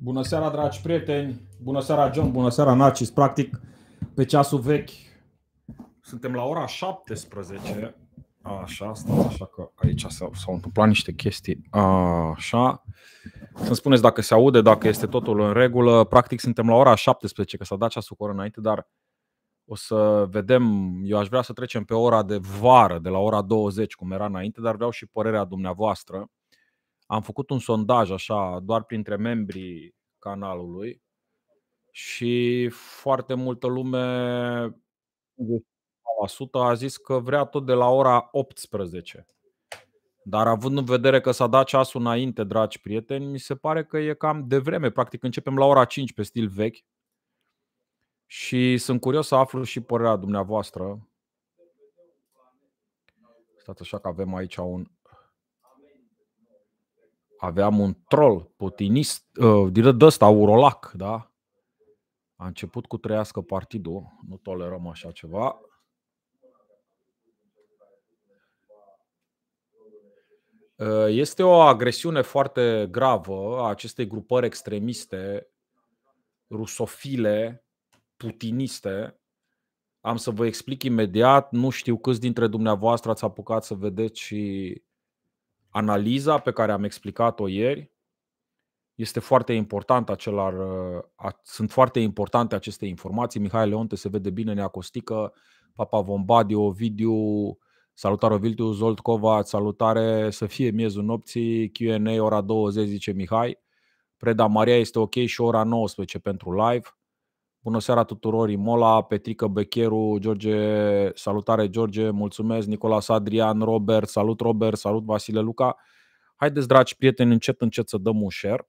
Bună seara, dragi prieteni! Bună seara, John! Bună seara, Narcis! Practic, pe ceasul vechi suntem la ora 17. Așa, stai, așa că aici s-au întâmplat niște chestii. Așa. Să-mi spuneți dacă se aude, dacă este totul în regulă. Practic, suntem la ora 17, că s-a dat ceasul cu oră înainte, dar o să vedem. Eu aș vrea să trecem pe ora de vară, de la ora 20, cum era înainte, dar vreau și părerea dumneavoastră. Am făcut un sondaj așa, doar printre membrii canalului și foarte multă lume, 100%, a zis că vrea tot de la ora 18. Dar având în vedere că s-a dat ceasul înainte, dragi prieteni, mi se pare că e cam devreme. Practic începem la ora 5 pe stil vechi și sunt curios să aflu și părerea dumneavoastră. Stați așa că avem aici un... Aveam un troll putinist, de ăsta, urolac, da? A început cu trăiască partidul, nu tolerăm așa ceva. Este o agresiune foarte gravă a acestei grupări extremiste, rusofile, putiniste. Am să vă explic imediat, nu știu câți dintre dumneavoastră ați apucat să vedeți și analiza pe care am explicat-o ieri. Este foarte importantă. Sunt foarte importante aceste informații. Mihai Leonte se vede bine, Nea Costică, Papa Vombadiu, Ovidiu, salutare Ovidiu, Zolt Covaț, salutare, să fie miezul nopții, Q&A ora 20, zice Mihai. Preda Maria este ok și ora 19 pentru live. Bună seara tuturor, Imola, Petrică Becheru, George, salutare George, mulțumesc, Nicolas Adrian, Robert, salut Vasile Luca. Haideți, dragi prieteni, încet, încet să dăm un share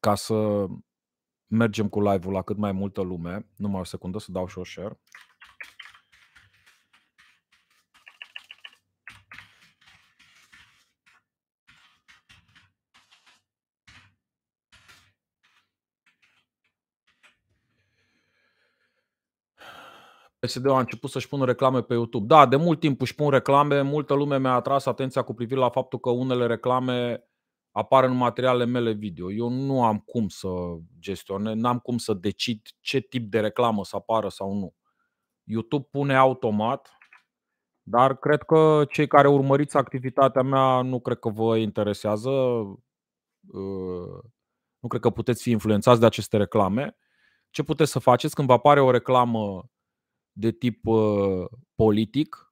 ca să mergem cu live-ul la cât mai multă lume. Numai o secundă să dau și o share. PSD-ul a început să-și pună reclame pe YouTube. Da, de mult timp își pun reclame. Multă lume mi-a atras atenția cu privire la faptul că unele reclame apar în materialele mele video. Eu nu am cum să gestionez, n-am cum să decid ce tip de reclamă să apară sau nu. YouTube pune automat, dar cred că cei care urmăriți activitatea mea nu cred că vă interesează, nu cred că puteți fi influențați de aceste reclame. Ce puteți să faceți când vă apare o reclamă de tip politic?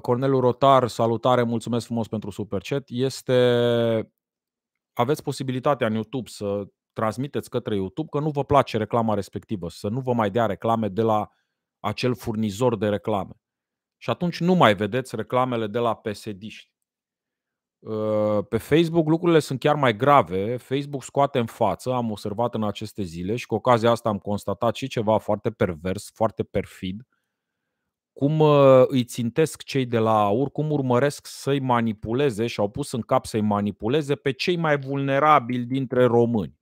Cornelu Rotar, salutare, mulțumesc frumos pentru superchat. Aveți posibilitatea în YouTube să transmiteți către YouTube că nu vă place reclama respectivă, să nu vă mai dea reclame de la acel furnizor de reclame. Și atunci nu mai vedeți reclamele de la PSD-iști. Pe Facebook lucrurile sunt chiar mai grave. Facebook scoate în față, am observat în aceste zile și cu ocazia asta am constatat și ceva foarte pervers, foarte perfid, cum îi țintesc cei de la AUR, cum urmăresc să-i manipuleze și au pus în cap să-i manipuleze pe cei mai vulnerabili dintre români.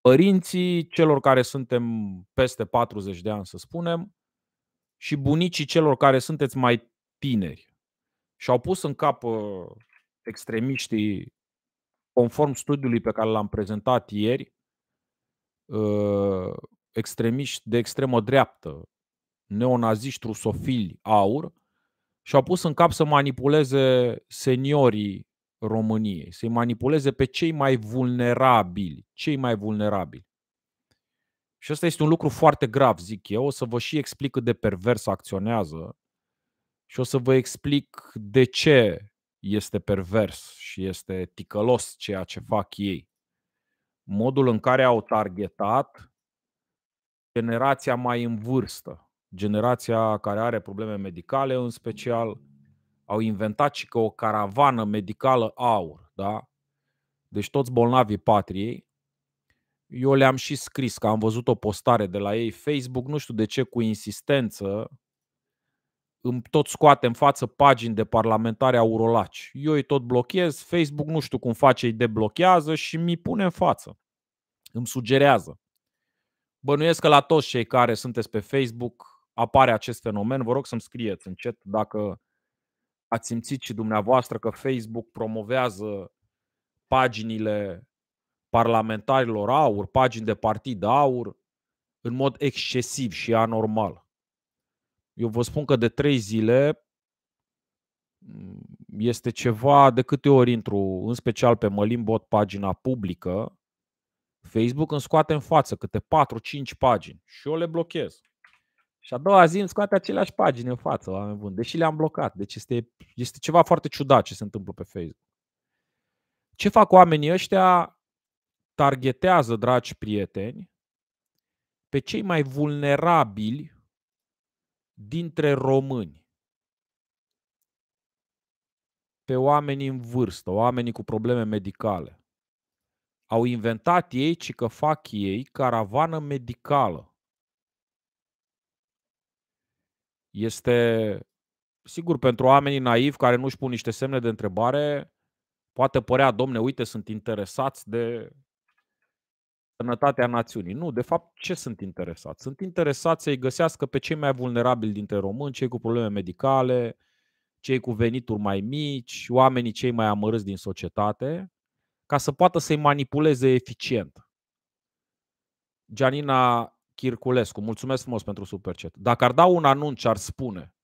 Părinții celor care suntem peste 40 de ani, să spunem, și bunicii celor care sunteți mai tineri. Și-au pus în cap extremiștii, conform studiului pe care l-am prezentat ieri, extremiști de extremă dreaptă, neonaziști, rusofili, AUR, și-au pus în cap să manipuleze seniorii României, să-i manipuleze pe cei mai vulnerabili, cei mai vulnerabili. Și ăsta este un lucru foarte grav, zic eu, o să vă și explic cât de pervers acționează. Și o să vă explic de ce este pervers și este ticălos ceea ce fac ei. Modul în care au targetat generația mai în vârstă, generația care are probleme medicale în special, au inventat și că o caravană medicală AUR, da? Deci toți bolnavii patriei. Eu le-am și scris că am văzut o postare de la ei Facebook, nu știu de ce cu insistență, îmi tot scoate în față pagini de parlamentari aurolaci. Eu îi tot blochez, Facebook nu știu cum face, îi deblochează și mi pune în față. Îmi sugerează. Bănuiesc că la toți cei care sunteți pe Facebook apare acest fenomen. Vă rog să-mi scrieți încet dacă ați simțit și dumneavoastră că Facebook promovează paginile parlamentarilor aur, pagini de partid aur, în mod excesiv și anormal. Eu vă spun că de 3 zile este ceva, de câte ori intru, în special pe Mălimbot, pagina publică, Facebook îmi scoate în față câte 4-5 pagini și eu le blochez. Și a doua zi îmi scoate aceleași pagini în față, oameni buni, deși le-am blocat. Deci este ceva foarte ciudat ce se întâmplă pe Facebook. Ce fac oamenii ăștia? Targetează, dragi prieteni, pe cei mai vulnerabili dintre români. Pe oamenii în vârstă, oamenii cu probleme medicale. Au inventat ei, cică fac ei, caravană medicală. Este, sigur, pentru oamenii naivi care nu își pun niște semne de întrebare, poate părea, domne, uite, sunt interesați de sănătatea națiunii. Nu, de fapt, ce sunt interesați? Sunt interesați să-i găsească pe cei mai vulnerabili dintre români, cei cu probleme medicale, cei cu venituri mai mici, oamenii cei mai amărâți din societate, ca să poată să-i manipuleze eficient. Gianina Chirculescu, mulțumesc frumos pentru superchat. Dacă ar da un anunț, ar spune: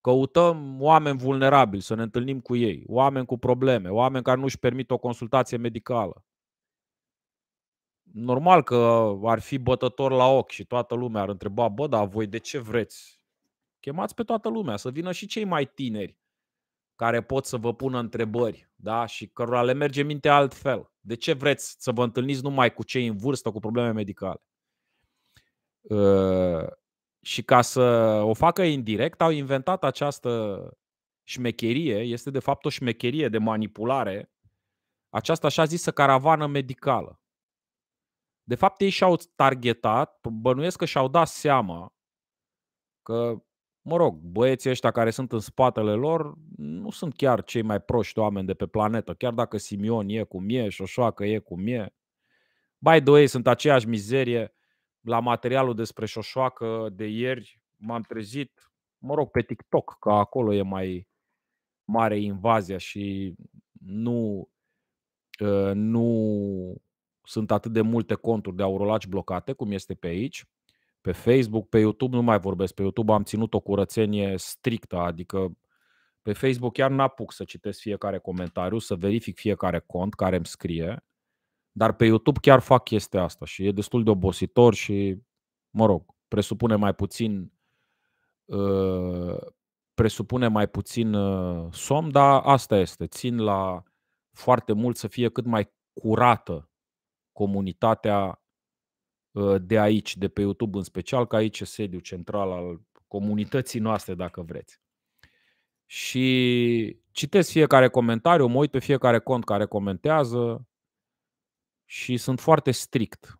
căutăm oameni vulnerabili să ne întâlnim cu ei, oameni cu probleme, oameni care nu își permit o consultație medicală. Normal că ar fi bătător la ochi și toată lumea ar întreba: bă, dar voi de ce vreți? Chemați pe toată lumea, să vină și cei mai tineri care pot să vă pună întrebări, da? Și cărora le merge mintea altfel. De ce vreți să vă întâlniți numai cu cei în vârstă, cu probleme medicale? Și ca să o facă indirect, au inventat această șmecherie, este de fapt o șmecherie de manipulare, această așa zisă caravană medicală. De fapt, ei și-au targetat, bănuiesc că și-au dat seama că, mă rog, băieții ăștia care sunt în spatele lor nu sunt chiar cei mai proști oameni de pe planetă, chiar dacă Simion e cum e, Șoșoacă e cum e. By the way, sunt aceeași mizerie. La materialul despre Șoșoacă de ieri m-am trezit, mă rog, pe TikTok, că acolo e mai mare invazia și nu sunt atât de multe conturi de aurolaci blocate cum este pe aici. Pe Facebook, pe YouTube nu mai vorbesc. Pe YouTube am ținut o curățenie strictă, adică pe Facebook chiar n-apuc să citesc fiecare comentariu, să verific fiecare cont care îmi scrie. Dar pe YouTube chiar fac chestia asta și e destul de obositor și, mă rog, presupune mai puțin somn, dar asta este. Țin la foarte mult să fie cât mai curată comunitatea de aici, de pe YouTube în special, că aici e sediul central al comunității noastre, dacă vreți. Și citesc fiecare comentariu, mă uit pe fiecare cont care comentează și sunt foarte strict.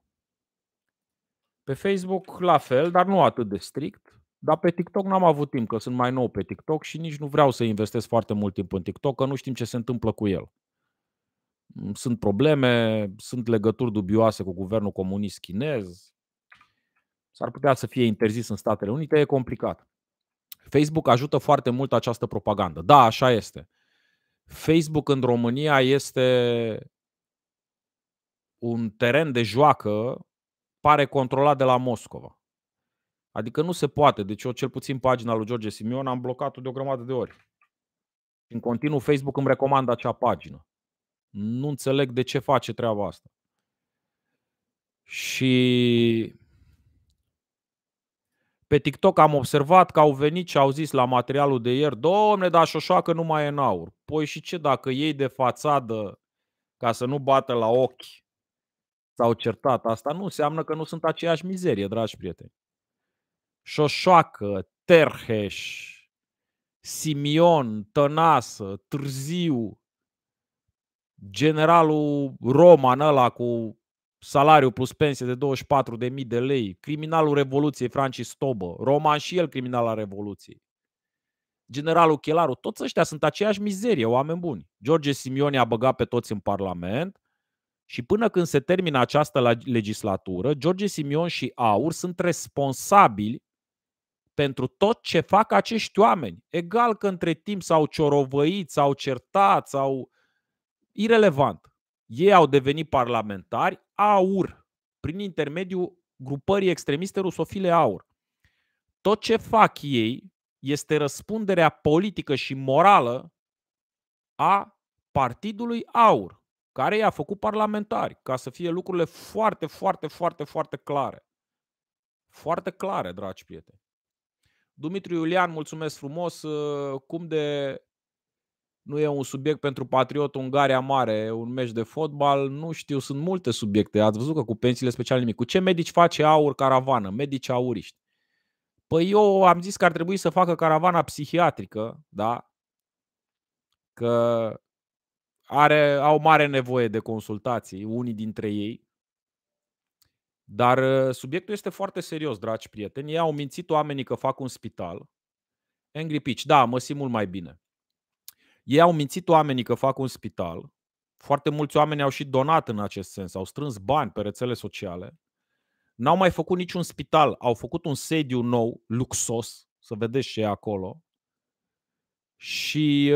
Pe Facebook la fel, dar nu atât de strict. Dar pe TikTok n-am avut timp, că sunt mai nou pe TikTok și nici nu vreau să investesc foarte mult timp în TikTok, că nu știm ce se întâmplă cu el. Sunt probleme, sunt legături dubioase cu guvernul comunist chinez. S-ar putea să fie interzis în Statele Unite, e complicat. Facebook ajută foarte mult această propagandă. Da, așa este. Facebook în România este un teren de joacă, pare controlat de la Moscova. Adică nu se poate. Deci eu, cel puțin pagina lui George Simion, am blocat-o de o grămadă de ori. În continuu Facebook îmi recomandă acea pagină. Nu înțeleg de ce face treaba asta. Și pe TikTok am observat că au venit și au zis la materialul de ieri: domne, dar Șoșoacă nu mai e în aur. Păi și ce dacă ei de fațadă, ca să nu bată la ochi, s-au certat? Asta nu înseamnă că nu sunt aceeași mizerie, dragi prieteni. Șoșoacă, Terheș, Simion, Tănasă, Târziu, generalul Roman ăla cu salariu plus pensie de 24.000 de lei, criminalul Revoluției Francis Tobă, Roman și el criminal la Revoluției, generalul Chelaru, toți ăștia sunt aceeași mizerie, oameni buni. George Simion i-a băgat pe toți în Parlament. Și până când se termină această legislatură, George Simion și Aur sunt responsabili pentru tot ce fac acești oameni. Egal că între timp s-au ciorovăit, s-au certat, sau irelevant. Ei au devenit parlamentari AUR, prin intermediul grupării extremiste rusofile AUR. Tot ce fac ei este răspunderea politică și morală a partidului AUR, care i-a făcut parlamentari, ca să fie lucrurile foarte, foarte, foarte, foarte clare. Foarte clare, dragi prieteni. Dumitru Iulian, mulțumesc frumos. Cum de nu e un subiect pentru Patriot Ungaria Mare, un meci de fotbal? Nu știu, sunt multe subiecte. Ați văzut că cu pensiile speciale nimic. Cu ce medici face AUR caravană? Medici auriști. Păi eu am zis că ar trebui să facă caravana psihiatrică, da? Că au mare nevoie de consultații, unii dintre ei. Dar subiectul este foarte serios, dragi prieteni. Ei au mințit oamenii că fac un spital. Angry Pitch, da, mă simt mult mai bine. Ei au mințit oamenii că fac un spital. Foarte mulți oameni au și donat în acest sens. Au strâns bani pe rețele sociale. N-au mai făcut niciun spital. Au făcut un sediu nou, luxos. Să vedeți ce e acolo. Și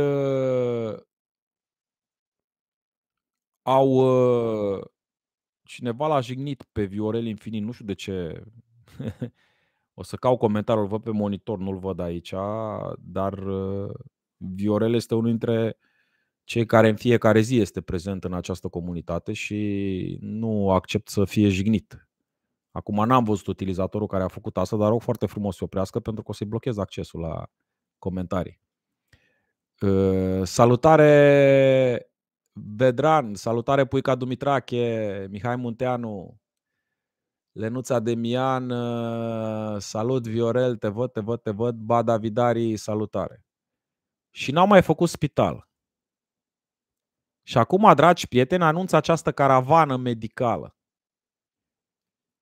cineva l-a jignit pe Viorel Infinit, nu știu de ce. O să caut comentariul, văd pe monitor, nu-l văd aici, dar Viorel este unul dintre cei care în fiecare zi este prezent în această comunitate și nu accept să fie jignit. Acum n-am văzut utilizatorul care a făcut asta, dar rog foarte frumos să oprească pentru că o să-i blochez accesul la comentarii. Salutare Vedran, salutare Puica Dumitrache, Mihai Munteanu, Lenuța Demian, salut Viorel, te văd, ba Davidari, salutare. Și n-au mai făcut spital. Și acum, dragi prieteni, anunță această caravană medicală.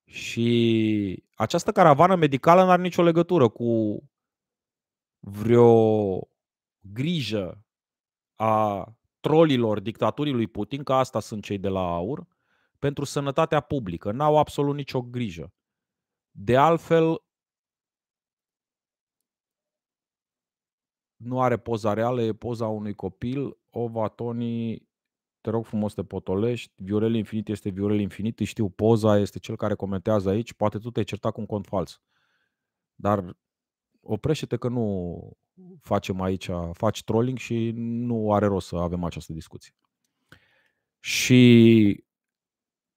Și această caravană medicală n-are nicio legătură cu vreo grijă a trolilor dictaturii lui Putin, că asta sunt cei de la AUR, pentru sănătatea publică. N-au absolut nicio grijă. De altfel, nu are poza reală, e poza unui copil. Ova, Toni, te rog frumos te potolești. Viorel Infinit este Viorel Infinit, îi știu poza, este cel care comentează aici. Poate tu te-ai certat cu un cont fals. Dar oprește-te că nu facem aici, faci trolling și nu are rost să avem această discuție. Și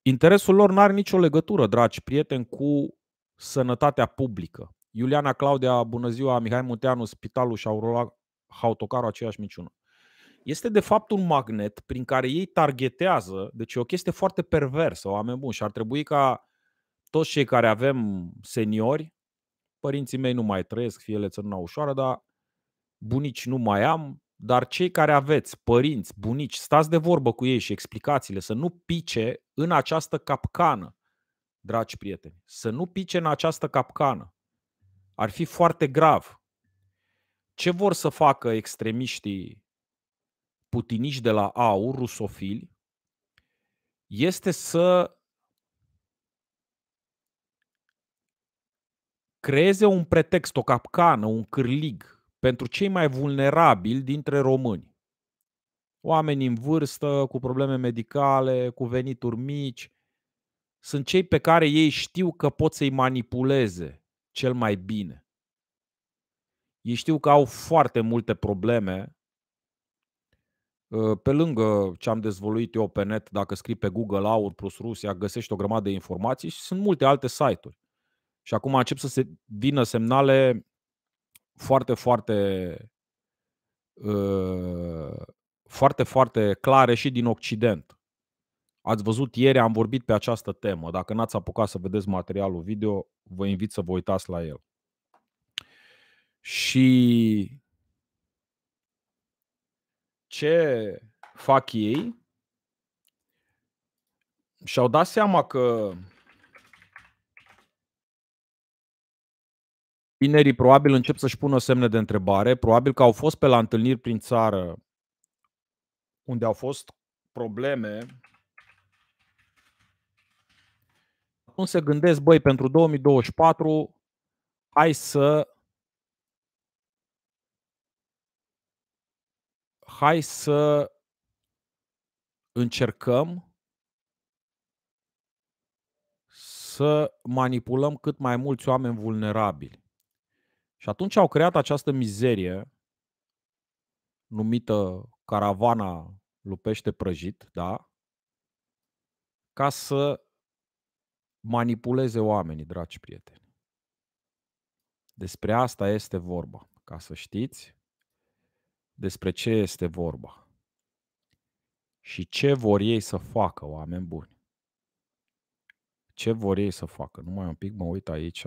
interesul lor nu are nicio legătură, dragi prieteni, cu sănătatea publică. Iuliana Claudia, bună ziua, Mihai Munteanu, spitalul și-au rulat autocarul, aceeași minciună. Este de fapt un magnet prin care ei targetează, deci e o chestie foarte perversă, oameni buni, și ar trebui ca toți cei care avem seniori, părinții mei nu mai trăiesc, fiețe nu ușoară, dar bunici nu mai am, dar cei care aveți părinți, bunici, stați de vorbă cu ei și explicați-le să nu pice în această capcană, dragi prieteni, să nu pice în această capcană. Ar fi foarte grav. Ce vor să facă extremiștii putiniști de la AUR, rusofili, este să creeze un pretext, o capcană, un cârlig pentru cei mai vulnerabili dintre români. Oameni în vârstă, cu probleme medicale, cu venituri mici, sunt cei pe care ei știu că pot să-i manipuleze cel mai bine. Ei știu că au foarte multe probleme. Pe lângă ce am dezvăluit eu pe net, dacă scrii pe Google AUR plus Rusia, găsești o grămadă de informații și sunt multe alte site-uri. Și acum încep să se vină semnale foarte, foarte clare și din Occident. Ați văzut ieri, am vorbit pe această temă. Dacă n-ați apucat să vedeți materialul video, vă invit să vă uitați la el. Și ce fac ei? Și-au dat seama că tinerii probabil încep să-și pună semne de întrebare, probabil că au fost pe la întâlniri prin țară unde au fost probleme. Acum se gândesc, băi, pentru 2024 hai să încercăm să manipulăm cât mai mulți oameni vulnerabili. Și atunci au creat această mizerie numită caravana lui pește prăjit, da? Ca să manipuleze oamenii, dragi prieteni. Despre asta este vorba, ca să știți despre ce este vorba și ce vor ei să facă, oameni buni. Ce vor ei să facă? Numai un pic, mă uit aici.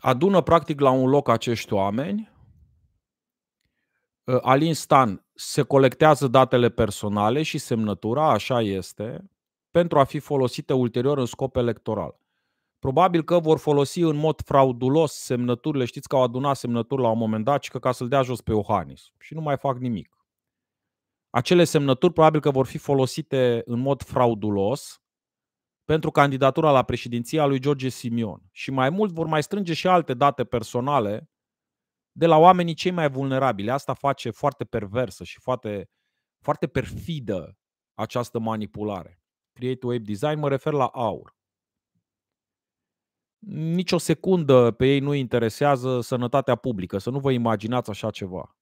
Adună practic la un loc acești oameni. Al instant se colectează datele personale și semnătura, așa este, pentru a fi folosite ulterior în scop electoral. Probabil că vor folosi în mod fraudulos semnăturile. Știți că au adunat semnături la un moment dat și că ca să-l dea jos pe Iohannis. Și nu mai fac nimic. Acele semnături probabil că vor fi folosite în mod fraudulos pentru candidatura la președinția lui George Simion. Și mai mult vor mai strânge și alte date personale de la oamenii cei mai vulnerabili. Asta face foarte perversă și foarte, foarte perfidă această manipulare. Creative Web Design, mă refer la AUR. Nici o secundă pe ei nu interesează sănătatea publică, să nu vă imaginați așa ceva.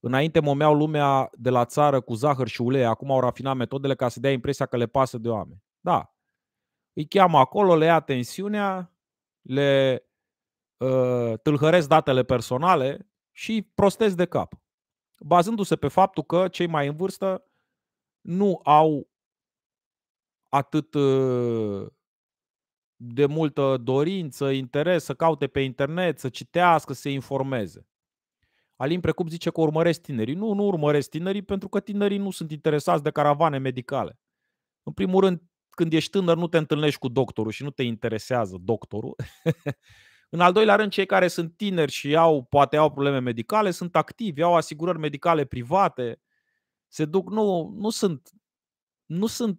Înainte momeau lumea de la țară cu zahăr și ulei, acum au rafinat metodele ca să dea impresia că le pasă de oameni. Da, îi cheamă acolo, le ia tensiunea, le tâlhăresc datele personale și prostesc de cap, bazându-se pe faptul că cei mai în vârstă nu au atât de multă dorință, interes să caute pe internet, să citească, să se informeze. Alin Precup zice că urmăresc tinerii. Nu, nu urmăresc tinerii pentru că tinerii nu sunt interesați de caravane medicale. În primul rând, când ești tânăr nu te întâlnești cu doctorul și nu te interesează doctorul. În al doilea rând, cei care sunt tineri și poate au probleme medicale sunt activi, au asigurări medicale private, se duc, nu sunt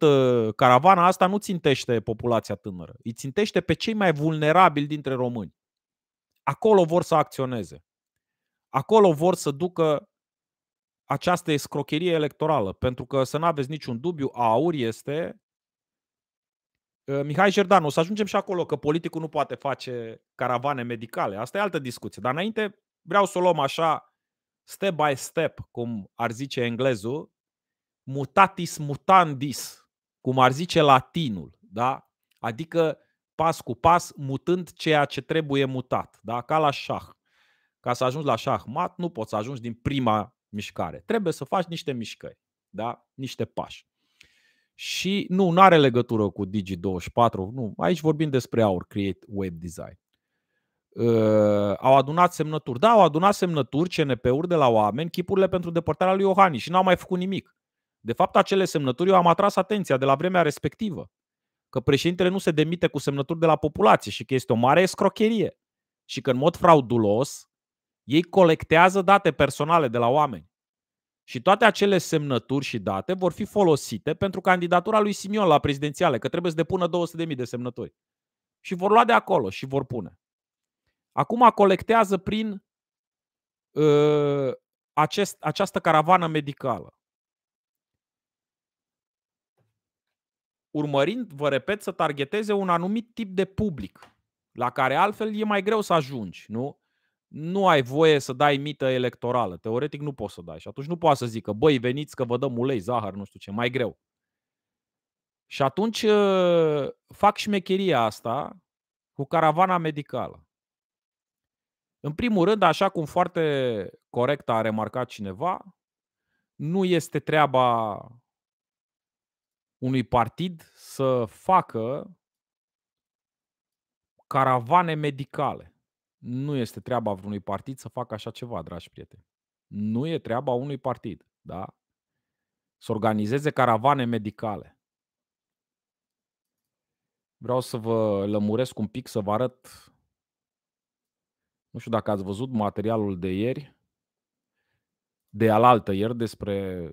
caravana asta nu țintește populația tânără. Îi țintește pe cei mai vulnerabili dintre români. Acolo vor să acționeze. Acolo vor să ducă această escrocherie electorală, pentru că să n-aveți niciun dubiu, AUR este... Mihai Jerdan, o să ajungem și acolo, că politicul nu poate face caravane medicale. Asta e altă discuție. Dar înainte vreau să o luăm așa, step by step, cum ar zice englezul, mutatis mutandis, cum ar zice latinul, da? Adică pas cu pas, mutând ceea ce trebuie mutat, da? Ca la șah. Ca să ajungi la șahmat, nu poți să ajungi din prima mișcare. Trebuie să faci niște mișcări, da? Niște pași. Și nu are legătură cu Digi24, nu. Aici vorbim despre AUR, Create Web Design. Au adunat semnături. Da, au adunat semnături, CNP-uri de la oameni, chipurile pentru depărtarea lui Iohannis și n-au mai făcut nimic. De fapt, acele semnături, eu am atras atenția de la vremea respectivă, că președintele nu se demite cu semnături de la populație și că este o mare escrocherie și că în mod fraudulos ei colectează date personale de la oameni. Și toate acele semnături și date vor fi folosite pentru candidatura lui Simion la prezidențiale, că trebuie să depună 200.000 de semnături. Și vor lua de acolo și vor pune. Acum colectează prin această caravană medicală. Urmărind, vă repet, să targeteze un anumit tip de public, la care altfel e mai greu să ajungi, nu? Nu ai voie să dai mită electorală. Teoretic nu poți să dai. Și atunci nu poate să zică, băi, veniți că vă dăm ulei, zahăr, nu știu ce, mai greu. Și atunci fac șmecheria asta cu caravana medicală. În primul rând, așa cum foarte corect a remarcat cineva, nu este treaba unui partid să facă caravane medicale. Nu este treaba unui partid să facă așa ceva, dragi prieteni. Nu e treaba unui partid, da? Să organizeze caravane medicale. Vreau să vă lămuresc un pic, să vă arăt. Nu știu dacă ați văzut materialul de ieri, de alaltă ieri, despre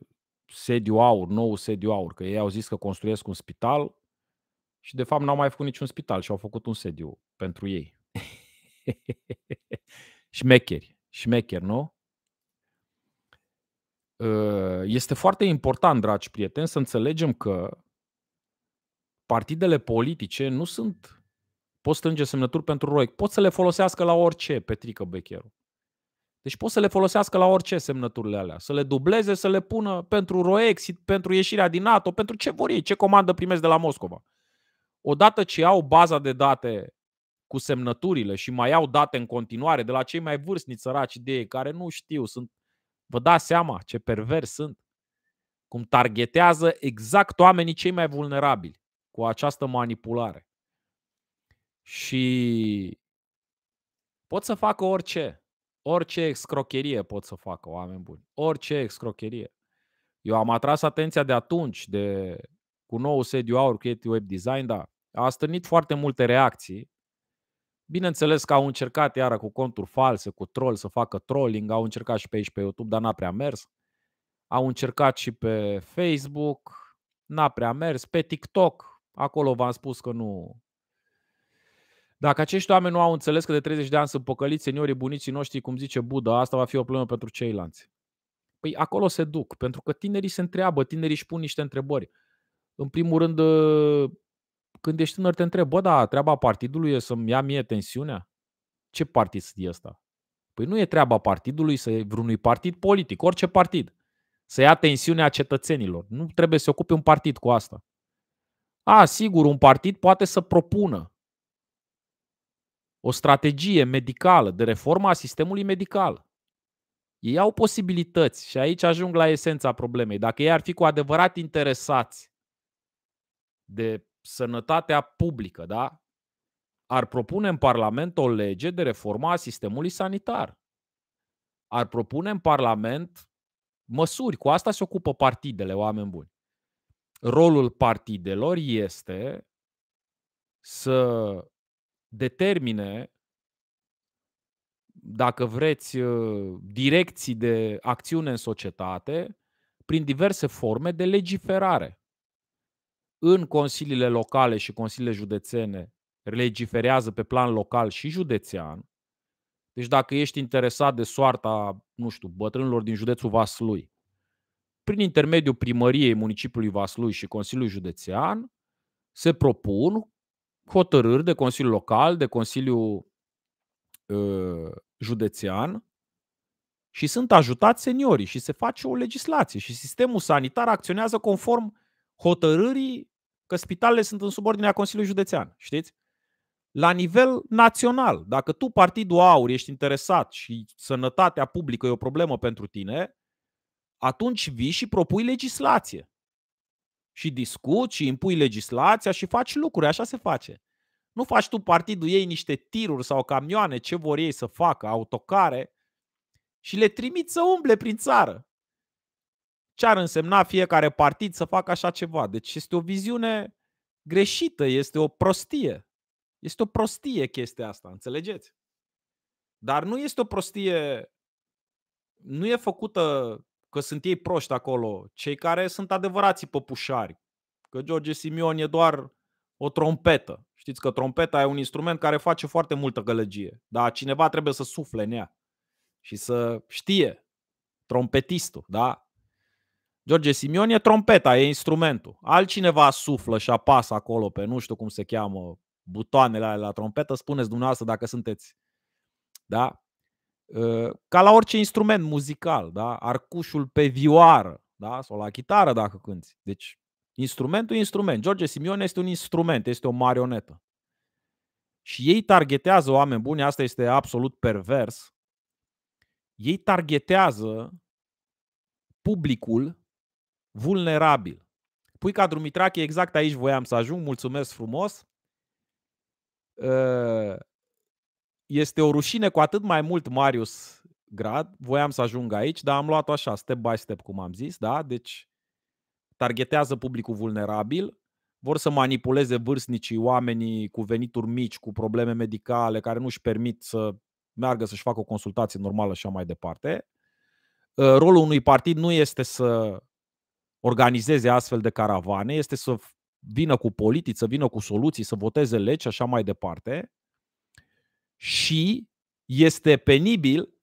Sediu Aur, nou Sediu Aur, că ei au zis că construiesc un spital și de fapt n-au mai făcut niciun spital și au făcut un sediu pentru ei. Șmecheri, șmecheri, nu? Este foarte important, dragi prieteni, să înțelegem că partidele politice nu sunt, pot strânge semnături pentru ROIC, pot să le folosească la orice, Petrică Becheru. Deci pot să le folosească la orice semnăturile alea, să le dubleze, să le pună pentru Roexit, pentru ieșirea din NATO, pentru ce vor ei, ce comandă primesc de la Moscova. Odată ce au baza de date cu semnăturile și mai au date în continuare de la cei mai vârstnici săraci de ei, care nu știu, sunt, vă dați seama ce perversi sunt, cum targetează exact oamenii cei mai vulnerabili cu această manipulare. Și pot să facă orice. Orice excrocherie pot să facă, oameni buni. Orice excrocherie. Eu am atras atenția de atunci, cu nou Sediu Aur, Creative Web Design, dar a stârnit foarte multe reacții. Bineînțeles că au încercat iară cu conturi false, cu troll, să facă trolling. Au încercat și pe aici pe YouTube, dar n-a prea mers. Au încercat și pe Facebook, n-a prea mers. Pe TikTok, acolo v-am spus că nu... Dacă acești oameni nu au înțeles că de 30 de ani sunt păcăliți seniorii bunicii noștri, cum zice Buddha, asta va fi o problemă pentru ceilalți. Păi acolo se duc, pentru că tinerii se întreabă, tinerii își pun niște întrebări. În primul rând, când ești tânăr, te întrebi, bă, da, treaba partidului e să-mi ia mie tensiunea? Ce partid e ăsta? Păi nu e treaba partidului, să e vreunui partid politic, orice partid, să ia tensiunea cetățenilor. Nu trebuie să se ocupe un partid cu asta. A, sigur, un partid poate să propună o strategie medicală de reformă a sistemului medical. Ei au posibilități și aici ajung la esența problemei. Dacă ei ar fi cu adevărat interesați de sănătatea publică, da? Ar propune în Parlament o lege de reformă a sistemului sanitar. Ar propune în Parlament măsuri. Cu asta se ocupă partidele, oameni buni. Rolul partidelor este să determine, dacă vreți, direcții de acțiune în societate prin diverse forme de legiferare. În consiliile locale și consiliile județene legiferează pe plan local și județean. Deci dacă ești interesat de soarta, nu știu, bătrânilor din județul Vaslui, prin intermediul primăriei municipiului Vaslui și consiliului județean se propun hotărâri de Consiliul Local, de Consiliul Județean și sunt ajutați seniorii și se face o legislație și sistemul sanitar acționează conform hotărârii că spitalele sunt în subordinea Consiliului Județean, știți? La nivel național, dacă tu, Partidul Aur, ești interesat și sănătatea publică e o problemă pentru tine, atunci vii și propui legislație. Și discuți și impui legislația și faci lucruri, așa se face. Nu faci tu, partidul, ei niște tiruri sau camioane, ce vor ei să facă, autocare, și le trimiți să umble prin țară. Ce ar însemna fiecare partid să facă așa ceva? Deci este o viziune greșită, este o prostie. Este o prostie chestia asta, înțelegeți? Dar nu este o prostie, nu e făcută că sunt ei proști acolo, cei care sunt adevărații păpușari, că George Simion e doar o trompetă. Știți că trompeta e un instrument care face foarte multă gălăgie, dar cineva trebuie să sufle în ea și să știe, trompetistul, da? George Simion e trompeta, e instrumentul. Altcineva suflă și apasă acolo pe nu știu cum se cheamă butoanele alea la trompetă, spuneți dumneavoastră dacă sunteți, da? Ca la orice instrument muzical, da? Arcușul pe vioară, da? Sau la chitară dacă cânti. Deci instrumentul e instrument. George Simion este un instrument, este o marionetă. Și ei targetează, oameni buni, asta este absolut pervers, ei targetează publicul vulnerabil. Puica Dumitrache, exact aici voiam să ajung, mulțumesc frumos. Este o rușine cu atât mai mult, Marius Grad, voiam să ajung aici, dar am luat-o așa, step by step, cum am zis, da? Deci targetează publicul vulnerabil, vor să manipuleze vârstnicii, oamenii cu venituri mici, cu probleme medicale, care nu își permit să meargă să-și facă o consultație normală și așa mai departe. Rolul unui partid nu este să organizeze astfel de caravane este să vină cu politici, să vină cu soluții, să voteze legi și așa mai departe. Și este penibil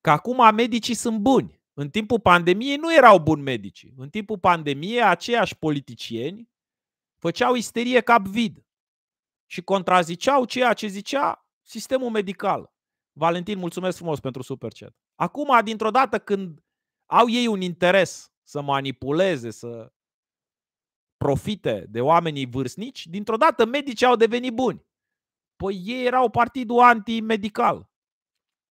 că acum medicii sunt buni. În timpul pandemiei nu erau buni medicii. În timpul pandemiei aceiași politicieni făceau isterie cap vid și contraziceau ceea ce zicea sistemul medical. Valentin, mulțumesc frumos pentru super chat. Acum, dintr-o dată, când au ei un interes să manipuleze, să profite de oamenii vârstnici, dintr-o dată medicii au devenit buni. Păi ei erau partidul antimedical.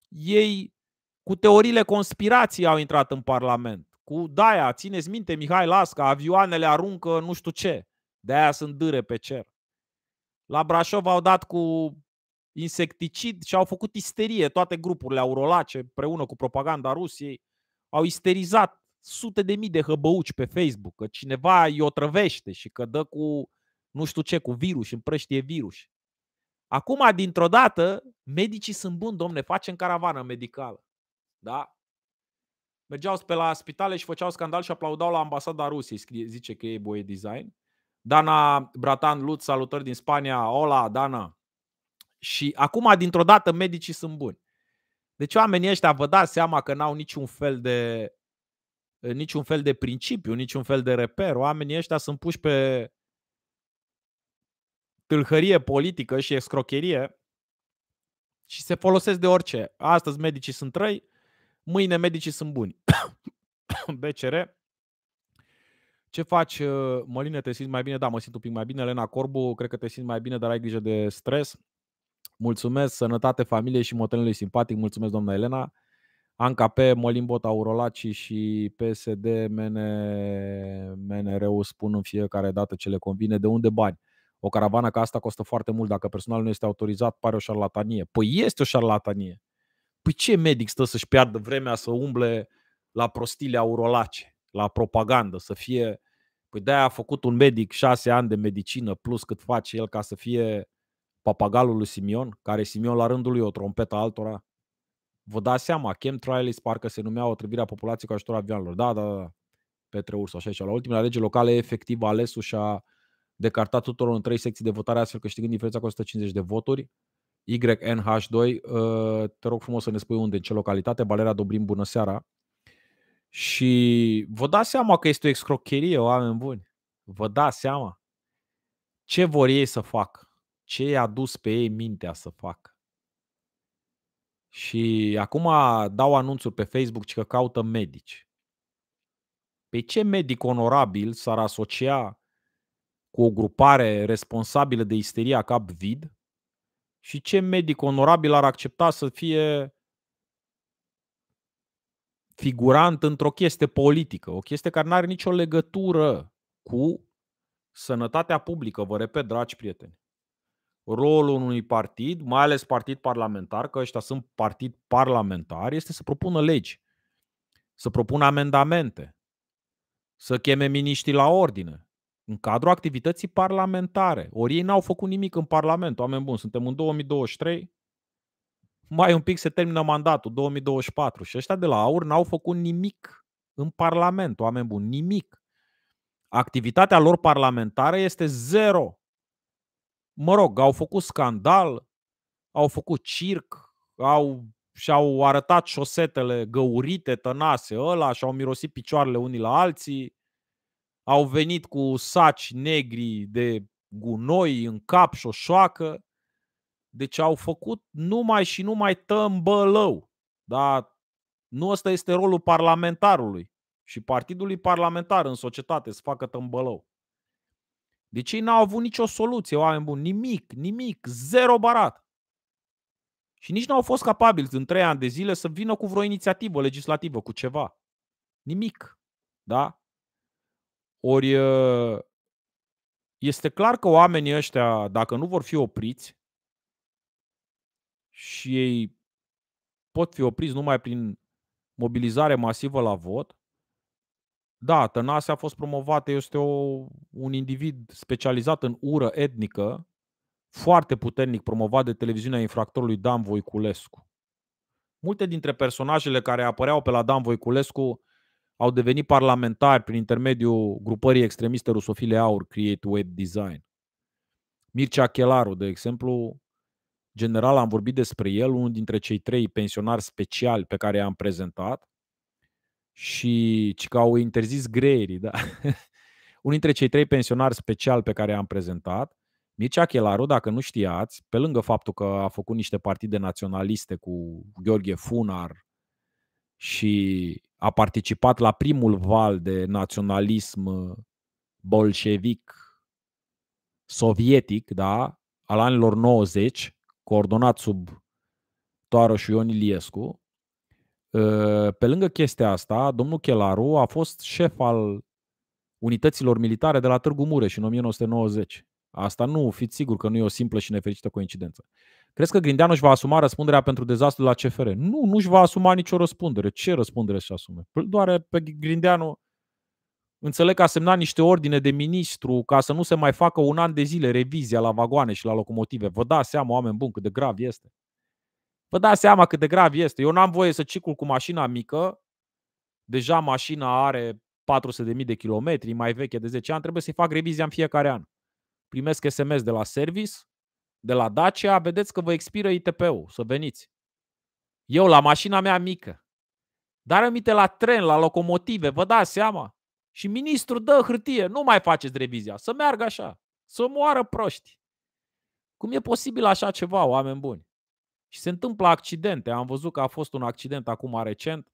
Ei cu teoriile conspirației au intrat în Parlament. Cu de-aia, țineți minte, Mihai Lasca, avioanele aruncă nu știu ce. De-aia sunt dâre pe cer. La Brașov au dat cu insecticid și au făcut isterie. Toate grupurile aurolace, împreună cu propaganda Rusiei, au isterizat sute de mii de hăbăuci pe Facebook, că cineva îi otrăvește și că dă cu nu știu ce, cu virus, împrăștie virus. Acum, dintr-o dată, medicii sunt buni, domne, facem caravană medicală. Da? Mergeau pe la spitale și făceau scandal și aplaudau la ambasada Rusiei, zice că e Boie Design. Dana Bratan Lut, salutări din Spania. Ola, Dana. Și acum, dintr-o dată, medicii sunt buni. Deci oamenii ăștia, vă dați seama că n-au niciun fel de principiu, niciun fel de reper. Oamenii ăștia sunt puși pe tâlhărie politică și escrocherie și se folosesc de orice. Astăzi medicii sunt răi, mâine medicii sunt buni. BCR. Ce faci, Măline, te simți mai bine? Da, mă simt un pic mai bine. Elena Corbu, cred că te simți mai bine, dar ai grijă de stres. Mulțumesc, sănătate, familie și motelului simpatic. Mulțumesc, doamna Elena. Anca P, Molimbot, Aurolaci și PSD, MNR-ul spun în fiecare dată ce le convine. De unde bani? O caravană ca asta costă foarte mult. Dacă personalul nu este autorizat, pare o șarlatanie. Păi este o șarlatanie. Păi ce medic stă să-și piardă vremea să umble la prostile aurolace, la propagandă, să fie... Păi de-aia a făcut un medic 6 ani de medicină, plus cât face el ca să fie papagalul lui Simion, care Simion la rândul lui o trompetă altora. Vă dați seama, chemtrailist parcă se numea otrăvirea populației cu ajutorul avioanelor. Da. Petre Ursu, așa și la ultimele alegeri locale, efectiv, alesul și-a decartat tuturor în 3 secții de votare, astfel câștigând diferența cu 150 de voturi. YNH2, te rog frumos să ne spui unde, în ce localitate. Valeria Dobrin, bună seara. Și vă dați seama că este o excrocherie, oameni buni. Vă dați seama ce vor ei să facă, ce i-a dus pe ei mintea să facă. Și acum dau anunțuri pe Facebook că caută medici. Pe ce medic onorabil s-ar asocia cu o grupare responsabilă de isteria cap vid și ce medic onorabil ar accepta să fie figurant într-o chestie politică, o chestie care nu are nicio legătură cu sănătatea publică, vă repet, dragi prieteni. Rolul unui partid, mai ales partid parlamentar, că ăștia sunt partid parlamentar, este să propună legi, să propună amendamente, să cheme miniștrii la ordine, în cadrul activității parlamentare. Ori ei n-au făcut nimic în Parlament, oameni buni, suntem în 2023, mai un pic se termină mandatul, 2024, și ăștia de la AUR n-au făcut nimic în Parlament, oameni buni, nimic. Activitatea lor parlamentară este zero. Mă rog, au făcut scandal, au făcut circ, și-au arătat șosetele găurite, tănase ăla, și-au mirosit picioarele unii la alții, au venit cu saci negri de gunoi în cap și o șoacă, deci au făcut numai și numai tămbălău. Dar nu ăsta este rolul parlamentarului și partidului parlamentar în societate, să facă tămbălău. Deci ei n-au avut nicio soluție, oameni buni, nimic, zero barat. Și nici n-au fost capabili în 3 ani de zile să vină cu vreo inițiativă legislativă, cu ceva. Nimic, da? Ori este clar că oamenii ăștia, dacă nu vor fi opriți, și ei pot fi opriți numai prin mobilizare masivă la vot, da, Tănase a fost promovată, este un individ specializat în ură etnică, foarte puternic promovat de televiziunea infractorului Dan Voiculescu. Multe dintre personajele care apăreau pe la Dan Voiculescu au devenit parlamentari prin intermediul grupării extremiste rusofile AUR, Create Web Design. Mircea Chelaru, de exemplu, general, am vorbit despre el, unul dintre cei trei pensionari speciali pe care i-am prezentat și că au interzis greierii, da? Unul dintre cei trei pensionari speciali pe care i-am prezentat, Mircea Chelaru, dacă nu știați, pe lângă faptul că a făcut niște partide naționaliste cu Gheorghe Funar și a participat la primul val de naționalism bolșevic sovietic, da, al anilor 90, coordonat sub Toarășul Ion Iliescu, pe lângă chestia asta, domnul Chelaru a fost șef al unităților militare de la Târgu Mureș în 1990. Asta nu, fiți sigur că nu e o simplă și nefericită coincidență. Crezi că Grindeanu își va asuma răspunderea pentru dezastrul la CFR? Nu, nu își va asuma nicio răspundere. Ce răspundere își asume? Doar pe Grindeanu, înțeleg că a semnat niște ordine de ministru ca să nu se mai facă un an de zile revizia la vagoane și la locomotive. Vă dați seama, oameni buni, cât de grav este? Vă dați seama cât de grav este? Eu n-am voie să circul cu mașina mică. Deja mașina are 400.000 de kilometri, mai veche de 10 ani. Trebuie să-i fac revizia în fiecare an. Primesc SMS de la service, de la Dacia, vedeți că vă expiră ITP-ul, să veniți. Eu la mașina mea mică, dar aminte la tren, la locomotive, vă dați seama? Și ministrul dă hârtie, nu mai faceți revizia, să meargă așa, să moară proști. Cum e posibil așa ceva, oameni buni? Și se întâmplă accidente, am văzut că a fost un accident acum recent,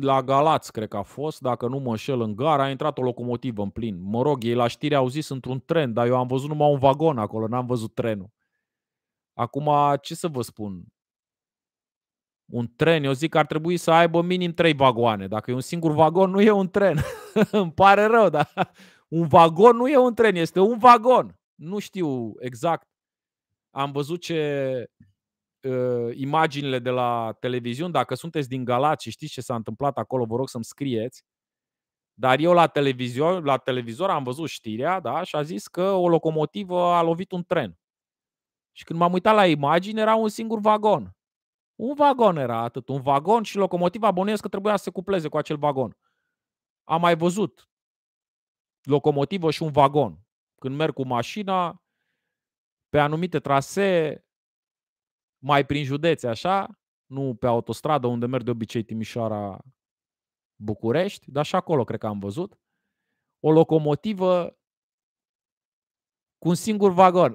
la Galați, cred că a fost, dacă nu mă înșel, în gara, a intrat o locomotivă în plin. Mă rog, ei la știri au zis într-un tren, dar eu am văzut numai un vagon acolo, n-am văzut trenul. Acum, ce să vă spun? Un tren, eu zic că ar trebui să aibă minim 3 vagoane. Dacă e un singur vagon, nu e un tren. Îmi pare rău, dar un vagon nu e un tren, este un vagon. Nu știu exact. Am văzut ce... imaginile de la televiziune, dacă sunteți din Galați și știți ce s-a întâmplat acolo, vă rog să-mi scrieți. Dar eu la televizor am văzut știrea, da, și a zis că o locomotivă a lovit un tren. Și când m-am uitat la imagine, era un singur vagon. Un vagon era atât, un vagon și locomotiva, bănuiesc că trebuia să se cupleze cu acel vagon. Am mai văzut locomotivă și un vagon. Când merg cu mașina pe anumite trasee, mai prin județe, așa, nu pe autostradă, unde merg de obicei Timișoara-București, dar și acolo cred că am văzut o locomotivă cu un singur vagon.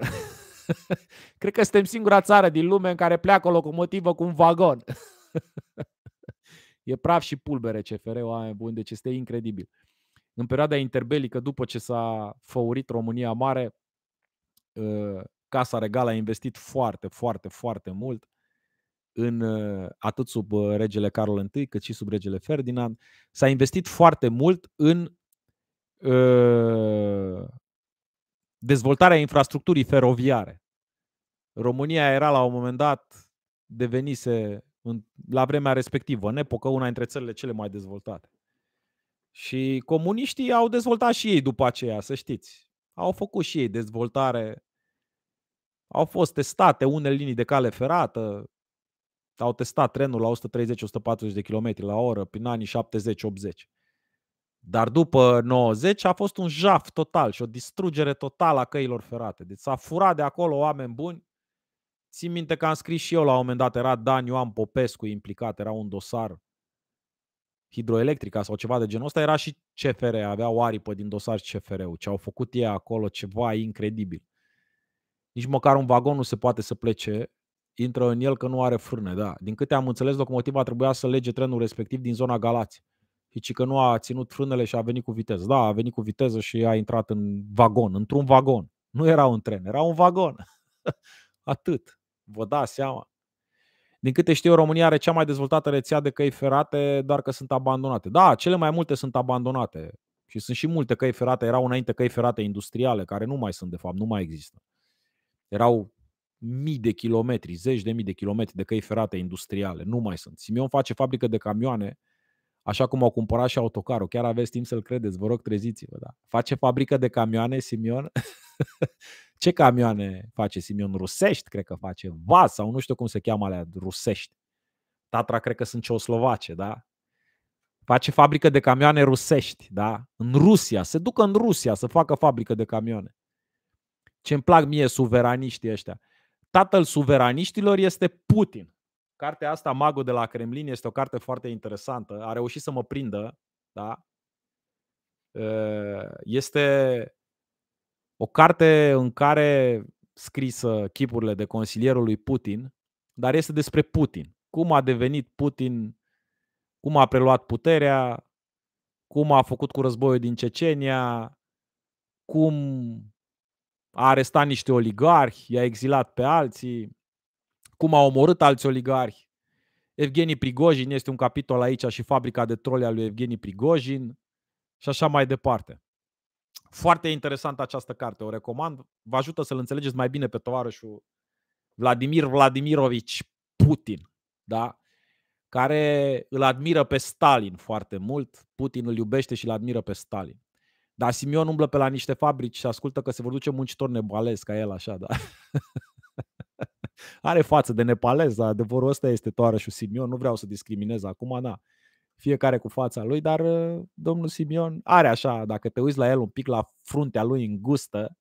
Cred că suntem singura țară din lume în care pleacă o locomotivă cu un vagon. E praf și pulbere CFR, oameni buni, deci este incredibil. În perioada interbelică, după ce s-a făurit România Mare, Casa Regală a investit foarte, foarte, foarte mult în, atât sub regele Carol I, cât și sub regele Ferdinand. S-a investit foarte mult în dezvoltarea infrastructurii feroviare. România era la un moment dat, devenise la vremea respectivă, în epocă, una dintre țările cele mai dezvoltate. Și comuniștii au dezvoltat și ei după aceea, să știți. Au făcut și ei dezvoltare. Au fost testate unele linii de cale ferată, au testat trenul la 130-140 de km la oră prin anii 70-80. Dar după 90 a fost un jaf total și o distrugere totală a căilor ferate. Deci s-a furat de acolo, oameni buni. Țin minte că am scris și eu la un moment dat, era Dan Ioan Popescu implicat, era un dosar hidroelectrica sau ceva de genul ăsta, era și CFR, avea o aripă din dosar CFR-ul. Ce au făcut ei acolo, ceva incredibil. Nici măcar un vagon nu se poate să plece, intră în el că nu are frâne. Da. Din câte am înțeles, locomotiva trebuia să lege trenul respectiv din zona Galați. Și că nu a ținut frânele și a venit cu viteză. Da, a venit cu viteză și a intrat în vagon, într-un vagon. Nu era un tren, era un vagon. Atât. Vă dați seama. Din câte știu, România are cea mai dezvoltată rețea de căi ferate, doar că sunt abandonate. Da, cele mai multe sunt abandonate. Și sunt și multe căi ferate. Erau înainte căi ferate industriale, care nu mai sunt, de fapt, nu mai există. Erau mii de kilometri, zeci de mii de kilometri de căi ferate industriale. Nu mai sunt. Simion face fabrică de camioane, așa cum au cumpărat și autocarul. Chiar aveți timp să-l credeți, vă rog, treziți-vă. Da. Face fabrică de camioane, Simion. Ce camioane face Simion? Rusești, cred că face. Vas sau nu știu cum se cheamă alea, rusești. Tatra, cred că sunt ceoslovace, da? face fabrică de camioane rusești, da? În Rusia, se ducă în Rusia să facă fabrică de camioane. Ce-mi plac mie suveraniștii ăștia. Tatăl suveraniștilor este Putin. Cartea asta, Magul de la Kremlin, este o carte foarte interesantă. A reușit să mă prindă, da? Este o carte în care scrisă chipurile de consilierul lui Putin, dar este despre Putin. Cum a devenit Putin, cum a preluat puterea, cum a făcut cu războiul din Cecenia, cum a arestat niște oligarhi, i-a exilat pe alții, cum a omorât alți oligarhi. Evgenii Prigojin este un capitol aici și fabrica de trole a lui Evgenii Prigojin și așa mai departe. Foarte interesantă această carte, o recomand. Vă ajută să-l înțelegeți mai bine pe tovarășul Vladimir Vladimirovici Putin, da? Care îl admiră pe Stalin foarte mult. Putin îl iubește și îl admiră pe Stalin. Dar Simion umblă pe la niște fabrici și ascultă că se vor duce muncitori nepalezi ca el, așa, da? Are față de nepalez, dar adevărul ăsta este tovarășul Simion. Nu vreau să discriminez acum, da. Fiecare cu fața lui, dar domnul Simion are așa, dacă te uiți la el un pic, la fruntea lui îngustă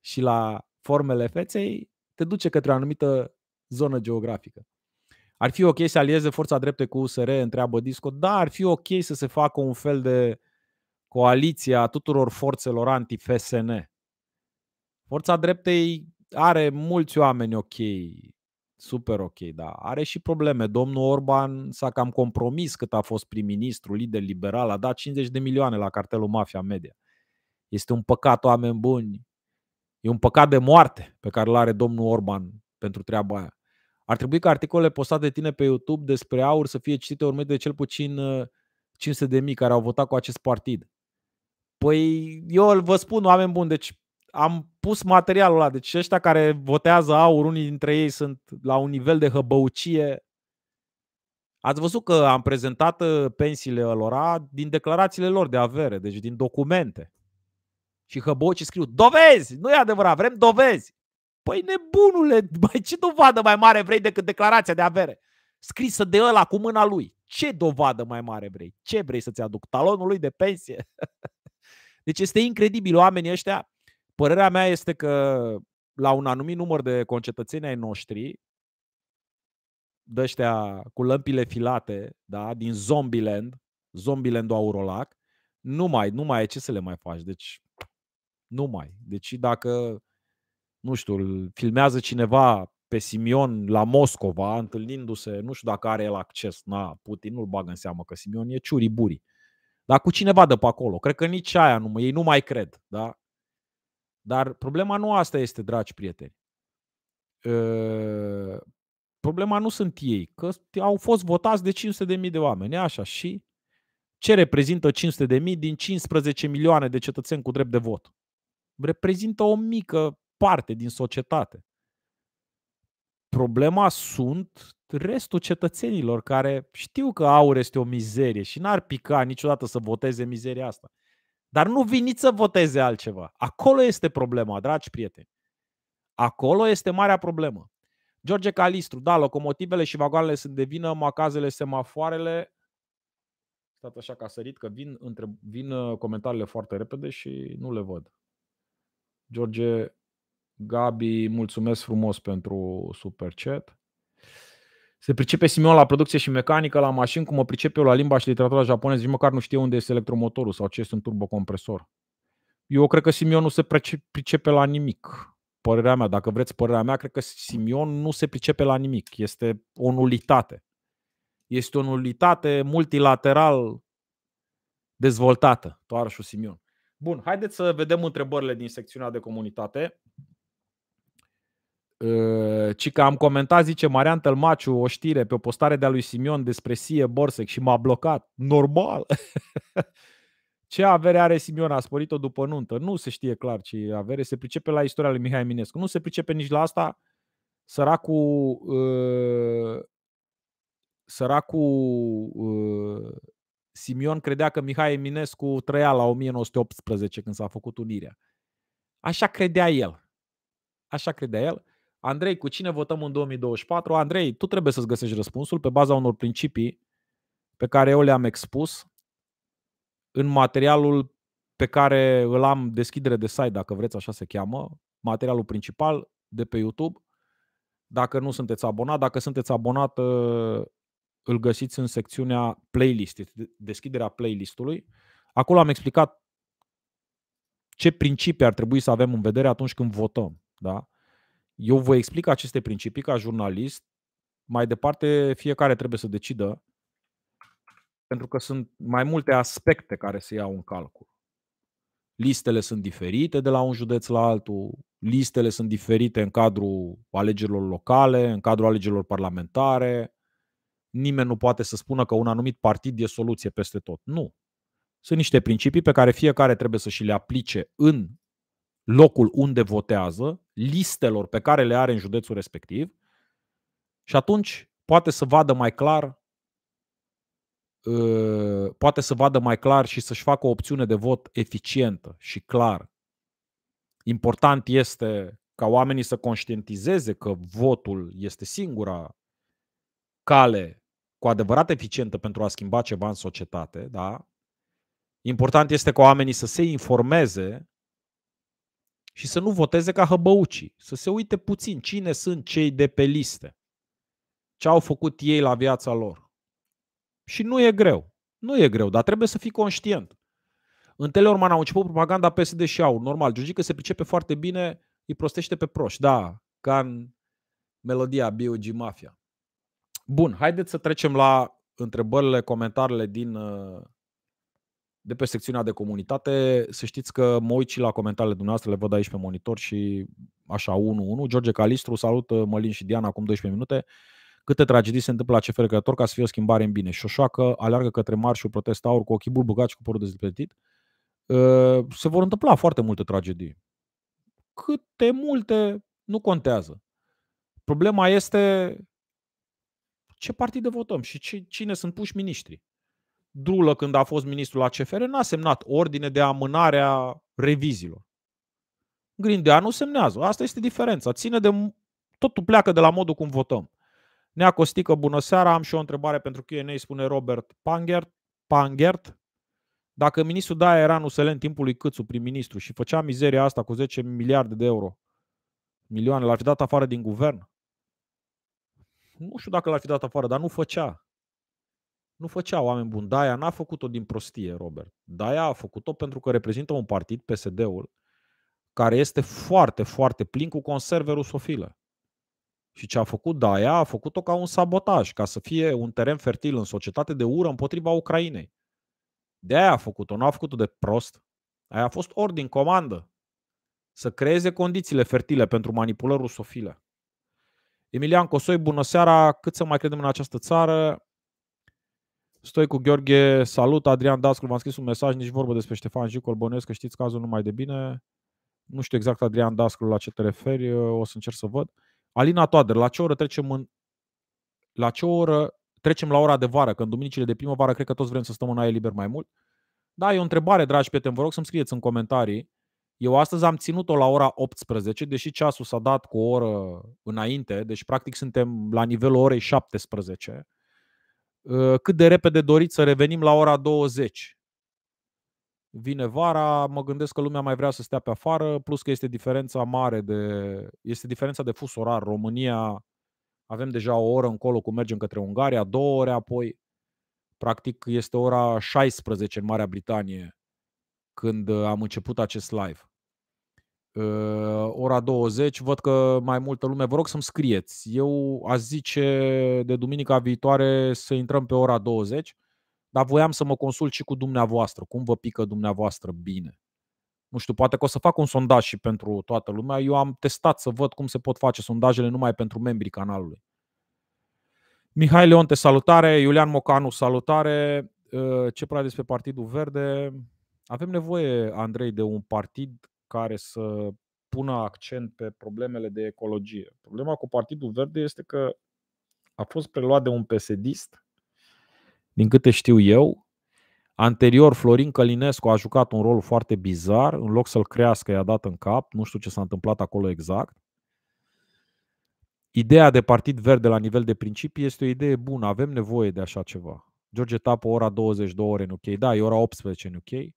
și la formele feței, te duce către o anumită zonă geografică. Ar fi ok să alieze Forța Drepte cu USR, întreabă Disco? Da, ar fi ok să se facă un fel de coaliție a tuturor forțelor anti-FSN. Forța Dreptei are mulți oameni ok, super ok, dar are și probleme. Domnul Orban s-a cam compromis cât a fost prim-ministru, lider liberal, a dat 50 de milioane la cartelul Mafia Media. Este un păcat, oameni buni. E un păcat de moarte pe care îl are domnul Orban pentru treaba aia. Ar trebui ca articolele postate de tine pe YouTube despre AUR să fie citite urmate de cel puțin 500.000 care au votat cu acest partid. Păi eu vă spun, oameni buni, deci am pus materialul ăla. Deci ăștia care votează AUR, unii dintre ei sunt la un nivel de hăbăucie. Ați văzut că am prezentat pensiile lor din declarațiile lor de avere, deci din documente. Și hăbăucii scriu dovezi, nu e adevărat, vrem dovezi. Păi nebunule, băi, ce dovadă mai mare vrei decât declarația de avere scrisă de ăla cu mâna lui? Ce dovadă mai mare vrei? Ce vrei să-ți aduc? Talonul lui de pensie? Deci este incredibil, oamenii ăștia. Părerea mea este că la un anumit număr de concetățeni ai noștri, de ăștia cu lămpile filate, da, din Zombieland, Zombieland-ul Aurolac, nu mai e ce să le mai faci. Deci nu mai. Deci dacă, nu știu, filmează cineva pe Simion la Moscova, întâlnindu-se, nu știu dacă are el acces, na, Putin nu-l bagă în seamă că Simion e ciuriburi, dar cu cineva de pe acolo. Cred că nici aia nu, ei nu mai cred, da? Dar problema nu asta este, dragi prieteni. Problema nu sunt ei, că au fost votați de 500.000 de oameni, e așa, și ce reprezintă 500.000 din 15 milioane de cetățeni cu drept de vot? Reprezintă o mică parte din societate. Problema sunt restul cetățenilor care știu că AUR este o mizerie și n-ar pica niciodată să voteze mizeria asta. Dar nu vin nici să voteze altceva. Acolo este problema, dragi prieteni. Acolo este marea problemă. George Calistru, da, locomotivele și vagoanele sunt de vină, macazele, semafoarele. Stat așa că a sărit, că vin comentariile foarte repede și nu le văd. George Gabi, mulțumesc frumos pentru super chat. Se pricepe Simion la producție și mecanică, la mașini, cum mă pricep eu la limba și literatura japoneză. Nici măcar nu știe unde este electromotorul sau ce este un turbocompresor. Eu cred că Simion nu se pricepe la nimic. Părerea mea, dacă vreți părerea mea, cred că Simion nu se pricepe la nimic. Este o nulitate. Este o nulitate multilateral dezvoltată, tovarășul Simion. Bun, haideți să vedem întrebările din secțiunea de comunitate. Ci că am comentat, zice Marian Tălmaciu, o știre pe o postare de-a lui Simion despre Sie Borsec și m-a blocat. Normal! Ce avere are Simion? A sporit-o după nuntă. Nu se știe clar ce avere. Se pricepe la istoria lui Mihai Eminescu. Nu se pricepe nici la asta. Săracul Simion credea că Mihai Eminescu trăia la 1918 când s-a făcut unirea. Așa credea el. Așa credea el. Andrei, cu cine votăm în 2024? Andrei, tu trebuie să-ți găsești răspunsul pe baza unor principii pe care eu le-am expus în materialul pe care îl am, deschidere de site, dacă vreți, așa se cheamă, materialul principal de pe YouTube. Dacă nu sunteți abonat, dacă sunteți abonat, îl găsiți în secțiunea playlist, deschiderea playlistului. Acolo am explicat ce principii ar trebui să avem în vedere atunci când votăm. Da? Eu vă explic aceste principii ca jurnalist. Mai departe, fiecare trebuie să decidă, pentru că sunt mai multe aspecte care se iau în calcul. Listele sunt diferite de la un județ la altul, listele sunt diferite în cadrul alegerilor locale, în cadrul alegerilor parlamentare. Nimeni nu poate să spună că un anumit partid e soluție peste tot. Nu. Sunt niște principii pe care fiecare trebuie să și le aplice în locul unde votează, listelor pe care le are în județul respectiv, și atunci poate să vadă mai clar, și să-și facă o opțiune de vot eficientă și clară. Important este ca oamenii să conștientizeze că votul este singura cale cu adevărat eficientă pentru a schimba ceva în societate. Da? Important este ca oamenii să se informeze și să nu voteze ca hăbăucii, să se uite puțin cine sunt cei de pe liste, ce au făcut ei la viața lor. Și nu e greu, nu e greu, dar trebuie să fii conștient. În Teleorman au început propaganda PSD și au, normal, Giurgică se pricepe foarte bine, îi prostește pe proști, da, ca în melodia B.U.G. Mafia. Bun, haideți să trecem la întrebările, comentariile de pe secțiunea de comunitate. Să știți că mă uit și la comentariile dumneavoastră, le văd aici pe monitor și așa, 1-1. George Calistru, salut Mălin și Diana, acum 12 minute. Câte tragedii se întâmplă la CFR Creator ca să fie o schimbare în bine. Șoșoacă aleargă către marșul protest aur cu ochii bulbugați și cu părul dezletit. Se vor întâmpla foarte multe tragedii. Câte multe, nu contează. Problema este ce partide votăm și cine sunt puși miniștri. Drulă, când a fost ministrul la CFR, n-a semnat ordine de amânare a reviziilor. Grindeanu semnează. Asta este diferența. Totul pleacă de la modul cum votăm. Nea Costică, bună seara, am și o întrebare pentru Q&A, spune Robert Pangert. Dacă ministrul Daia era în USL în timpul lui Câțu prim-ministru și făcea mizeria asta cu 10 miliarde de euro, milioane, l-ar fi dat afară din guvern? Nu știu dacă l-ar fi dat afară, dar nu făcea. Nu făcea, oameni buni. Daia n-a făcut-o din prostie, Robert. Daia a făcut-o pentru că reprezintă un partid, PSD-ul, care este foarte, foarte plin cu conserve rusofile. Și ce a făcut Daia, a făcut-o ca un sabotaj, ca să fie un teren fertil în societate de ură împotriva Ucrainei. De aia a făcut-o, nu a făcut-o de prost. Aia a fost ordin, comandă. Să creeze condițiile fertile pentru manipulări rusofile. Emilian Cosoi, bună seara, cât să mai credem în această țară? Stoicu Gheorghe, salut. Adrian Dascu, v-am scris un mesaj, nici vorbă despre Ștefan Gicol, bănuiesc că știți cazul numai de bine. Nu știu exact, Adrian Dascu, la ce te referi, o să încerc să văd. Alina Toader, la ce oră trecem la ora de vară? Că în duminicile de primăvară cred că toți vrem să stăm în aer liber mai mult. Da, e o întrebare, dragi prieteni, vă rog să-mi scrieți în comentarii. Eu astăzi am ținut-o la ora 18, deși ceasul s-a dat cu o oră înainte, deci practic suntem la nivelul orei 17. Cât de repede doriți să revenim la ora 20? Vine vara, mă gândesc că lumea mai vrea să stea pe afară, plus că este diferența mare este diferența de fus orar. România avem deja o oră încolo cum mergem către Ungaria, 2 ore apoi. Practic este ora 16 în Marea Britanie când am început acest live. Ora 20, văd că mai multă lume, vă rog să-mi scrieți. Eu aș zice de duminica viitoare să intrăm pe ora 20, dar voiam să mă consult și cu dumneavoastră, cum vă pică dumneavoastră bine. Nu știu, poate că o să fac un sondaj și pentru toată lumea. Eu am testat să văd cum se pot face sondajele numai pentru membrii canalului. Mihai Leonte, salutare. Iulian Mocanu, salutare. Ce pare despre Partidul Verde? Avem nevoie, Andrei, de un partid care să pună accent pe problemele de ecologie. Problema cu Partidul Verde este că a fost preluat de un PSD-ist, din câte știu eu. Anterior, Florin Călinescu a jucat un rol foarte bizar, în loc să-l crească i-a dat în cap, nu știu ce s-a întâmplat acolo exact. Ideea de Partid Verde la nivel de principii este o idee bună, avem nevoie de așa ceva. George Tapo ora 22 ore în UK. Da, e ora 18 în UK.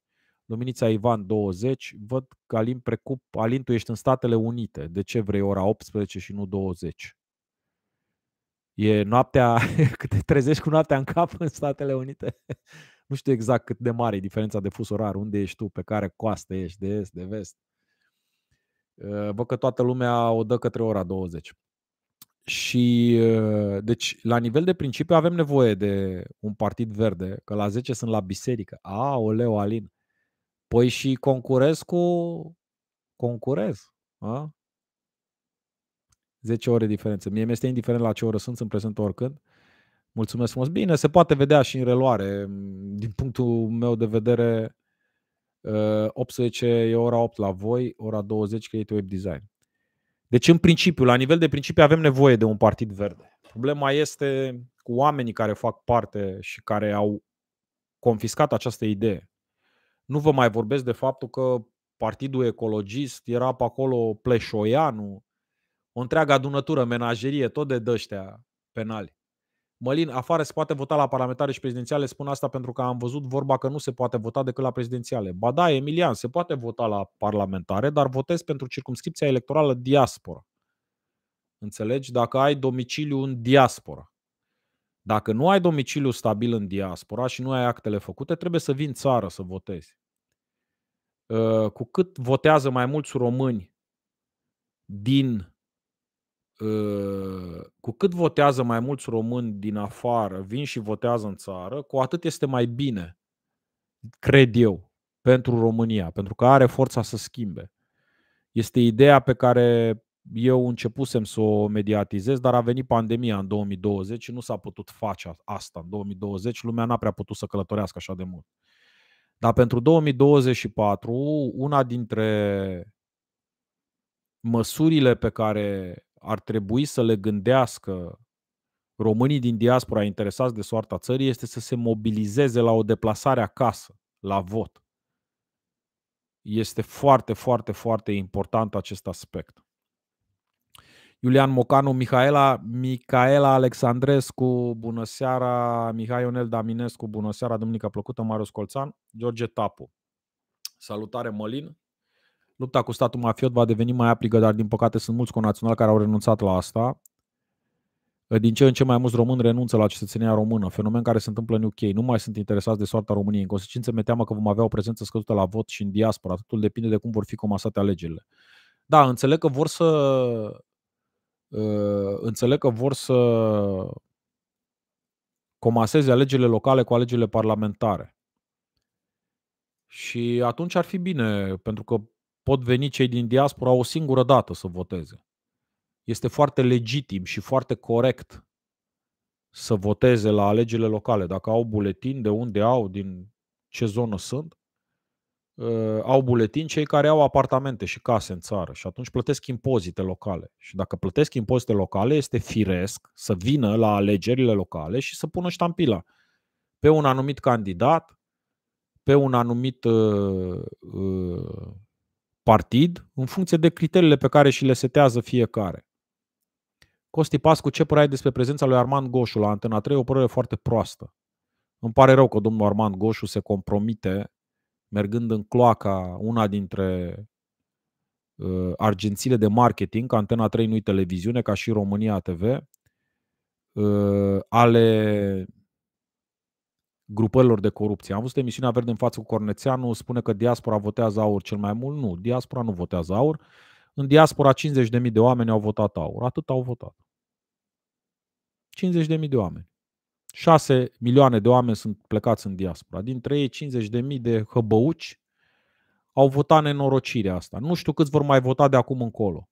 Luminița Ivan 20. Văd că Alin Precup, Alin, tu ești în Statele Unite. De ce vrei ora 18 și nu 20? E noaptea, că te trezești cu noaptea în cap în Statele Unite. Nu știu exact cât de mare e diferența de fus orar, unde ești tu, pe care coastă ești, de est, de vest. Văd că toată lumea o dă către ora 20. Și deci la nivel de principiu avem nevoie de un partid verde, că la 10 sunt la biserică. Aoleu, Alin. Păi și concurez cu... Concurez. A? 10 ore diferență. Mie mi-este indiferent la ce oră sunt în prezent oricând. Mulțumesc frumos. Bine, se poate vedea și în reluare. Din punctul meu de vedere, 18 e ora 8 la voi, ora 20 create web design. Deci în principiu, la nivel de principiu avem nevoie de un partid verde. Problema este cu oamenii care fac parte și care au confiscat această idee. Nu vă mai vorbesc de faptul că partidul ecologist era pe acolo Pleșoianu, o întreagă adunătură, menagerie, tot de dăștea penali. Mălin, afară se poate vota la parlamentare și prezidențiale, spun asta pentru că am văzut vorba că nu se poate vota decât la prezidențiale. Ba da, Emilian, se poate vota la parlamentare, dar votezi pentru circumscripția electorală diaspora. Înțelegi? Dacă ai domiciliu în diaspora. Dacă nu ai domiciliu stabil în diaspora și nu ai actele făcute, trebuie să vii în țară să votezi. Cu cât votează mai mulți români din... Cu cât votează mai mulți români din afară, vin și votează în țară, cu atât este mai bine, cred eu, pentru România, pentru că are forța să schimbe. Este ideea pe care eu începusem să o mediatizez, dar a venit pandemia în 2020 și nu s-a putut face asta în 2020, lumea n-a prea putut să călătorească așa de mult. Dar pentru 2024, una dintre măsurile pe care ar trebui să le gândească românii din diaspora interesați de soarta țării este să se mobilizeze la o deplasare acasă, la vot. Este foarte, foarte, foarte important acest aspect. Iulian Mocanu, Micaela Alexandrescu, bună seara, Mihai Ionel Daminescu, bună seara, duminică plăcută, Marius Colțan, George Tapu. Salutare, Mălin. Lupta cu statul mafiot va deveni mai aprigă, dar din păcate sunt mulți conaționali care au renunțat la asta. Din ce în ce mai mulți români renunță la cetățenia română, fenomen care se întâmplă în UK. Nu mai sunt interesați de soarta României. În consecință, mi-e teamă că vom avea o prezență scăzută la vot și în diaspora. Totul depinde de cum vor fi comasate alegerile. Da, înțeleg că vor să comaseze alegerile locale cu alegerile parlamentare. Și atunci ar fi bine, pentru că pot veni cei din diaspora o singură dată să voteze. Este foarte legitim și foarte corect să voteze la alegerile locale. Dacă au buletin, de unde au, din ce zonă sunt, au buletin cei care au apartamente și case în țară și atunci plătesc impozite locale. Și dacă plătesc impozite locale, este firesc să vină la alegerile locale și să pună ștampila pe un anumit candidat, pe un anumit partid, în funcție de criteriile pe care și le setează fiecare. Costi Pascu, ce părere ai despre prezența lui Armand Goșu la Antena 3? O părere foarte proastă. Îmi pare rău că domnul Armand Goșu se compromite mergând în cloaca una dintre agențiile de marketing, că Antena 3 nu-i televiziune, ca și România TV, ale grupărilor de corupție. Am văzut emisiunea Verde în față cu Cornețeanu, spune că diaspora votează aur cel mai mult. Nu, diaspora nu votează aur. În diaspora 50.000 de oameni au votat aur. Atât au votat. 50.000 de oameni. 6 milioane de oameni sunt plecați în diaspora. Dintre ei 50.000 de hăbăuci au votat nenorocirea asta. Nu știu câți vor mai vota de acum încolo.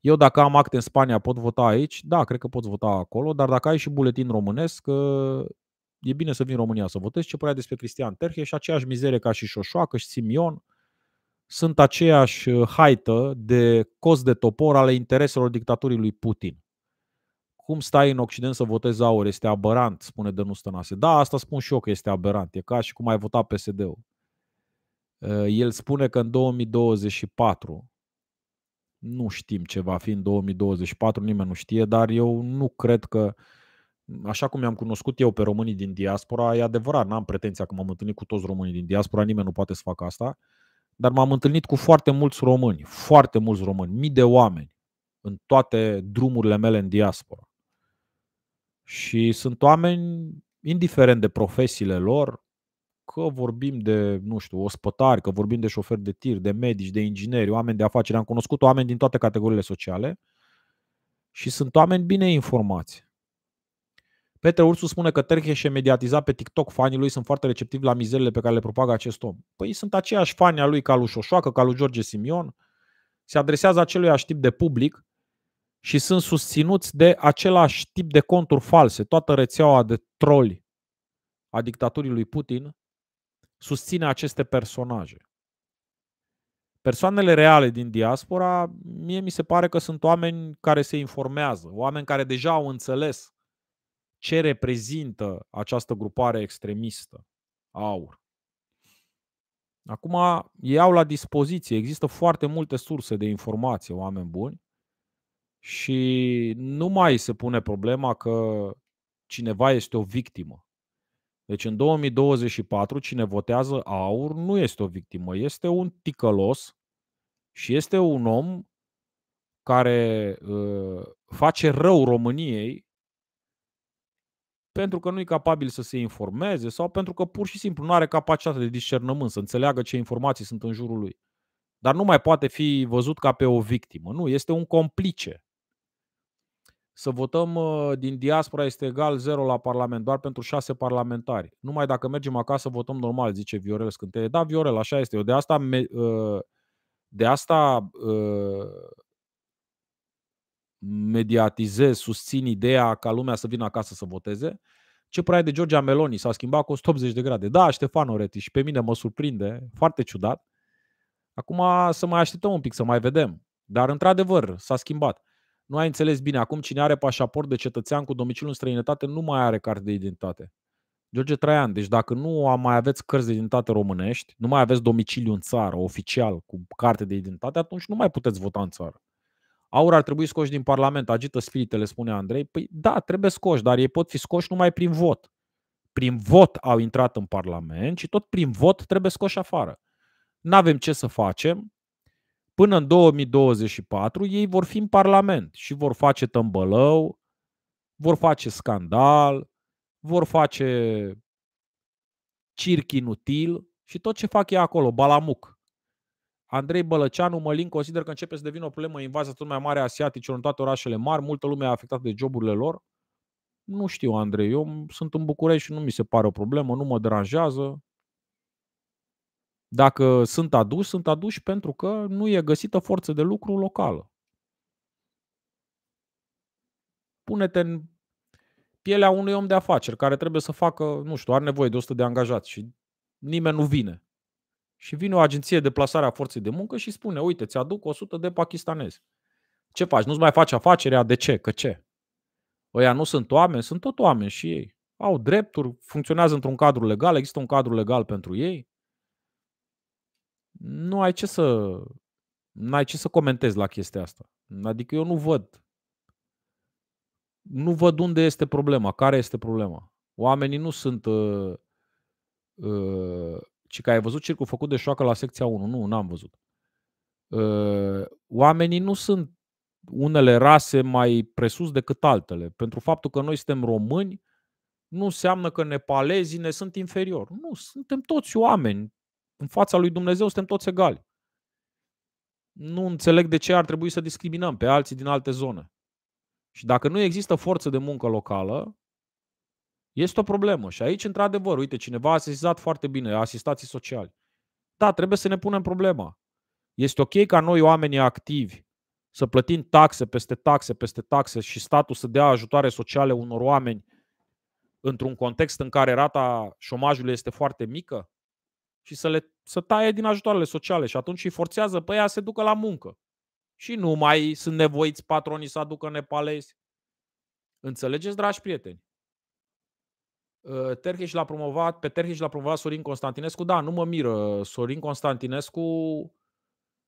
Eu dacă am acte în Spania pot vota aici? Da, cred că poți vota acolo, dar dacă ai și buletin românesc, e bine să vin în România să votez. Ce părea despre Cristian Terhe? Și aceeași mizerie ca și Șoșoacă și Simion, sunt aceeași haită de cost de topor ale intereselor dictaturii lui Putin. Cum stai în Occident să votezi aur? Este aberant, spune Dănuț Stănase. Da, asta spun și eu că este aberant. E ca și cum ai votat PSD-ul. El spune că în 2024, nu știm ce va fi în 2024, nimeni nu știe, dar eu nu cred că așa cum i-am cunoscut eu pe românii din diaspora, e adevărat, n-am pretenția că m-am întâlnit cu toți românii din diaspora, nimeni nu poate să facă asta, dar m-am întâlnit cu foarte mulți români, mii de oameni în toate drumurile mele în diaspora. Și sunt oameni, indiferent de profesiile lor, că vorbim de, nu știu, ospătari, că vorbim de șoferi de tir, de medici, de ingineri, oameni de afaceri, am cunoscut oameni din toate categoriile sociale și sunt oameni bine informați. Petre Ursu spune că Terheș e mediatizat pe TikTok, fanii lui sunt foarte receptivi la mizerile pe care le propagă acest om. Păi sunt aceiași fani a lui ca lui Șoșoacă, ca lui George Simion, se adresează aceluiași tip de public și sunt susținuți de același tip de conturi false. Toată rețeaua de troli a dictaturii lui Putin susține aceste personaje. Persoanele reale din diaspora, mie mi se pare că sunt oameni care se informează, oameni care deja au înțeles ce reprezintă această grupare extremistă, AUR. Acum iau la dispoziție, există foarte multe surse de informație, oameni buni, și nu mai se pune problema că cineva este o victimă. Deci în 2024 cine votează AUR nu este o victimă, este un ticălos și este un om care face rău României pentru că nu e capabil să se informeze sau pentru că pur și simplu nu are capacitatea de discernământ să înțeleagă ce informații sunt în jurul lui. Dar nu mai poate fi văzut ca pe o victimă. Nu, este un complice. Să votăm din diaspora este egal 0 la Parlament, doar pentru 6 parlamentari. Numai dacă mergem acasă votăm normal, zice Viorel Scânteie. Da, Viorel, așa este. Eu de asta mediatizez, susțin ideea ca lumea să vină acasă să voteze. Ce prea e de Giorgia Meloni? S-a schimbat cu 180 de grade. Da, Ștefan Oreti, și pe mine mă surprinde, foarte ciudat. Acum să mai așteptăm un pic, să mai vedem. Dar într-adevăr s-a schimbat. Nu ai înțeles bine. Acum cine are pașaport de cetățean cu domiciliu în străinătate nu mai are carte de identitate. George Traian, deci dacă nu mai aveți cărți de identitate românești, nu mai aveți domiciliu în țară oficial cu carte de identitate, atunci nu mai puteți vota în țară. AUR ar trebui scoși din Parlament, agită spiritele, spune Andrei. Păi da, trebuie scoși, dar ei pot fi scoși numai prin vot. Prin vot au intrat în Parlament și tot prin vot trebuie scoși afară. N-avem ce să facem. Până în 2024 ei vor fi în Parlament și vor face tămbălău, vor face scandal, vor face circ inutil și tot ce fac ei acolo, balamuc. Andrei Bălăceanu, Mălin, consider că începe să devină o problemă invazia tot mai mare a asiaticilor în toate orașele mari, multă lume e afectată de joburile lor. Nu știu, Andrei, eu sunt în București și nu mi se pare o problemă, nu mă deranjează. Dacă sunt aduși, sunt aduși pentru că nu e găsită forță de lucru locală. Pune-te în pielea unui om de afaceri care trebuie să facă, nu știu, are nevoie de 100 de angajați și nimeni nu vine. Și vine o agenție de plasare a forței de muncă și spune, uite, ți-aduc 100 de pakistanezi. Ce faci? Nu-ți mai faci afacerea? De ce? Că ce? Ăia nu sunt oameni? Sunt tot oameni și ei. Au drepturi, funcționează într-un cadru legal, există un cadru legal pentru ei. Nu ai ce să comentezi la chestia asta. Adică eu nu văd unde este problema, care este problema. Oamenii nu sunt ci că ai văzut circul făcut de Șoacă la secția 1, nu, n-am văzut. Oamenii nu sunt unele rase mai presus decât altele. Pentru faptul că noi suntem români nu înseamnă că nepalezii ne sunt inferiori. Nu, suntem toți oameni. În fața lui Dumnezeu suntem toți egali. Nu înțeleg de ce ar trebui să discriminăm pe alții din alte zone. Și dacă nu există forță de muncă locală, este o problemă. Și aici, într-adevăr, uite, cineva a sesizat foarte bine, asistații sociali. Da, trebuie să ne punem problema. Este ok ca noi, oamenii activi, să plătim taxe peste taxe peste taxe și statul să dea ajutoare sociale unor oameni într-un context în care rata șomajului este foarte mică? Și să taie din ajutoarele sociale și atunci îi forțează pe ea să se ducă la muncă. Și nu mai sunt nevoiți patronii să aducă nepalezi. Înțelegeți, dragi prieteni? Terheș l-a promovat Sorin Constantinescu. Da, nu mă miră. Sorin Constantinescu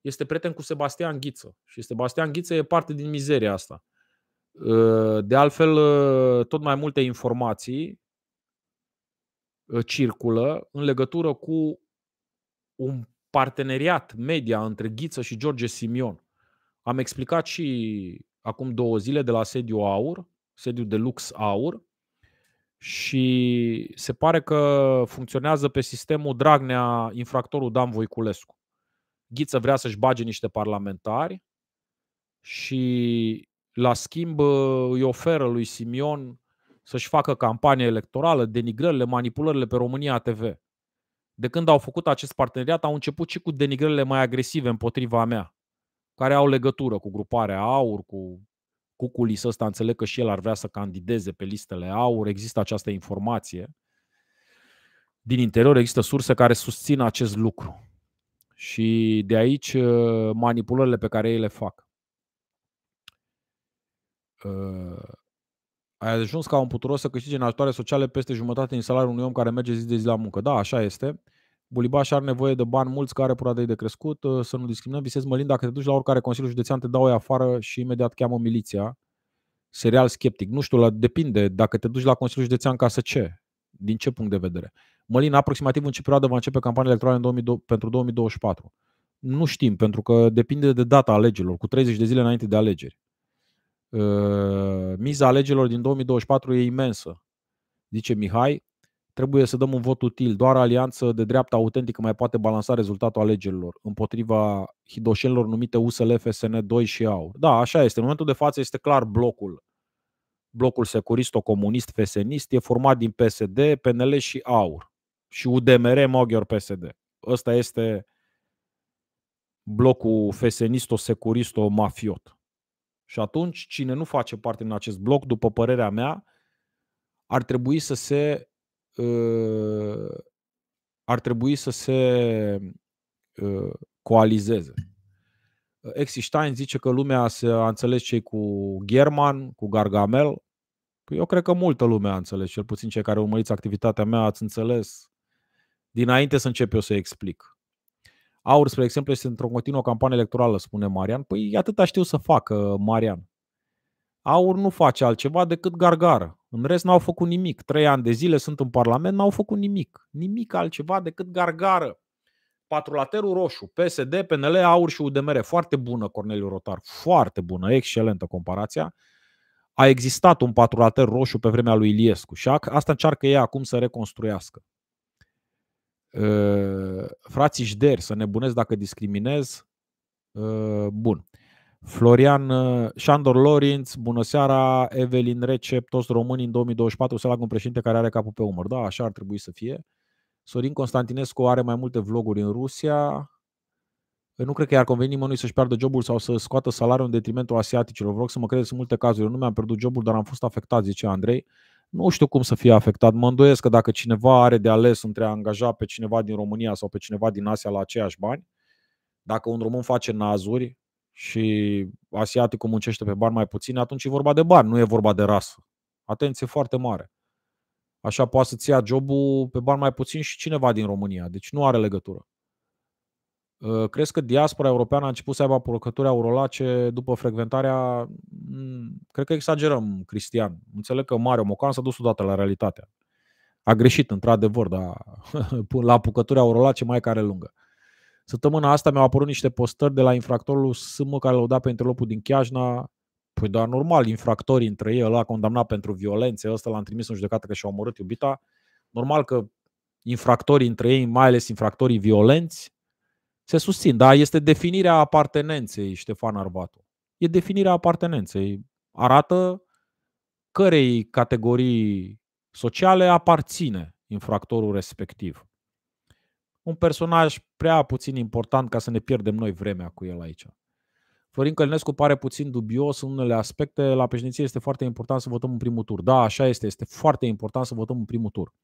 este prieten cu Sebastian Ghiță. Și Sebastian Ghiță e parte din mizeria asta. De altfel, tot mai multe informații circulă în legătură cu un parteneriat media între Ghiță și George Simion. Am explicat și acum 2 zile de la Sediu Aur, Sediu de Lux Aur, și se pare că funcționează pe sistemul Dragnea, infractorul Dan Voiculescu. Ghiță vrea să-și bage niște parlamentari și la schimb îi oferă lui Simion să-și facă campanie electorală, denigrările, manipulările pe România TV. De când au făcut acest parteneriat, au început și cu denigrările mai agresive împotriva mea, care au legătură cu gruparea AUR, cu cuculis ăsta, înțeleg că și el ar vrea să candideze pe listele AUR, există această informație. Din interior există surse care susțin acest lucru. Și de aici manipulările pe care ei le fac. Ai ajuns ca un puturos să câștige în ajutoare sociale peste jumătate din salariul unui om care merge zi de zi la muncă. Da, așa este. Bulibaș are nevoie de bani mulți, care puradei de crescut, să nu discriminăm. Visez, Mălin, dacă te duci la oricare consiliu județean, te dau ei afară și imediat cheamă miliția. Serial sceptic. Nu știu, depinde dacă te duci la consiliu județean ca să ce. Din ce punct de vedere? Mălin, aproximativ în ce perioadă va începe campania electorală pentru 2024? Nu știm, pentru că depinde de data alegerilor, cu 30 de zile înainte de alegeri. Miza alegerilor din 2024 e imensă, zice Mihai. Trebuie să dăm un vot util. Doar alianță de dreapta autentică mai poate balansa rezultatul alegerilor împotriva hidoșenilor numite USL, FSN 2 și AUR. Da, așa este. În momentul de față este clar blocul securisto-comunist, FSNist, e format din PSD, PNL și AUR și UDMR, Maghior PSD. Ăsta este blocul FSNisto-securisto-mafiot. Și atunci, cine nu face parte din acest bloc, după părerea mea, ar trebui să se coalizeze. Existein zice că lumea a înțeles cei cu German, cu Gargamel. Păi eu cred că multă lume a înțeles, cel puțin cei care urmăriți activitatea mea ați înțeles dinainte să încep eu să explic. AUR, spre exemplu, este într-o continuă campanie electorală, spune Marian. Păi atâta știu să facă, Marian. AUR nu face altceva decât gargară. În rest n-au făcut nimic. 3 ani de zile sunt în Parlament, n-au făcut nimic. Nimic altceva decât gargară. Patrulaterul roșu, PSD, PNL, AUR și UDMR. Foarte bună, Corneliu Rotar. Foarte bună, excelentă comparația. A existat un patrulater roșu pe vremea lui Iliescu și asta încearcă ei acum să reconstruiască. Frații Șderi, să nebunesc dacă discriminez. Bun. Florian Șandor Lorinț, bună seara. Evelin Recep, toți românii în 2024 să aleagă un președinte care are capul pe umăr. Da, așa ar trebui să fie. Sorin Constantinescu are mai multe vloguri în Rusia. Nu cred că i-ar conveni nimănui să-și piardă jobul sau să scoată salariul în detrimentul asiaticilor. Vă rog să mă credeți, în multe cazuri. Eu nu mi-am pierdut jobul, dar am fost afectat, zice Andrei. Nu știu cum să fie afectat. Mă îndoiesc că dacă cineva are de ales între a angaja pe cineva din România sau pe cineva din Asia la aceiași bani, dacă un român face nazuri și asiaticul muncește pe bani mai puțin, atunci e vorba de bani, nu e vorba de rasă. Atenție foarte mare. Așa poate să-ți ia jobul pe bani mai puțin și cineva din România. Deci nu are legătură. Crezi că diaspora europeană a început să aibă provocări aurolace după frecventarea? Cred că exagerăm, Cristian. Înțeleg că Mario Mocan s-a dus odată la realitatea. A greșit, într-adevăr, dar la apucături aurolace mai care lungă. Săptămâna asta mi-au apărut niște postări de la infractorul Sâmă care l-au dat pe interlopul din Chiajna. Păi dar normal, infractorii între ei, ăla a condamnat pentru violențe, ăsta l-a trimis în judecată că și-a omorât iubita. Normal că infractorii între ei, mai ales infractorii violenți, se susțin. Dar este definirea apartenenței, Ștefan Arvatu. E definirea apartenenței. Arată cărei categorii sociale aparține infractorul respectiv. Un personaj prea puțin important ca să ne pierdem noi vremea cu el aici. Florin Călinescu pare puțin dubios în unele aspecte. La președinție este foarte important să votăm în primul tur. Da, așa este. Este foarte important să votăm în primul tur.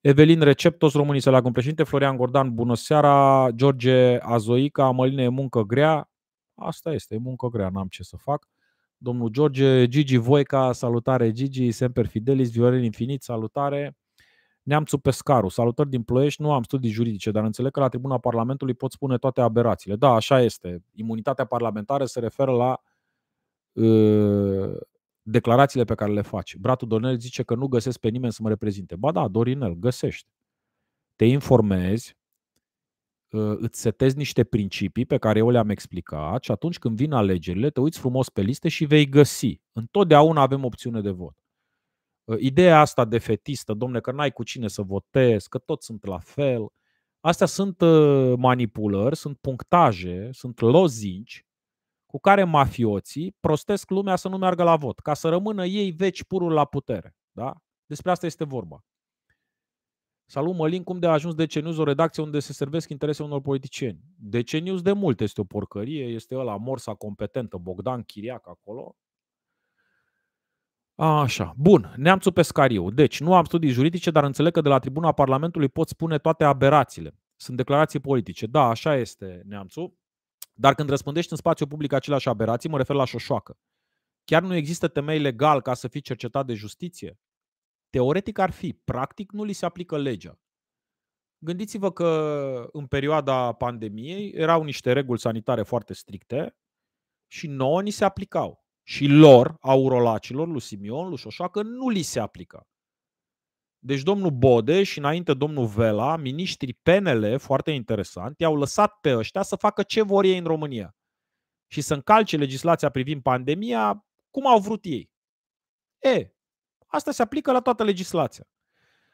Evelin Recep, toți românii să aleagă un președinte. Florian Gordan, bună seara. George Azoica, Măline, e muncă grea. Asta este, e muncă grea, n-am ce să fac. Domnul George, Gigi Voica, salutare Gigi, Semper Fidelis, Viorel Infinit, salutare. Neamțu Pescaru, salutări din Ploiești, nu am studii juridice, dar înțeleg că la tribuna Parlamentului pot spune toate aberațiile. Da, așa este. Imunitatea parlamentară se referă la declarațiile pe care le faci. Bratu Dornel zice că nu găsesc pe nimeni să mă reprezinte. Ba da, Dorinel, găsești. Te informezi, îți setezi niște principii pe care eu le-am explicat și atunci când vin alegerile, te uiți frumos pe liste și vei găsi. Întotdeauna avem opțiune de vot. Ideea asta defetistă, domne, că n-ai cu cine să votezi, că toți sunt la fel, astea sunt manipulări, sunt punctaje, sunt lozinci cu care mafioții prostesc lumea să nu meargă la vot, ca să rămână ei veci purul la putere. Da? Despre asta este vorba. Salut, Mălin, cum de a ajuns DC News, o redacție unde se servesc interesele unor politicieni? DC News de mult este o porcărie, este ăla morsa competentă, Bogdan Chiriac acolo. Așa, bun, Neamțu Pescariu. Deci, nu am studii juridice, dar înțeleg că de la tribuna Parlamentului pot spune toate aberațiile. Sunt declarații politice. Da, așa este, Neamțu. Dar când răspândești în spațiu public aceleași aberații, mă refer la șoșoacă. Chiar nu există temei legal ca să fii cercetat de justiție? Teoretic ar fi, practic nu li se aplică legea. Gândiți-vă că în perioada pandemiei erau niște reguli sanitare foarte stricte și nouă ni se aplicau. Și lor, aurolacilor, lui Simion, lui Șoșoacă, nu li se aplica. Deci domnul Bode și înainte domnul Vela, miniștrii PNL, foarte interesant, i-au lăsat pe ăștia să facă ce vor ei în România și să încalce legislația privind pandemia cum au vrut ei. Asta se aplică la toată legislația.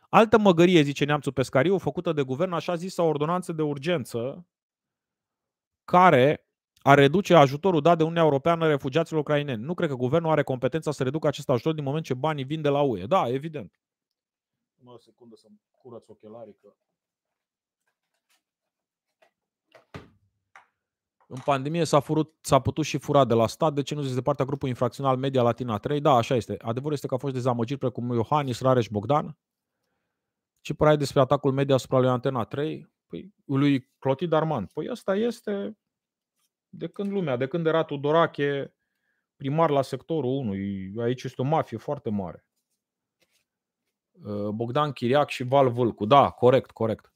Altă măgărie, zice Neamțu Pescariu, făcută de guvern, așa zisă ordonanță de urgență, care ar reduce ajutorul dat de Uniunea Europeană refugiaților ucraineni. Nu cred că guvernul are competența să reducă acest ajutor din moment ce banii vin de la UE. Da, evident. Mă, o secundă să-mi curăț ochelarii. Că... În pandemie s-a putut și fura de la stat, de ce nu zice de partea grupului infracțional Media Latina 3? Da, așa este. Adevărul este că au fost dezamăgiri precum Iohannis, Rareș, Bogdan. Ce părere ai despre atacul media asupra lui Antena 3? Păi, lui Clotilde Armand. Păi ăsta este de când lumea, de când era Tudorache primar la sectorul 1. Aici este o mafie foarte mare. Bogdan Chiriac și Val Vâlcu. Da, corect, corect.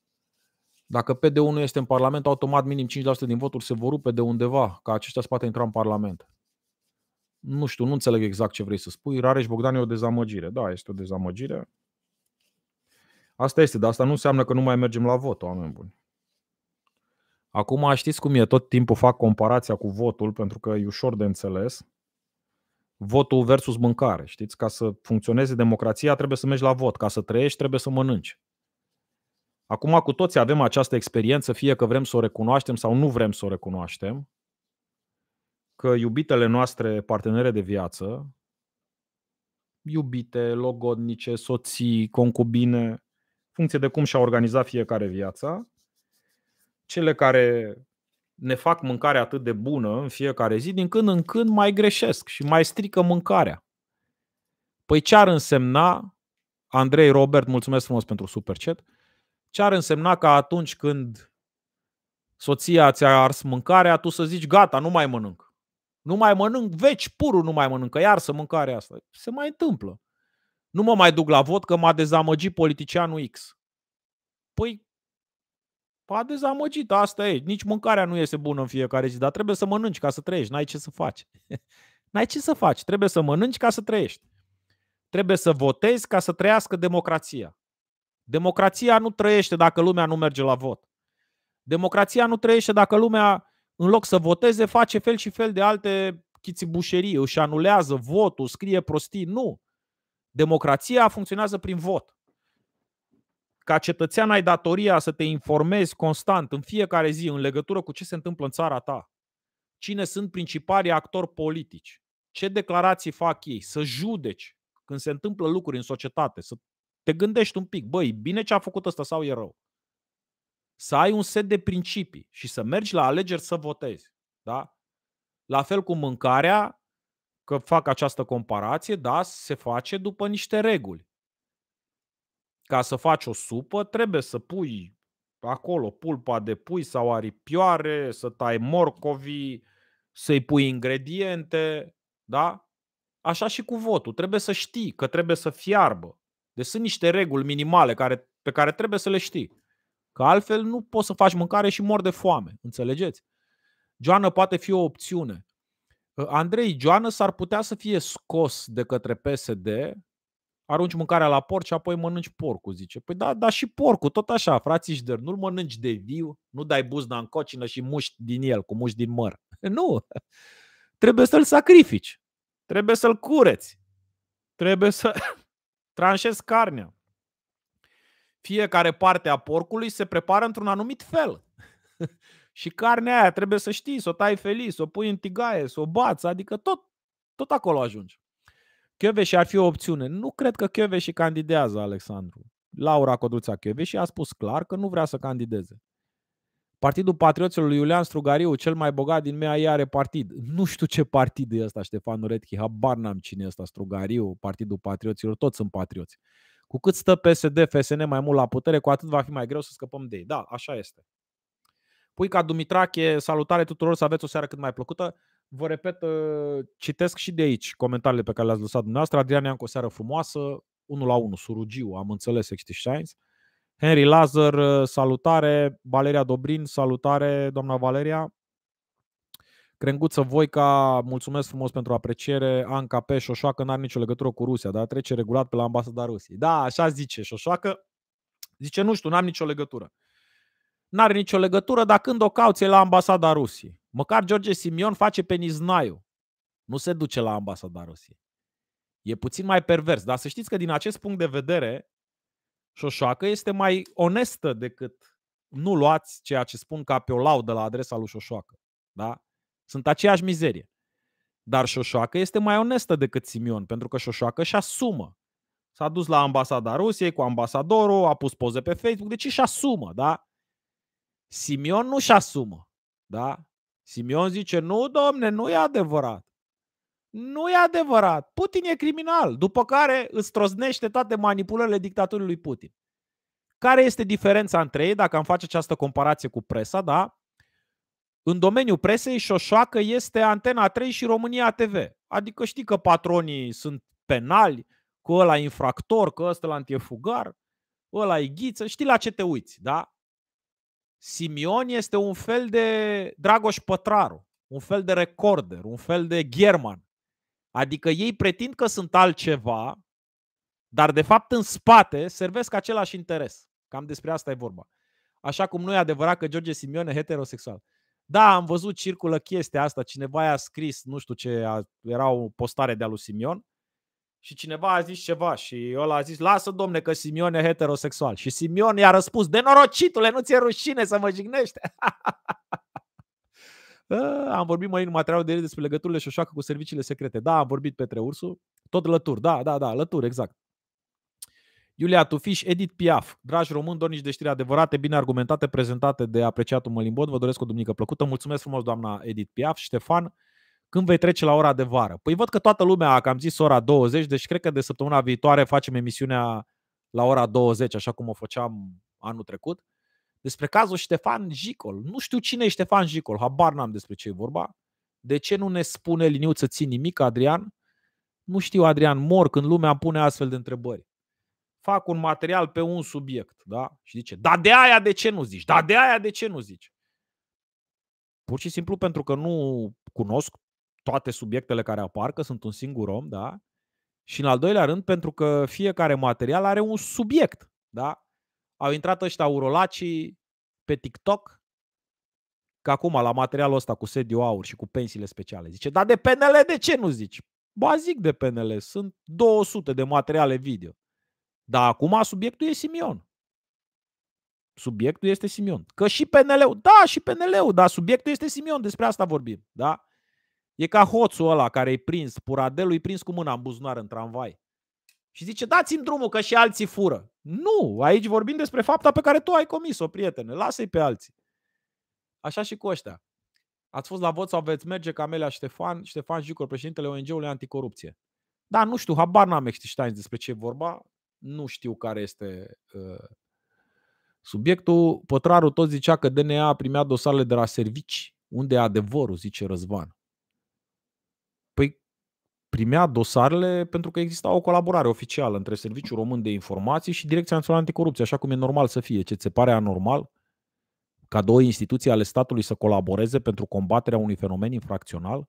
Dacă PD-ul nu este în Parlament, automat minim 5% din voturi se vor rupe de undeva, ca aceștia se poate intra în Parlament. Nu știu, nu înțeleg exact ce vrei să spui. Rareș Bogdan e o dezamăgire. Da, este o dezamăgire. Asta este, dar asta nu înseamnă că nu mai mergem la vot, oameni buni. Acum știți cum e, tot timpul fac comparația cu votul, pentru că e ușor de înțeles. Votul versus mâncare. Știți, ca să funcționeze democrația trebuie să mergi la vot. Ca să trăiești trebuie să mănânci. Acum cu toți avem această experiență, fie că vrem să o recunoaștem sau nu vrem să o recunoaștem, că iubitele noastre partenere de viață, iubite, logodnice, soții, concubine, funcție de cum și-a organizat fiecare viața, cele care ne fac mâncare atât de bună în fiecare zi, din când în când mai greșesc și mai strică mâncarea. Păi ce ar însemna, Andrei Robert, mulțumesc frumos pentru superchat, ce ar însemna ca atunci când soția ți-a ars mâncarea, tu să zici gata, nu mai mănânc. Nu mai mănânc, veci purul nu mai mănânc, că iarsă mâncarea asta. Se mai întâmplă. Nu mă mai duc la vot că m-a dezamăgit politicianul X. Păi, a dezamăgit, asta e. Nici mâncarea nu este bună în fiecare zi, dar trebuie să mănânci ca să trăiești, n-ai ce să faci. N-ai ce să faci, trebuie să mănânci ca să trăiești. Trebuie să votezi ca să trăiască democrația. Democrația nu trăiește dacă lumea nu merge la vot. Democrația nu trăiește dacă lumea, în loc să voteze, face fel și fel de alte chițibușerii, își anulează votul, scrie prostii. Nu. Democrația funcționează prin vot. Ca cetățean ai datoria să te informezi constant, în fiecare zi, în legătură cu ce se întâmplă în țara ta. Cine sunt principalii actori politici? Ce declarații fac ei? Să judeci când se întâmplă lucruri în societate, să te gândești un pic, băi, bine ce a făcut ăsta sau e rău? Să ai un set de principii și să mergi la alegeri să votezi. Da? La fel cu mâncarea, că fac această comparație, da, se face după niște reguli. Ca să faci o supă, trebuie să pui acolo pulpa de pui sau aripioare, să tai morcovii, să-i pui ingrediente. Da? Așa și cu votul. Trebuie să știi că trebuie să fiarbă. Deci sunt niște reguli minimale pe care trebuie să le știi. Că altfel nu poți să faci mâncare și mor de foame. Înțelegeți? Joana poate fi o opțiune. Andrei Ioană s-ar putea să fie scos de către PSD, arunci mâncarea la porc și apoi mănânci porcul, zice. Păi da, dar și porcul, tot așa, frații Ștern, nu-l mănânci de viu, nu dai buzna în cocină și muști din el, cu muști din măr. Nu, trebuie să-l sacrifici, trebuie să-l cureți, trebuie să tranșezi carnea. Fiecare parte a porcului se prepară într-un anumit fel. Și carnea aia trebuie să știi, să o tai feliz, să o pui în tigaie, să o bați, adică tot acolo ajungi. Chioveși ar fi o opțiune. Nu cred că Chioveși candidează, Alexandru. Laura Codruța Chioveși a spus clar că nu vrea să candideze. Partidul Patrioților lui Iulian Strugariu, cel mai bogat din mea, are partid. Nu știu ce partid e ăsta, Ștefan Uretchi, habar n-am cine e ăsta, Strugariu, Partidul Patrioților, toți sunt patrioți. Cu cât stă PSD, FSN mai mult la putere, cu atât va fi mai greu să scăpăm de ei. Da, așa este. Puica Dumitrache, salutare tuturor, să aveți o seară cât mai plăcută. Vă repet, citesc și de aici comentariile pe care le-ați lăsat dumneavoastră. Adrian Iancu, o seară frumoasă, 1 la 1, Surugiu, am înțeles, Science. Henry Lazar, salutare. Valeria Dobrin, salutare, doamna Valeria. Crenguță Voica, mulțumesc frumos pentru apreciere. Anca P. Șoșoacă n-are nicio legătură cu Rusia, dar trece regulat pe la ambasada Rusiei. Da, așa zice Șoșoacă. Zice, nu știu, n-am nicio legătură. N-are nicio legătură, dar când o cauți e la ambasada Rusiei. Măcar George Simion face pe Niznaiu. Nu se duce la ambasada Rusiei. E puțin mai pervers, dar să știți că din acest punct de vedere Șoșoacă este mai onestă decât, nu luați ceea ce spun ca pe o laudă la adresa lui Șoșoacă. Da? Sunt aceeași mizerie. Dar Șoșoacă este mai onestă decât Simion, pentru că Șoșoacă își asumă. S-a dus la ambasada Rusiei cu ambasadorul, a pus poze pe Facebook, deci își asumă, da? Simion nu-și asumă, da? Simion zice, nu, domne, nu e adevărat. Nu e adevărat. Putin e criminal, după care îți trosnește toate manipulările dictaturii lui Putin. Care este diferența între ei, dacă am face această comparație cu presa, da? În domeniul presei, Șoșoacă este Antena 3 și România TV. Adică știi că patronii sunt penali, că ăla e infractor, că ăsta ăla e fugar, ăla e ghiță, știi la ce te uiți, da? Simion este un fel de Dragoș Pătraru, un fel de recorder, un fel de Gherman. Adică ei pretind că sunt altceva, dar de fapt în spate servesc același interes. Cam despre asta e vorba. Așa cum nu e adevărat că George Simion e heterosexual. Da, am văzut, circulă chestia asta, cineva i-a scris, nu știu ce, era o postare de-a lui Simion și cineva a zis ceva și ăla a zis, lasă domne că Simion e heterosexual. Și Simion i-a răspuns, denorocitule, nu ți-e rușine să mă jignești? Am vorbit mai în materialul de ieri despre legăturile Șoșoacă cu serviciile secrete. Da, am vorbit, Petre Ursu, tot Lături, da, Lături, exact. Iulia Tufiș, Edith Piaf. Dragi români, dornici de știri adevărate, bine argumentate, prezentate de apreciatul Mălimbot. Vă doresc o duminică plăcută. Mulțumesc frumos, doamna Edith Piaf. Ștefan, când vei trece la ora de vară? Păi văd că toată lumea a cam zis ora 20, deci cred că de săptămâna viitoare facem emisiunea la ora 20, așa cum o făceam anul trecut. Despre cazul Ștefan Jicol. Nu știu cine e Ștefan Jicol, habar n-am despre ce e vorba. De ce nu ne spune Liniuță Ții nimic, Adrian? Nu știu, Adrian, mor când lumea pune astfel de întrebări. Fac un material pe un subiect, da? Și zice, da de aia de ce nu zici? Da de aia de ce nu zici? Pur și simplu pentru că nu cunosc toate subiectele care apar, că sunt un singur om, da? Și în al doilea rând pentru că fiecare material are un subiect, da? Au intrat ăștia urolacii pe TikTok, că acum la materialul ăsta cu sediu aur și cu pensiile speciale. Zice, da de PNL de ce nu zici? Ba zic de PNL, sunt 200 de materiale video. Dar acum subiectul e Simion. Subiectul este Simion. Că și PNL-ul, da, și PNL-ul, dar subiectul este Simion, despre asta vorbim, da? E ca hoțul ăla care-i prins, puradelul-i prins cu mâna în buzunar în tramvai. Și zice, dați-mi drumul că și alții fură. Nu, aici vorbim despre fapta pe care tu ai comis-o, prietene, lasă-i pe alții. Așa și cu ăștia. Ați fost la vot sau veți merge, Camelia Ștefan, Ștefan Jicor, președintele ONG-ului Anticorupție. Da, nu știu, habar n-am extiștainți despre ce e vorba. Nu știu care este subiectul. Pătrarul tot zicea că DNA a primit dosarele de la servici. Unde e adevărul, zice Răzvan. Păi primea dosarele pentru că exista o colaborare oficială între Serviciul Român de Informații și Direcția Națională Anticorupție, așa cum e normal să fie. Ce ți se pare anormal? Ca două instituții ale statului să colaboreze pentru combaterea unui fenomen infracțional?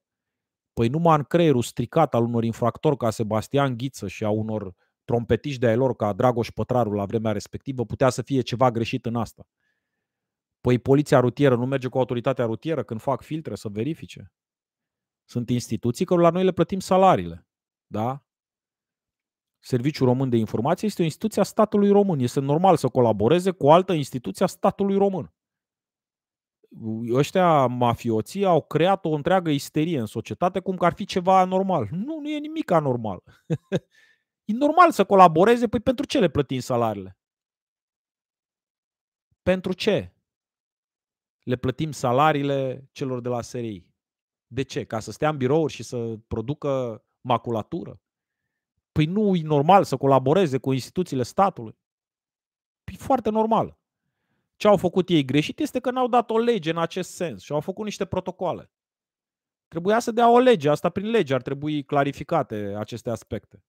Păi numai în creierul stricat al unor infractori ca Sebastian Ghiță și a unor trompetiști de-ai lor ca Dragoș Pătraru la vremea respectivă putea să fie ceva greșit în asta. Păi poliția rutieră nu merge cu autoritatea rutieră când fac filtre să verifice? Sunt instituții cărora noi le plătim salariile. Da? Serviciul Român de Informație este o instituție a statului român. Este normal să colaboreze cu o altă instituție a statului român. Ăștia mafioții au creat o întreagă isterie în societate cum că ar fi ceva anormal. Nu, nu e nimic anormal. E normal să colaboreze, păi pentru ce le plătim salariile? Pentru ce le plătim salariile celor de la SRI? De ce? Ca să stea în birouri și să producă maculatură? Păi nu e normal să colaboreze cu instituțiile statului? Păi foarte normal. Ce au făcut ei greșit este că n-au dat o lege în acest sens și au făcut niște protocoale. Trebuia să dea o lege, asta prin lege ar trebui clarificate aceste aspecte.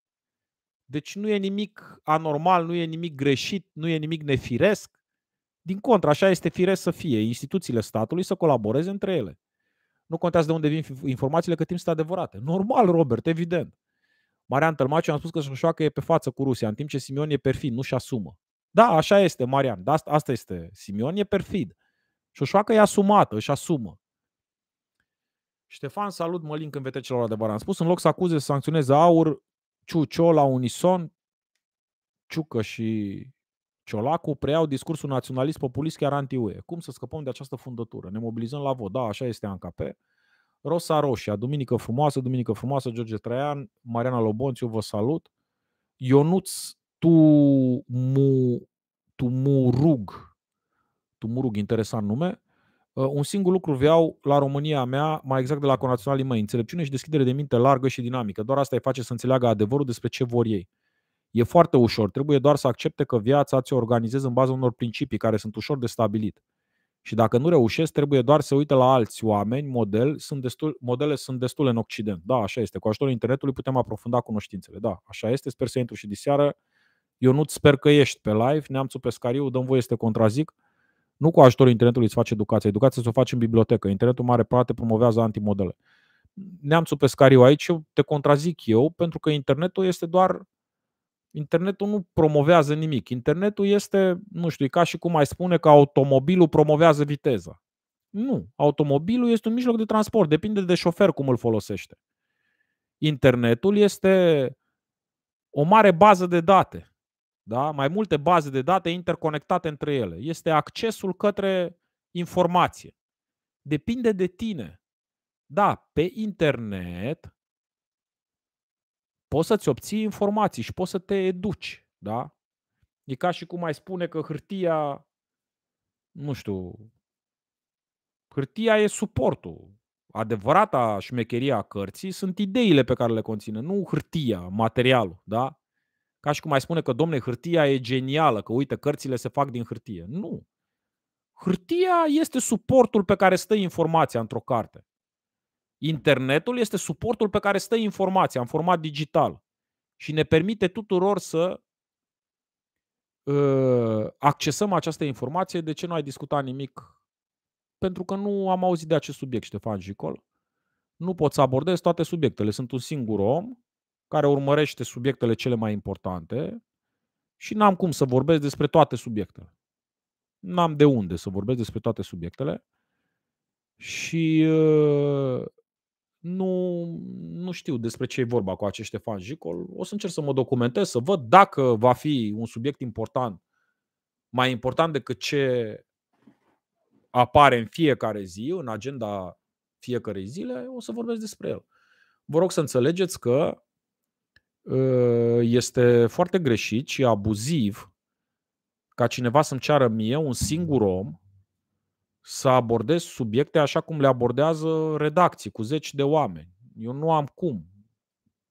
Deci nu e nimic anormal, nu e nimic greșit, nu e nimic nefiresc. Din contră, așa este firesc să fie instituțiile statului să colaboreze între ele. Nu contează de unde vin informațiile, cât timp sunt adevărate. Normal, Robert, evident. Marian Tălmaciu, am spus că Șoșoacă e pe față cu Rusia, în timp ce Simion e perfid, nu-și asumă. Da, așa este, Marian, asta este. Simion e perfid. Șoșoacă e asumată, își asumă. Ștefan, salut, mă link în vetrecerea adevărat. Am spus, în loc să acuze, să sancționeze Aur, Ciucio la unison, Ciucă și Ciolacu preiau discursul naționalist populist chiar anti-UE. Cum să scăpăm de această fundătură? Ne mobilizăm la vot. Da, așa este ANCP. Rosa Roșia, duminică frumoasă, George Traian, Mariana Lobonțiu, vă salut. Ionuț Tumurug, interesant nume. Un singur lucru vreau la România mea, mai exact de la conaționalii mei, înțelepciune și deschidere de minte largă și dinamică. Doar asta îi face să înțeleagă adevărul despre ce vor ei. E foarte ușor, trebuie doar să accepte că viața ți-o organizezi în baza unor principii care sunt ușor de stabilit. Și dacă nu reușesc, trebuie doar să uite la alți oameni, modele sunt destule în Occident. Da, așa este. Cu ajutorul internetului putem aprofunda cunoștințele. Da, așa este. Sper să intru și diseară. Eu nu sper că ești pe live. Neamțu Pescariu, dăm voie să te contrazic. Nu cu ajutorul internetului îți faci educația. Educația se face în bibliotecă. Internetul mare parte promovează antimodele. Neamțu Pescariu, aici eu te contrazic eu, pentru că internetul este doar... Internetul nu promovează nimic. Internetul este, nu știu, ca și cum ai spune că automobilul promovează viteza. Nu. Automobilul este un mijloc de transport. Depinde de șofer cum îl folosește. Internetul este o mare bază de date. Da? Mai multe baze de date interconectate între ele. Este accesul către informație. Depinde de tine. Da, pe internet... Poți să-ți obții informații și poți să te educi, da? E ca și cum ai spune că hârtia, nu știu, hârtia e suportul. Adevărata șmecherie a cărții sunt ideile pe care le conține, nu hârtia, materialul, da? Ca și cum ai spune că, domne, hârtia e genială, că uite, cărțile se fac din hârtie. Nu. Hârtia este suportul pe care stă informația într-o carte. Internetul este suportul pe care stă informația în format digital și ne permite tuturor să accesăm această informație. De ce nu ai discutat nimic? Pentru că nu am auzit de acest subiect, Ștefan Jicol. Nu pot să abordez toate subiectele. Sunt un singur om care urmărește subiectele cele mai importante și n-am cum să vorbesc despre toate subiectele. N-am de unde să vorbesc despre toate subiectele și... Nu știu despre ce e vorba cu acest Ștefan Jicol. O să încerc să mă documentez, să văd dacă va fi un subiect important, mai important decât ce apare în fiecare zi, în agenda fiecărei zile, o să vorbesc despre el. Vă rog să înțelegeți că este foarte greșit și abuziv ca cineva să-mi ceară mie, un singur om, să abordez subiecte așa cum le abordează redacții, cu zeci de oameni. Eu nu am cum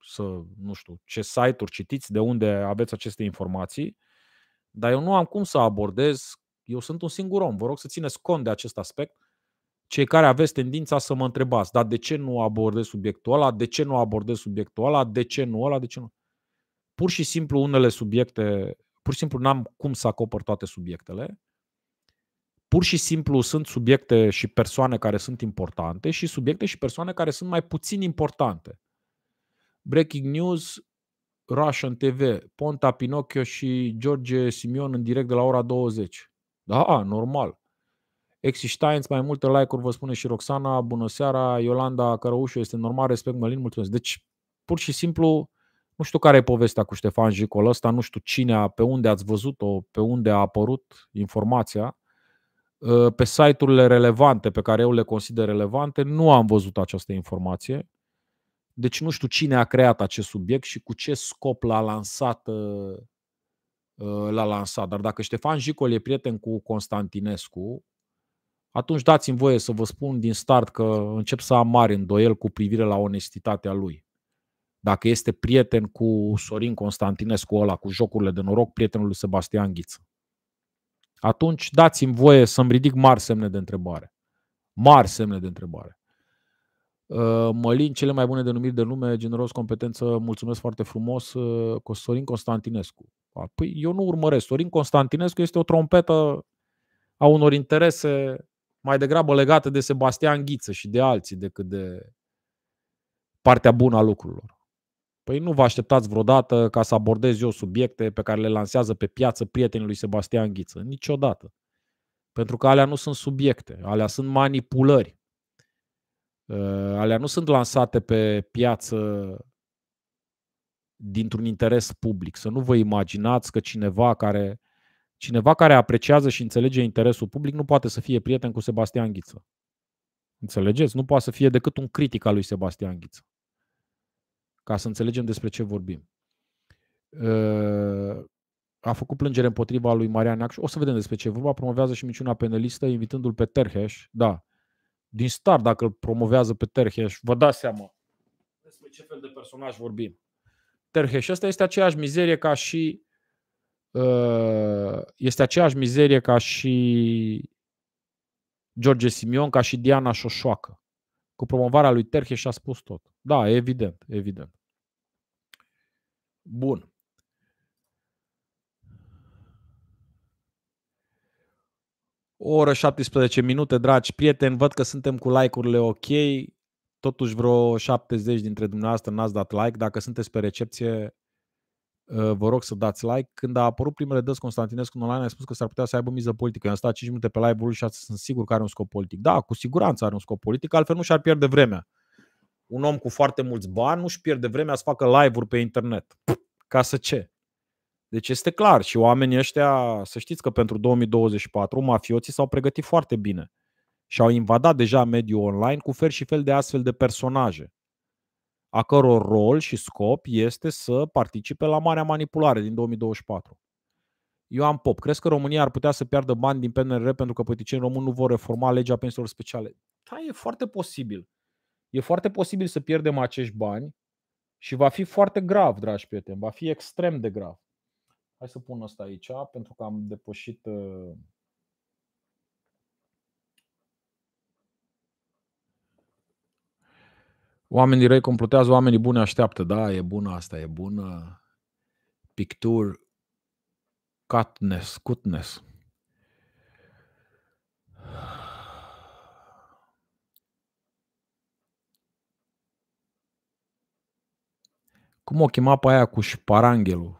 să, nu știu, ce site-uri citiți, de unde aveți aceste informații, dar eu nu am cum să abordez, eu sunt un singur om, vă rog să țineți cont de acest aspect, cei care aveți tendința să mă întrebați, dar de ce nu abordez subiectul ăla, de ce nu abordez subiectul ăla, de ce nu ăla, de ce nu? Pur și simplu unele subiecte, pur și simplu n-am cum să acopăr toate subiectele. Pur și simplu sunt subiecte și persoane care sunt importante și subiecte și persoane care sunt mai puțin importante. Breaking news, Russian TV, Ponta, Pinocchio și George Simion în direct de la ora 20. Da, normal. Exi Steins, mai multe like-uri, vă spune și Roxana, bună seara, Iolanda Cărăușu, este normal, respect, Mălin, mulțumesc. Deci, pur și simplu, nu știu care e povestea cu Ștefan Jicol ăsta, nu știu cine, pe unde ați văzut-o, pe unde a apărut informația. Pe site-urile relevante, pe care eu le consider relevante, nu am văzut această informație. Deci nu știu cine a creat acest subiect și cu ce scop l-a lansat. Dar dacă Ștefan Jicol e prieten cu Constantinescu, atunci dați-mi voie să vă spun din start că încep să am mari îndoieli cu privire la onestitatea lui. Dacă este prieten cu Sorin Constantinescu ăla, cu jocurile de noroc, prietenul lui Sebastian Ghiță, atunci dați-mi voie să-mi ridic mari semne de întrebare. Mari semne de întrebare. Mălin, cele mai bune denumiri de lume, generos, competență, mulțumesc foarte frumos, Sorin Constantinescu. Păi eu nu urmăresc. Sorin Constantinescu este o trompetă a unor interese mai degrabă legate de Sebastian Ghiță și de alții decât de partea bună a lucrurilor. Păi nu vă așteptați vreodată ca să abordez eu subiecte pe care le lansează pe piață prietenii lui Sebastian Ghiță. Niciodată. Pentru că alea nu sunt subiecte, alea sunt manipulări. Alea nu sunt lansate pe piață dintr-un interes public. Să nu vă imaginați că cineva care apreciază și înțelege interesul public nu poate să fie prieten cu Sebastian Ghiță. Înțelegeți? Nu poate să fie decât un critic al lui Sebastian Ghiță. Ca să înțelegem despre ce vorbim. A făcut plângere împotriva lui Marian Acșu. O să vedem despre ce e vorba. Promovează și minciuna penelistă, invitându-l pe Terheș. Da. Din start, dacă îl promovează pe Terheș, vă dați seama despre ce fel de personaj vorbim. Terheș ăsta este aceeași mizerie ca și George Simion, ca și Diana Șoșoacă. Cu promovarea lui Terheș a spus tot. Da, evident, evident. Bun. O oră 17 minute, dragi prieteni. Văd că suntem cu like-urile ok. Totuși vreo 70 dintre dumneavoastră n-ați dat like. Dacă sunteți pe recepție, vă rog să dați like. Când a apărut primele dăți Constantinescu în online, a spus că s-ar putea să aibă miză politică. I-am stat 5 minute pe live-ul și sunt sigur că are un scop politic. Da, cu siguranță are un scop politic, altfel nu și-ar pierde vremea. Un om cu foarte mulți bani nu-și pierde vremea să facă live-uri pe internet. Ca să ce? Deci este clar și oamenii ăștia, să știți că pentru 2024 mafioții s-au pregătit foarte bine și au invadat deja mediul online cu fel și fel de astfel de personaje, a căror rol și scop este să participe la marea manipulare din 2024. Ioan Pop, crezi că România ar putea să piardă bani din PNRR pentru că politicienii români nu vor reforma legea pensiilor speciale? Da, e foarte posibil. E foarte posibil să pierdem acești bani și va fi foarte grav, dragi prieteni, va fi extrem de grav. Hai să pun asta aici, pentru că am depășit... Oamenii răi complotează, oamenii buni așteaptă. Da, e bună asta, e bună. Picture Cutness, Cutness. Cum o chema pe aia cu șparanghelul?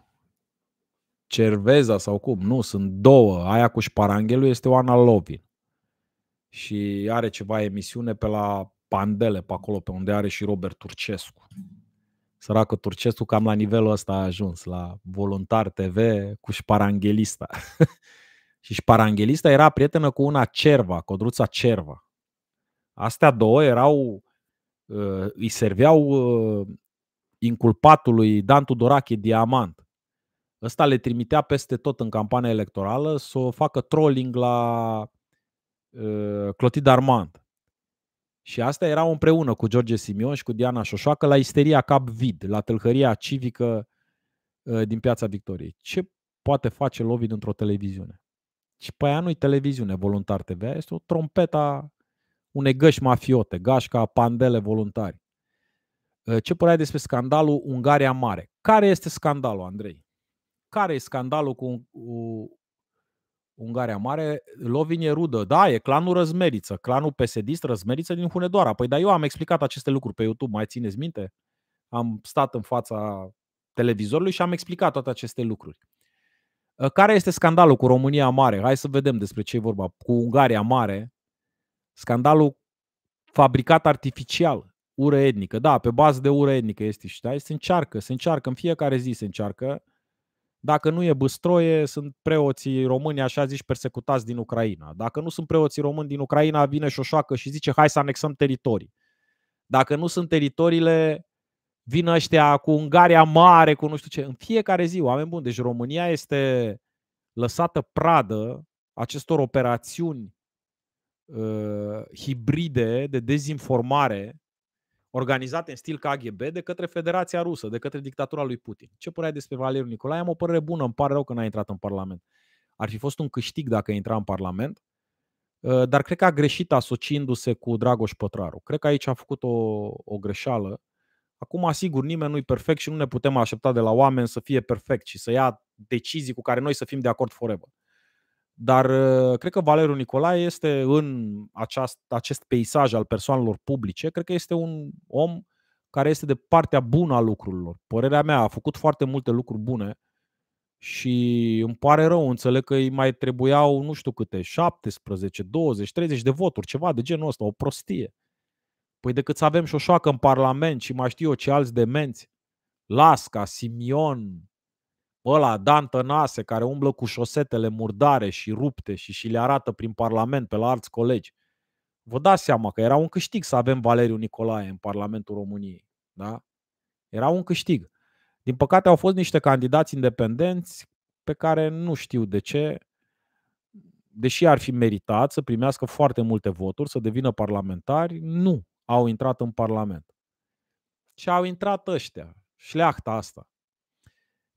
Cerveza sau cum? Nu, sunt două. Aia cu șparanghelul este Oana Lovin. Și are ceva emisiune pe la Pandele, pe acolo, pe unde are și Robert Turcescu. Săracă Turcescu cam la nivelul ăsta a ajuns, la Voluntar TV cu șparanghelista. Și șparanghelista era prietenă cu una Cerva, Codruța Cerva. Astea două erau, îi serveau inculpatului Dan Tudorache Diamant. Ăsta le trimitea peste tot în campania electorală să o facă trolling la Clotilde Armand. Și astea erau împreună cu George Simion și cu Diana Șoșoacă la Isteria Cap Vid, la tâlhăria civică din Piața Victoriei. Ce poate face Lovin într-o televiziune? Și pe aia nu-i televiziune, Voluntar TV, este o trompeta unei găși mafiote, gașca Pandele Voluntari. Ce părere ai despre scandalul Ungaria Mare? Care este scandalul, Andrei? Care e scandalul cu Ungaria Mare, Lovin e rudă. Da, e clanul Răzmeriță, clanul PSD-ist Răzmeriță din Hunedoara. Păi da, eu am explicat aceste lucruri pe YouTube, mai țineți minte? Am stat în fața televizorului și am explicat toate aceste lucruri. Care este scandalul cu România Mare? Hai să vedem despre ce e vorba. Cu Ungaria Mare, scandalul fabricat artificial, ură etnică. Da, pe bază de ură etnică este și da, se încearcă, în fiecare zi se încearcă. Dacă nu e Băstroie, sunt preoții români, așa zici, persecutați din Ucraina. Dacă nu sunt preoții români din Ucraina, vine Șoșoacă și zice, hai să anexăm teritorii. Dacă nu sunt teritoriile, vin ăștia cu Ungaria Mare, cu nu știu ce. În fiecare zi, oameni buni. Deci România este lăsată pradă acestor operațiuni hibride de dezinformare organizate în stil KGB de către Federația Rusă, de către dictatura lui Putin. Ce părere ai despre Valeriu Nicolae? Am o părere bună, îmi pare rău că n-a intrat în Parlament. Ar fi fost un câștig dacă intra în Parlament, dar cred că a greșit asociindu-se cu Dragoș Pătraru. Cred că aici a făcut o greșeală. Acum, asigur, nimeni nu-i perfect și nu ne putem aștepta de la oameni să fie perfect și să ia decizii cu care noi să fim de acord forever. Dar cred că Valeriu Nicolae este în acest peisaj al persoanelor publice, cred că este un om care este de partea bună a lucrurilor. Părerea mea, a făcut foarte multe lucruri bune și îmi pare rău, înțeleg că îi mai trebuiau nu știu câte, 17, 20, 30 de voturi, ceva de genul ăsta, o prostie. Păi decât să avem Șoșoacă în Parlament și mai știu eu ce alți demenți, Lasca, Simion, ăla, Dan Tănase, care umblă cu șosetele murdare și rupte și le arată prin Parlament pe la alți colegi. Vă dați seama că era un câștig să avem Valeriu Nicolae în Parlamentul României. Da? Era un câștig. Din păcate au fost niște candidați independenți pe care nu știu de ce, deși ar fi meritat să primească foarte multe voturi, să devină parlamentari, nu au intrat în Parlament. Și au intrat ăștia, șleachta asta.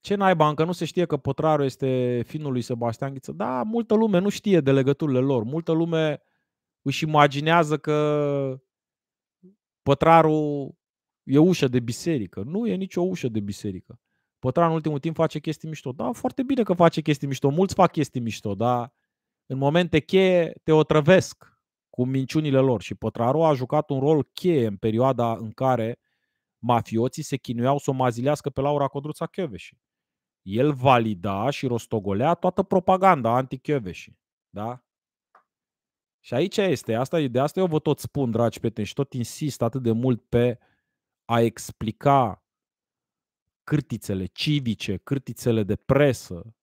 Ce naiba, încă nu se știe că Pătraru este finul lui Sebastian Ghiță. Da, multă lume nu știe de legăturile lor. Multă lume își imaginează că Pătraru e ușă de biserică. Nu e nicio ușă de biserică. Pătraru în ultimul timp face chestii mișto. Da, foarte bine că face chestii mișto. Mulți fac chestii mișto, dar în momente cheie te otrăvesc cu minciunile lor. Și Pătraru a jucat un rol cheie în perioada în care mafioții se chinuiau să o mazilească pe Laura Codruța Chioveși. El valida și rostogolea toată propaganda anti-Chioveși. Da? Și aici este. De asta eu vă tot spun, dragi prieteni, și tot insist atât de mult pe a explica cârtițele civice, cârtițele de presă,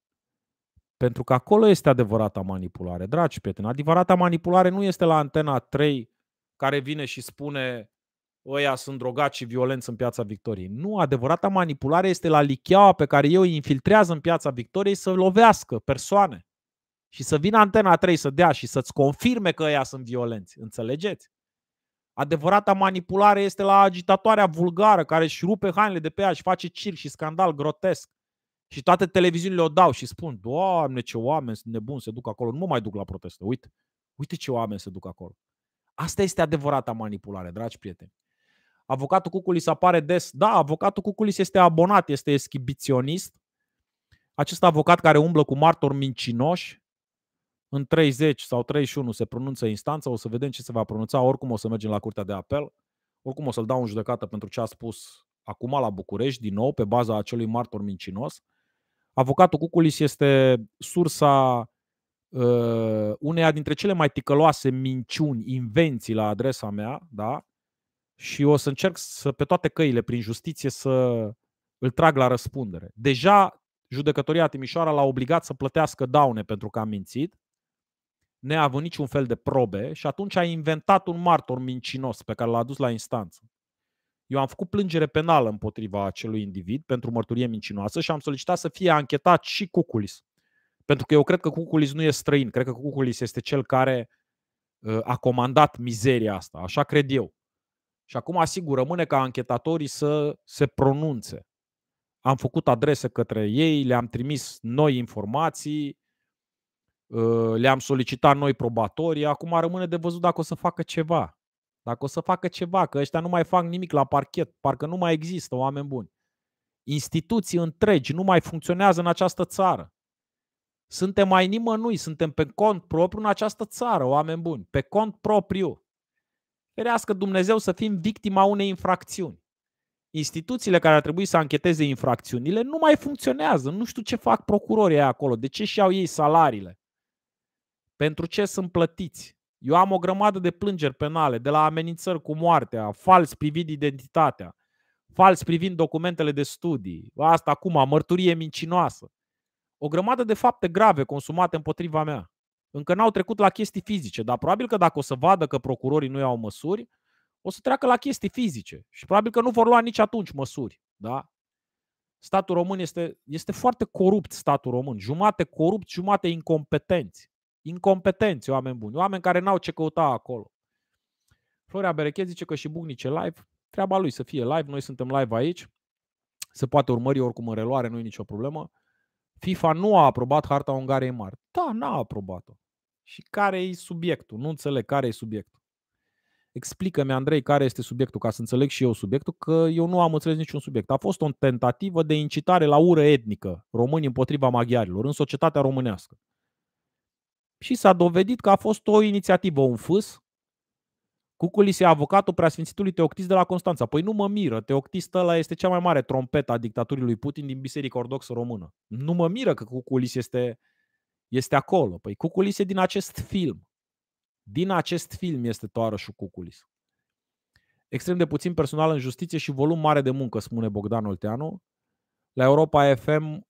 pentru că acolo este adevărata manipulare. Dragi prieteni, adevărata manipulare nu este la Antena 3 care vine și spune ăia sunt drogați și violenți în Piața Victoriei. Nu, adevărata manipulare este la licheaua pe care eu îi infiltrează în Piața Victoriei să lovească persoane și să vină Antena 3 să dea și să-ți confirme că ăia sunt violenți. Înțelegeți? Adevărata manipulare este la agitatoarea vulgară care își rupe hainele de pe ea și face circ și scandal grotesc. Și toate televiziunile o dau și spun, Doamne, ce oameni sunt nebuni, se duc acolo, nu mă mai duc la proteste. Uite ce oameni se duc acolo. Asta este adevărata manipulare, dragi prieteni. Avocatul Cuculis apare des. Da, avocatul Cuculis este abonat, este eschibiționist. Acest avocat care umblă cu martori mincinoși, în 30 sau 31 se pronunță instanța, o să vedem ce se va pronunța, oricum o să mergem la Curtea de Apel, oricum o să-l dau în judecată pentru ce a spus acum la București, din nou, pe baza acelui martor mincinos. Avocatul Cuculis este sursa uneia dintre cele mai ticăloase minciuni, invenții la adresa mea, da? Și o să încerc să, pe toate căile, prin justiție, să îl trag la răspundere. Deja Judecătoria Timișoara l-a obligat să plătească daune pentru că a mințit, neavând niciun fel de probe, și atunci a inventat un martor mincinos pe care l-a adus la instanță. Eu am făcut plângere penală împotriva acelui individ pentru mărturie mincinoasă și am solicitat să fie anchetat și Cuculis. Pentru că eu cred că Cuculis nu e străin, cred că Cuculis este cel care a comandat mizeria asta, așa cred eu. Și acum, asigur, rămâne ca anchetatorii să se pronunțe. Am făcut adrese către ei, le-am trimis noi informații, le-am solicitat noi probatorii. Acum rămâne de văzut dacă o să facă ceva. Dacă o să facă ceva, că ăștia nu mai fac nimic la parchet, parcă nu mai există, oameni buni. Instituții întregi nu mai funcționează în această țară. Suntem mai nimănui, suntem pe cont propriu în această țară, oameni buni, pe cont propriu. Ferească Dumnezeu să fim victima unei infracțiuni. Instituțiile care ar trebui să ancheteze infracțiunile nu mai funcționează. Nu știu ce fac procurorii acolo, de ce și-au ei salariile, pentru ce sunt plătiți. Eu am o grămadă de plângeri penale, de la amenințări cu moartea, fals privind identitatea, fals privind documentele de studii, asta acum, mărturie mincinoasă. O grămadă de fapte grave consumate împotriva mea. Încă n-au trecut la chestii fizice, dar probabil că dacă o să vadă că procurorii nu iau măsuri, o să treacă la chestii fizice și probabil că nu vor lua nici atunci măsuri. Da? Statul român este foarte corupt, statul român. Jumate corupți, jumate incompetenți. Incompetenți, oameni buni. Oameni care n-au ce căuta acolo. Florea Berechet zice că și Bugnice live. Treaba lui să fie live. Noi suntem live aici. Se poate urmări oricum în reluare, nu e nicio problemă. FIFA nu a aprobat harta Ungariei Mari. Da, n-a aprobat-o. Și care e subiectul? Nu înțeleg care e subiectul. Explică-mi, Andrei, care este subiectul, ca să înțeleg și eu subiectul, că eu nu am înțeles niciun subiect. A fost o tentativă de incitare la ură etnică, români împotriva maghiarilor, în societatea românească. Și s-a dovedit că a fost o inițiativă, un fâs, cu culise avocatul preasfințitului Teoctist de la Constanța. Păi nu mă miră, Teoctist ăla este cea mai mare trompetă a dictaturii lui Putin din Biserica Ortodoxă Română. Nu mă miră că Cuculis este acolo. Păi Cuculis e din acest film. Din acest film este toarășul Cuculis. Extrem de puțin personal în justiție și volum mare de muncă, spune Bogdan Olteanu. La Europa FM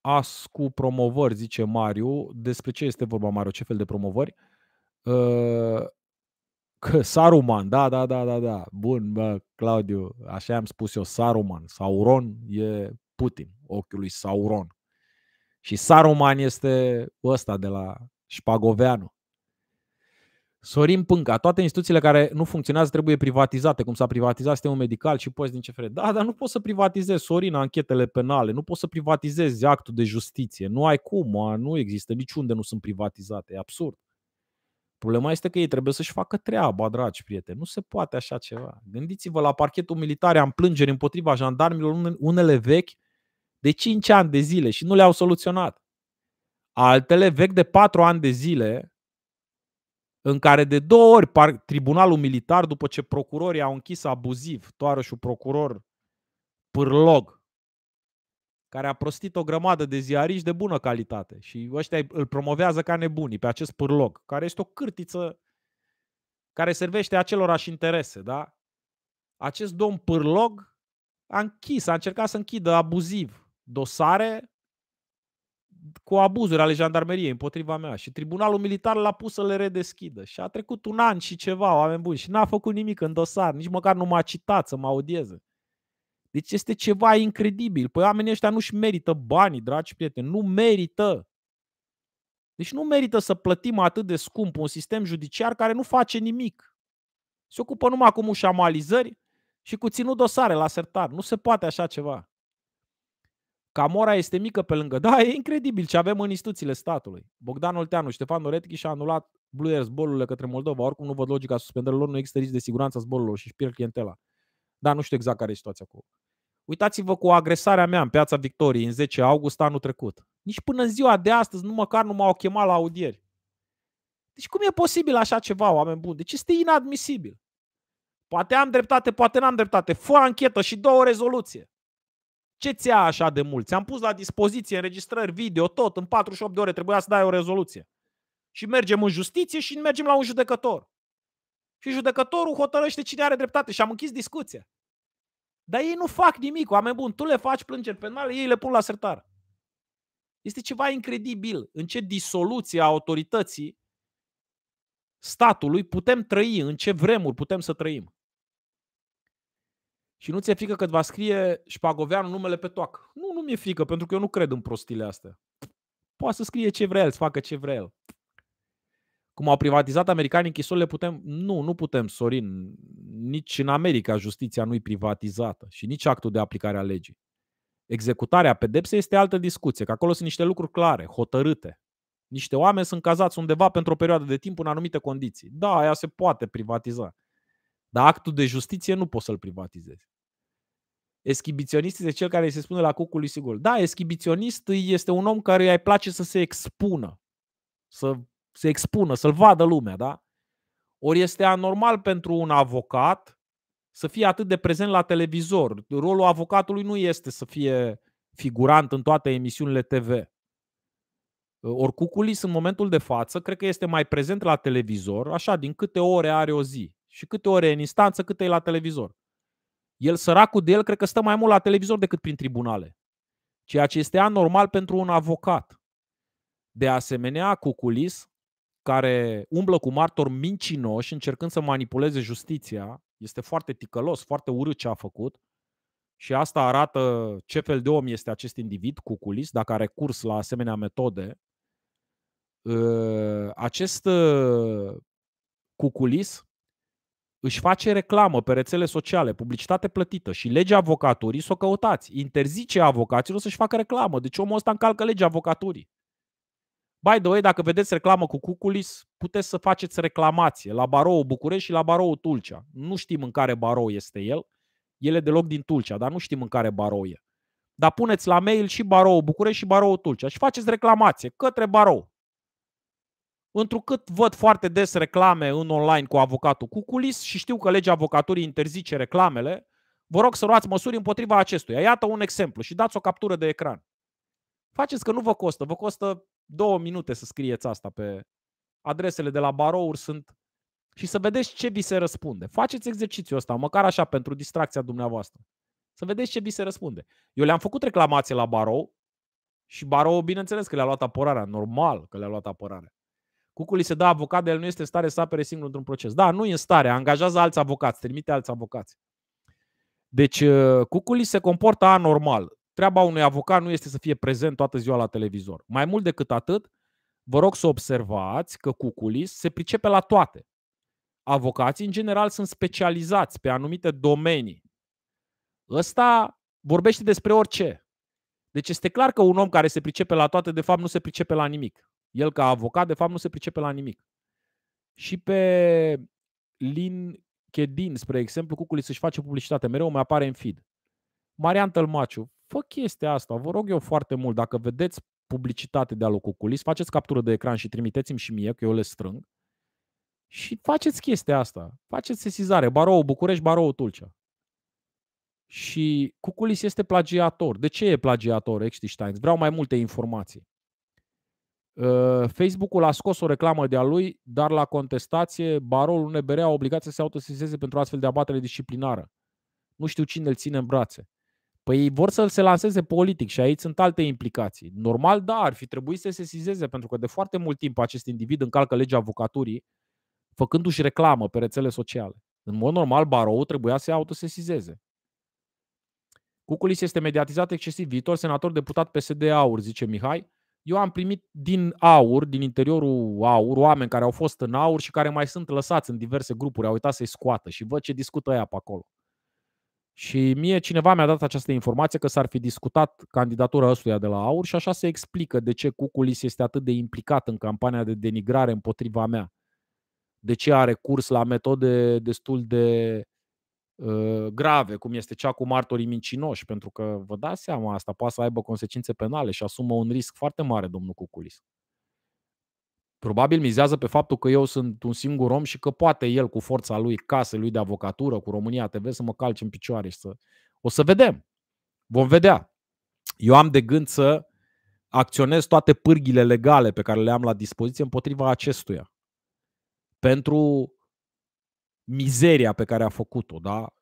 as cu promovări, zice Mariu. Despre ce este vorba, Mariu? Ce fel de promovări? Că Saruman, da. Bun, bă, Claudiu, așa am spus eu, Saruman. Sauron e Putin, ochiul lui Sauron. Și Saruman este ăsta de la Șpagoveanu. Sorin Pânca, toate instituțiile care nu funcționează trebuie privatizate, cum s-a privatizat sistemul medical și poți din CFR. Da, dar nu poți să privatizezi, Sorin, anchetele penale, nu poți să privatizezi actul de justiție. Nu ai cum, nu există, niciunde nu sunt privatizate, e absurd. Problema este că ei trebuie să-și facă treaba, dragi prieteni. Nu se poate așa ceva. Gândiți-vă la parchetul militar, am plângeri împotriva jandarmilor, unele vechi de 5 ani de zile și nu le-au soluționat. Altele vechi de 4 ani de zile, în care de 2 ori tribunalul militar, după ce procurorii au închis abuziv toarășul procuror Pârlog, care a prostit o grămadă de ziariști de bună calitate și ăștia îl promovează ca nebunii pe acest Pârlog, care este o cârtiță care servește acelorași interese, da? Acest domn Pârlog a încercat să închidă abuziv dosare cu abuzuri ale jandarmeriei împotriva mea și tribunalul militar l-a pus să le redeschidă și a trecut 1 an și ceva, oameni buni, și n-a făcut nimic în dosar, nici măcar nu m-a citat să mă audieze. Deci este ceva incredibil. Păi oamenii ăștia nu-și merită banii, dragi prieteni. Nu merită. Deci nu merită să plătim atât de scump un sistem judiciar care nu face nimic. Se ocupă numai cu mușamalizări și cu ținut dosare la sertar. Nu se poate așa ceva. Camora este mică pe lângă. Da, e incredibil ce avem în instituțiile statului. Bogdan Olteanu, Ștefan Noretchi și-a anulat Blue Air zborurile către Moldova. Oricum nu văd logica suspendărilor, nu există risc de siguranță a zborurilor și își pierd clientela. Dar nu știu exact care e situația cu. Uitați-vă cu agresarea mea în Piața Victoriei în 10 august anul trecut. Nici până ziua de astăzi nu m-au chemat la audieri. Deci cum e posibil așa ceva, oameni buni? Deci este inadmisibil. Poate am dreptate, poate n-am dreptate. Fă anchetă și dă o rezoluție. Ce ți-a așa de mult? Ți-am pus la dispoziție înregistrări video, tot, în 48 de ore trebuia să dai o rezoluție. Și mergem în justiție și mergem la un judecător. Și judecătorul hotărăște cine are dreptate și am închis discuția. Dar ei nu fac nimic, oameni buni. Tu le faci plângeri penale, ei le pun la sertar. Este ceva incredibil în ce disoluție a autorității statului putem trăi, în ce vremuri putem să trăim. Și nu ți-e frică că îți va scrie Șpagoveanu numele pe toacă? Nu, nu mi-e frică, pentru că eu nu cred în prostile astea. Poate să scrie ce vrea el, să facă ce vrea el. Cum au privatizat americanii închisorile, putem? Nu, nu putem, Sorin. Nici în America justiția nu e privatizată și nici actul de aplicare a legii. Executarea pedepsei este altă discuție, că acolo sunt niște lucruri clare, hotărâte. Niște oameni sunt cazați undeva pentru o perioadă de timp în anumite condiții. Da, aia se poate privatiza. Dar actul de justiție nu poți să-l privatizezi. Eschibiționist este cel care îi se spune la cucul lui Sigol. Da, eschibiționist este un om care îi place să se expună. Să se expună, să-l vadă lumea, da? Ori este anormal pentru un avocat să fie atât de prezent la televizor. Rolul avocatului nu este să fie figurant în toate emisiunile TV. Ori cuculis în momentul de față, cred că este mai prezent la televizor, așa, din câte ore are o zi. Și câte ore în instanță, câte e la televizor. El, săracul de el, cred că stă mai mult la televizor decât prin tribunale. Ceea ce este anormal pentru un avocat. De asemenea, cuculis, care umblă cu martori mincinoși încercând să manipuleze justiția, este foarte ticălos, foarte urât ce a făcut. Și asta arată ce fel de om este acest individ, cuculis, dacă a recurs la asemenea metode. Acest cuculis își face reclamă pe rețele sociale, publicitate plătită, și legea avocaturii, să o căutați, interzice avocaților să-și facă reclamă. Deci omul ăsta încalcă legea avocaturii. By the way, dacă vedeți reclamă cu cuculis, puteți să faceți reclamație la baroul București și la baroul Tulcea. Nu știm în care barou este el. El e deloc din Tulcea, dar nu știm în care barou e. Dar puneți la mail și baroul București și baroul Tulcea și faceți reclamație către barou. Întrucât văd foarte des reclame în online cu avocatul cuculis și știu că legea avocaturii interzice reclamele, vă rog să luați măsuri împotriva acestuia. Iată un exemplu și dați o captură de ecran. Faceți că nu vă costă. Vă costă 2 minute să scrieți asta pe adresele de la barouri sunt și să vedeți ce vi se răspunde. Faceți exercițiul ăsta, măcar așa, pentru distracția dumneavoastră. Să vedeți ce vi se răspunde. Eu le-am făcut reclamație la barou și barou, bineînțeles că le-a luat apărarea. Normal că le-a luat apărarea. Cuculis se dă avocat, el nu este în stare să apere singur într-un proces. Da, nu e în stare, angajează alți avocați, trimite alți avocați. Deci Cuculis se comportă anormal. Treaba unui avocat nu este să fie prezent toată ziua la televizor. Mai mult decât atât, vă rog să observați că Cuculis se pricepe la toate. Avocații, în general, sunt specializați pe anumite domenii. Ăsta vorbește despre orice. Deci este clar că un om care se pricepe la toate, de fapt, nu se pricepe la nimic. El ca avocat, de fapt, nu se pricepe la nimic. Și pe LinkedIn, spre exemplu, Cuculis își face publicitate. Mereu îmi apare în feed. Marian Tălmaciu, fă chestia asta, vă rog eu foarte mult, dacă vedeți publicitate de-a lui Cuculis, faceți captură de ecran și trimiteți-mi și mie, că eu le strâng. Și faceți chestia asta, faceți sesizare, baroul București, baroul Tulcea. Și Cuculis este plagiator. De ce e plagiator, Eckstein? Vreau mai multe informații. Facebook-ul a scos o reclamă de-a lui, dar la contestație barolul NBR a obligat să se autosesizeze pentru astfel de abatere disciplinară. Nu știu cine îl ține în brațe. Păi ei vor să-l se lanseze politic și aici sunt alte implicații. Normal, da, ar fi trebuit să se sesizeze, pentru că de foarte mult timp acest individ încalcă legea avocaturii făcându-și reclamă pe rețele sociale. În mod normal, baroul trebuia să se autosesizeze. Cuculis este mediatizat excesiv, viitor senator deputat PSD AUR, zice Mihai. Eu am primit din AUR, din interiorul AUR, oameni care au fost în AUR și care mai sunt lăsați în diverse grupuri, au uitat să-i scoată și văd ce discută ea pe acolo. Și mie cineva mi-a dat această informație că s-ar fi discutat candidatura ăstuia de la AUR și așa se explică de ce Cuculis este atât de implicat în campania de denigrare împotriva mea. De ce a recurs la metode destul de grave, cum este cea cu martorii mincinoși, pentru că vă dați seama, asta poate să aibă consecințe penale și asumă un risc foarte mare domnul Cuculis. Probabil mizează pe faptul că eu sunt un singur om și că poate el cu forța lui, casei lui de avocatură, cu România TV, să mă calce în picioare și să... O să vedem. Vom vedea. Eu am de gând să acționez toate pârghile legale pe care le am la dispoziție împotriva acestuia. Pentru mizeria pe care a făcut-o, da?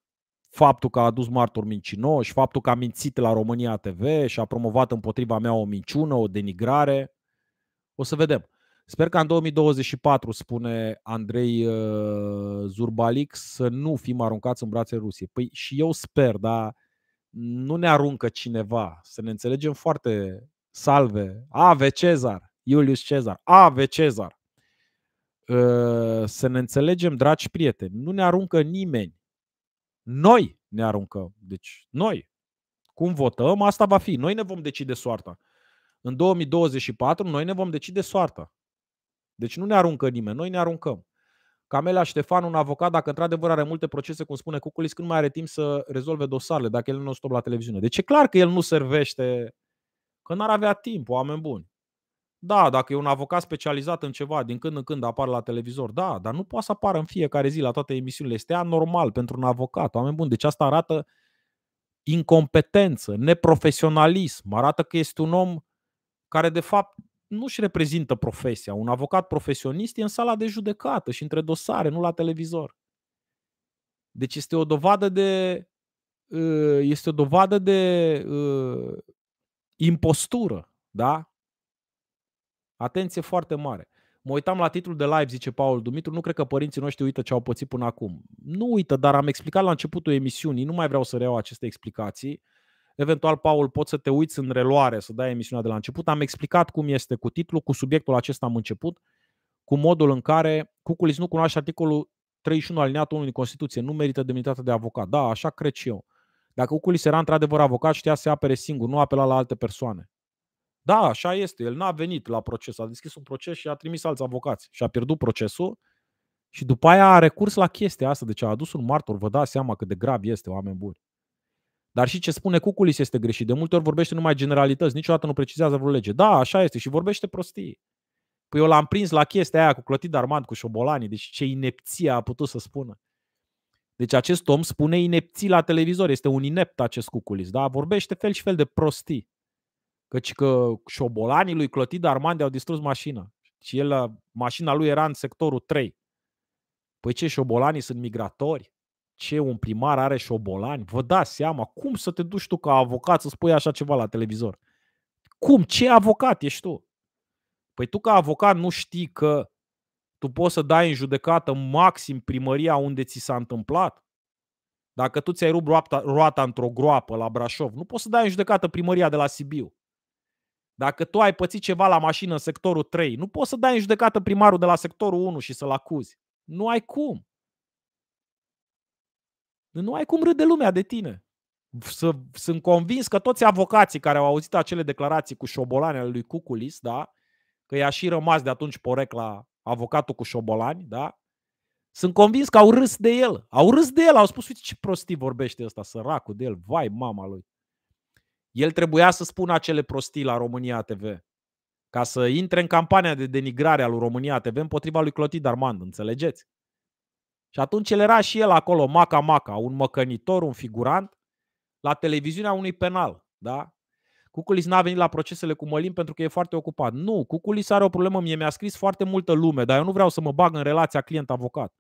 Faptul că a adus martori mincinoși, faptul că a mințit la România TV și a promovat împotriva mea o minciună, o denigrare. O să vedem. Sper că în 2024, spune Andrei Zurbalic, să nu fim aruncați în brațele Rusiei. Păi și eu sper, dar nu ne aruncă cineva. Să ne înțelegem foarte. Salve! Ave Cezar! Iulius Cezar! Ave Cezar! Să ne înțelegem, dragi prieteni, nu ne aruncă nimeni. Noi ne aruncăm. Deci noi. Cum votăm, asta va fi. Noi ne vom decide soarta. În 2024 noi ne vom decide soarta. Deci nu ne aruncă nimeni, noi ne aruncăm. Camelia Ștefan, un avocat, dacă într-adevăr are multe procese, cum spune Cuculis, când mai are timp să rezolve dosarele, dacă el nu stă la televiziune. Deci e clar că el nu servește, că n-ar avea timp, oameni buni. Da, dacă e un avocat specializat în ceva, din când în când apar la televizor, da, dar nu poate să apară în fiecare zi la toate emisiunile. Este anormal pentru un avocat, oameni buni. Deci asta arată incompetență, neprofesionalism, arată că este un om care de fapt nu-și reprezintă profesia. Un avocat profesionist e în sala de judecată și între dosare, nu la televizor. Deci este o dovadă de impostură, da? Atenție foarte mare. Mă uitam la titlul de live, zice Paul Dumitru, nu cred că părinții noștri uită ce au pățit până acum. Nu uită, dar am explicat la începutul emisiunii, nu mai vreau să reiau aceste explicații. Eventual, Paul, poți să te uiți în reluare, să dai emisiunea de la început. Am explicat cum este cu titlul, cu subiectul acesta am început, cu modul în care Cuculis nu cunoaște articolul 31 alineatul 1 din Constituție, nu merită demnitatea de avocat. Da, așa cred și eu. Dacă Cuculis era într-adevăr avocat, știa să se apere singur, nu apela la alte persoane. Da, așa este. El n-a venit la proces, a deschis un proces și a trimis alți avocați și a pierdut procesul și după aia a recurs la chestia asta. Deci a adus un martor, vă dați seama cât de grav este, oameni buni. Dar și ce spune Cuculis este greșit. De multe ori vorbește numai generalități, niciodată nu precizează vreo lege. Da, așa este și vorbește prostii. Păi eu l-am prins la chestia aia cu Clotilde Armand, cu șobolanii, deci ce inepție a putut să spună. Deci acest om spune inepții la televizor, este un inept acest Cuculis, da? Vorbește fel și fel de prostii. Căci că șobolanii lui Clotilde Armand au distrus mașina și el, mașina lui era în sectorul 3. Păi ce, șobolanii sunt migratori? Ce, un primar are șobolani? Vă dați seama, cum să te duci tu ca avocat să spui așa ceva la televizor? Cum? Ce avocat ești tu? Păi tu ca avocat nu știi că tu poți să dai în judecată maxim primăria unde ți s-a întâmplat? Dacă tu ți-ai rupt roata într-o groapă la Brașov, nu poți să dai în judecată primăria de la Sibiu. Dacă tu ai pățit ceva la mașină în sectorul 3, nu poți să dai în judecată primarul de la sectorul 1 și să-l acuzi. Nu ai cum. Nu ai cum, râde lumea de tine. Sunt convins că toți avocații care au auzit acele declarații cu șobolani ale lui Cuculis, da? Că i-a și rămas de atunci porecla avocatul cu șobolani, da? Sunt convins că au râs de el. Au râs de el, au spus, uite ce prostii vorbește ăsta, săracul de el, vai mama lui. El trebuia să spună acele prostii la România TV ca să intre în campania de denigrare a lui România TV împotriva lui Clotilde Armand, înțelegeți? Și atunci el era și el acolo, maca-maca, un măcănitor, un figurant, la televiziunea unui penal. Da? Cuculis n-a venit la procesele cu Mălin pentru că e foarte ocupat. Nu, Cuculis are o problemă, mie mi-a scris foarte multă lume, dar eu nu vreau să mă bag în relația client-avocat.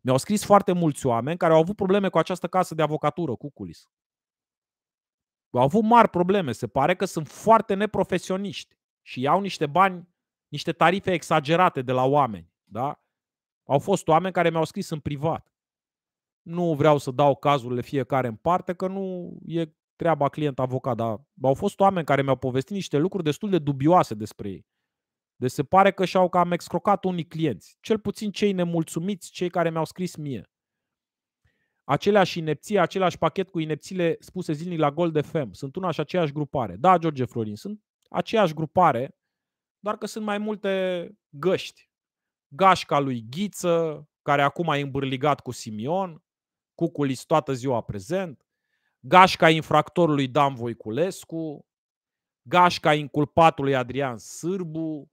Mi-au scris foarte mulți oameni care au avut probleme cu această casă de avocatură, Cuculis. Au avut mari probleme, se pare că sunt foarte neprofesioniști și iau niște bani, niște tarife exagerate de la oameni. Da? Au fost oameni care mi-au scris în privat. Nu vreau să dau cazurile fiecare în parte, că nu e treaba client-avocat, dar au fost oameni care mi-au povestit niște lucruri destul de dubioase despre ei. Deci se pare că și-au cam excrocat unii clienți, cel puțin cei nemulțumiți, cei care mi-au scris mie. Aceleași inepții, același pachet cu inepțiile spuse zilnic la Gold FM. Sunt una și aceeași grupare. Da, George Florin, sunt aceeași grupare, doar că sunt mai multe găști. Gașca lui Ghiță, care acum e îmbârligat cu Simion, Cuculis toată ziua prezent, gașca infractorului Dan Voiculescu, gașca inculpatului Adrian Sârbu,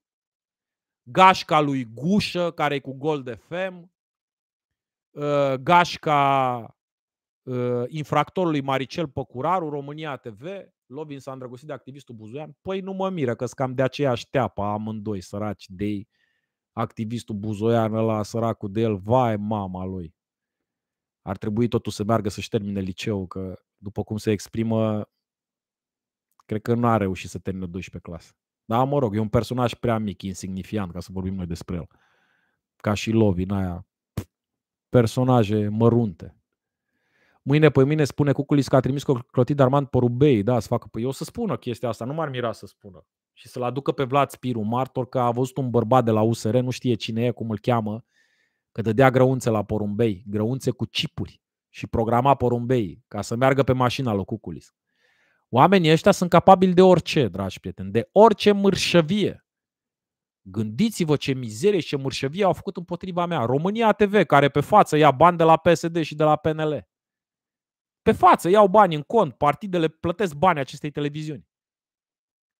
gașca lui Gușă, care e cu Gold FM, gașca infractorului Maricel Păcuraru, România TV. Lovin s-a îndrăgostit de activistul Buzoian. Păi nu mă miră că-s cam de aceeași teapă amândoi, săraci de ei. Activistul Buzoian ăla, săracul de el, vai mama lui. Ar trebui totul să meargă să-și termine liceul, că după cum se exprimă, cred că nu a reușit să termine 12 clasă. Dar mă rog, e un personaj prea mic, insignifiant, ca să vorbim noi despre el. Ca și Lovin aia. Personaje mărunte. Mâine, păi mâine, spune Cuculis că a trimis Clotilde Armand porubei, da, să facă. Păi eu să spună chestia asta, nu m-ar mira să spună. Și să-l aducă pe Vlad Spiru, martor, că a văzut un bărbat de la USR, nu știe cine e, cum îl cheamă, că dădea grăunțe la porumbei, grăunțe cu cipuri și programa porumbei ca să meargă pe mașina lui Cuculis. Oamenii ăștia sunt capabili de orice, dragi prieteni, de orice mârșăvie. Gândiți-vă ce mizerie și ce mârșăvie au făcut împotriva mea. România TV, care pe față ia bani de la PSD și de la PNL. Pe față iau bani în cont, partidele plătesc bani acestei televiziuni.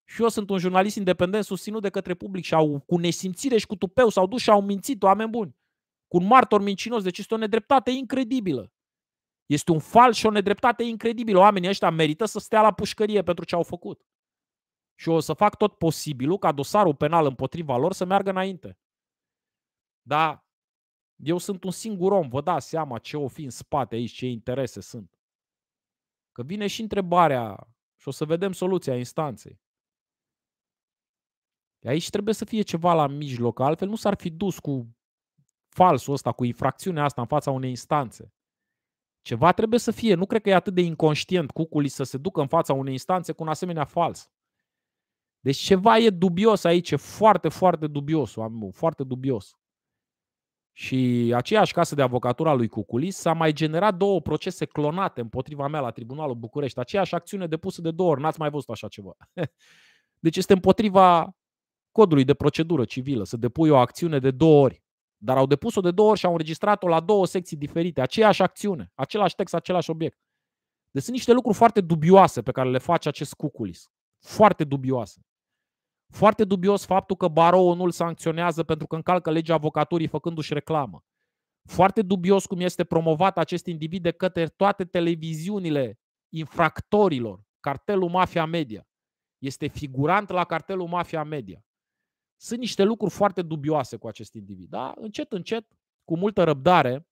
Și eu sunt un jurnalist independent susținut de către public și au, cu nesimțire și cu tupeu s-au dus și au mințit oameni buni. Cu un martor mincinos. Deci este o nedreptate incredibilă. Este un fals și o nedreptate incredibilă. Oamenii ăștia merită să stea la pușcărie pentru ce au făcut. Și o să fac tot posibilul ca dosarul penal împotriva lor să meargă înainte. Dar eu sunt un singur om. Vă dați seama ce o fi în spate aici, ce interese sunt. Că vine și întrebarea și o să vedem soluția instanței. Aici trebuie să fie ceva la mijloc, altfel nu s-ar fi dus cu falsul ăsta, cu infracțiunea asta în fața unei instanțe. Ceva trebuie să fie. Nu cred că e atât de inconștient cuculi să se ducă în fața unei instanțe cu un asemenea fals. Deci ceva e dubios aici, e foarte, foarte dubios, oameni buni, foarte dubios. Și aceeași casă de avocatură a lui Cuculi s-a mai generat două procese clonate împotriva mea la Tribunalul București. Aceeași acțiune depusă de două ori, n-ați mai văzut așa ceva. Deci este împotriva codului de procedură civilă să depui o acțiune de două ori. Dar au depus-o de două ori și au înregistrat-o la două secții diferite. Aceeași acțiune, același text, același obiect. Deci sunt niște lucruri foarte dubioase pe care le face acest Cuculis. Foarte dubioase. Foarte dubios faptul că Barou nu îl sancționează pentru că încalcă legea avocaturii făcându-și reclamă. Foarte dubios cum este promovat acest individ de către toate televiziunile infractorilor. Cartelul Mafia Media. Este figurant la cartelul Mafia Media. Sunt niște lucruri foarte dubioase cu acest individ. Da? Încet, încet, cu multă răbdare,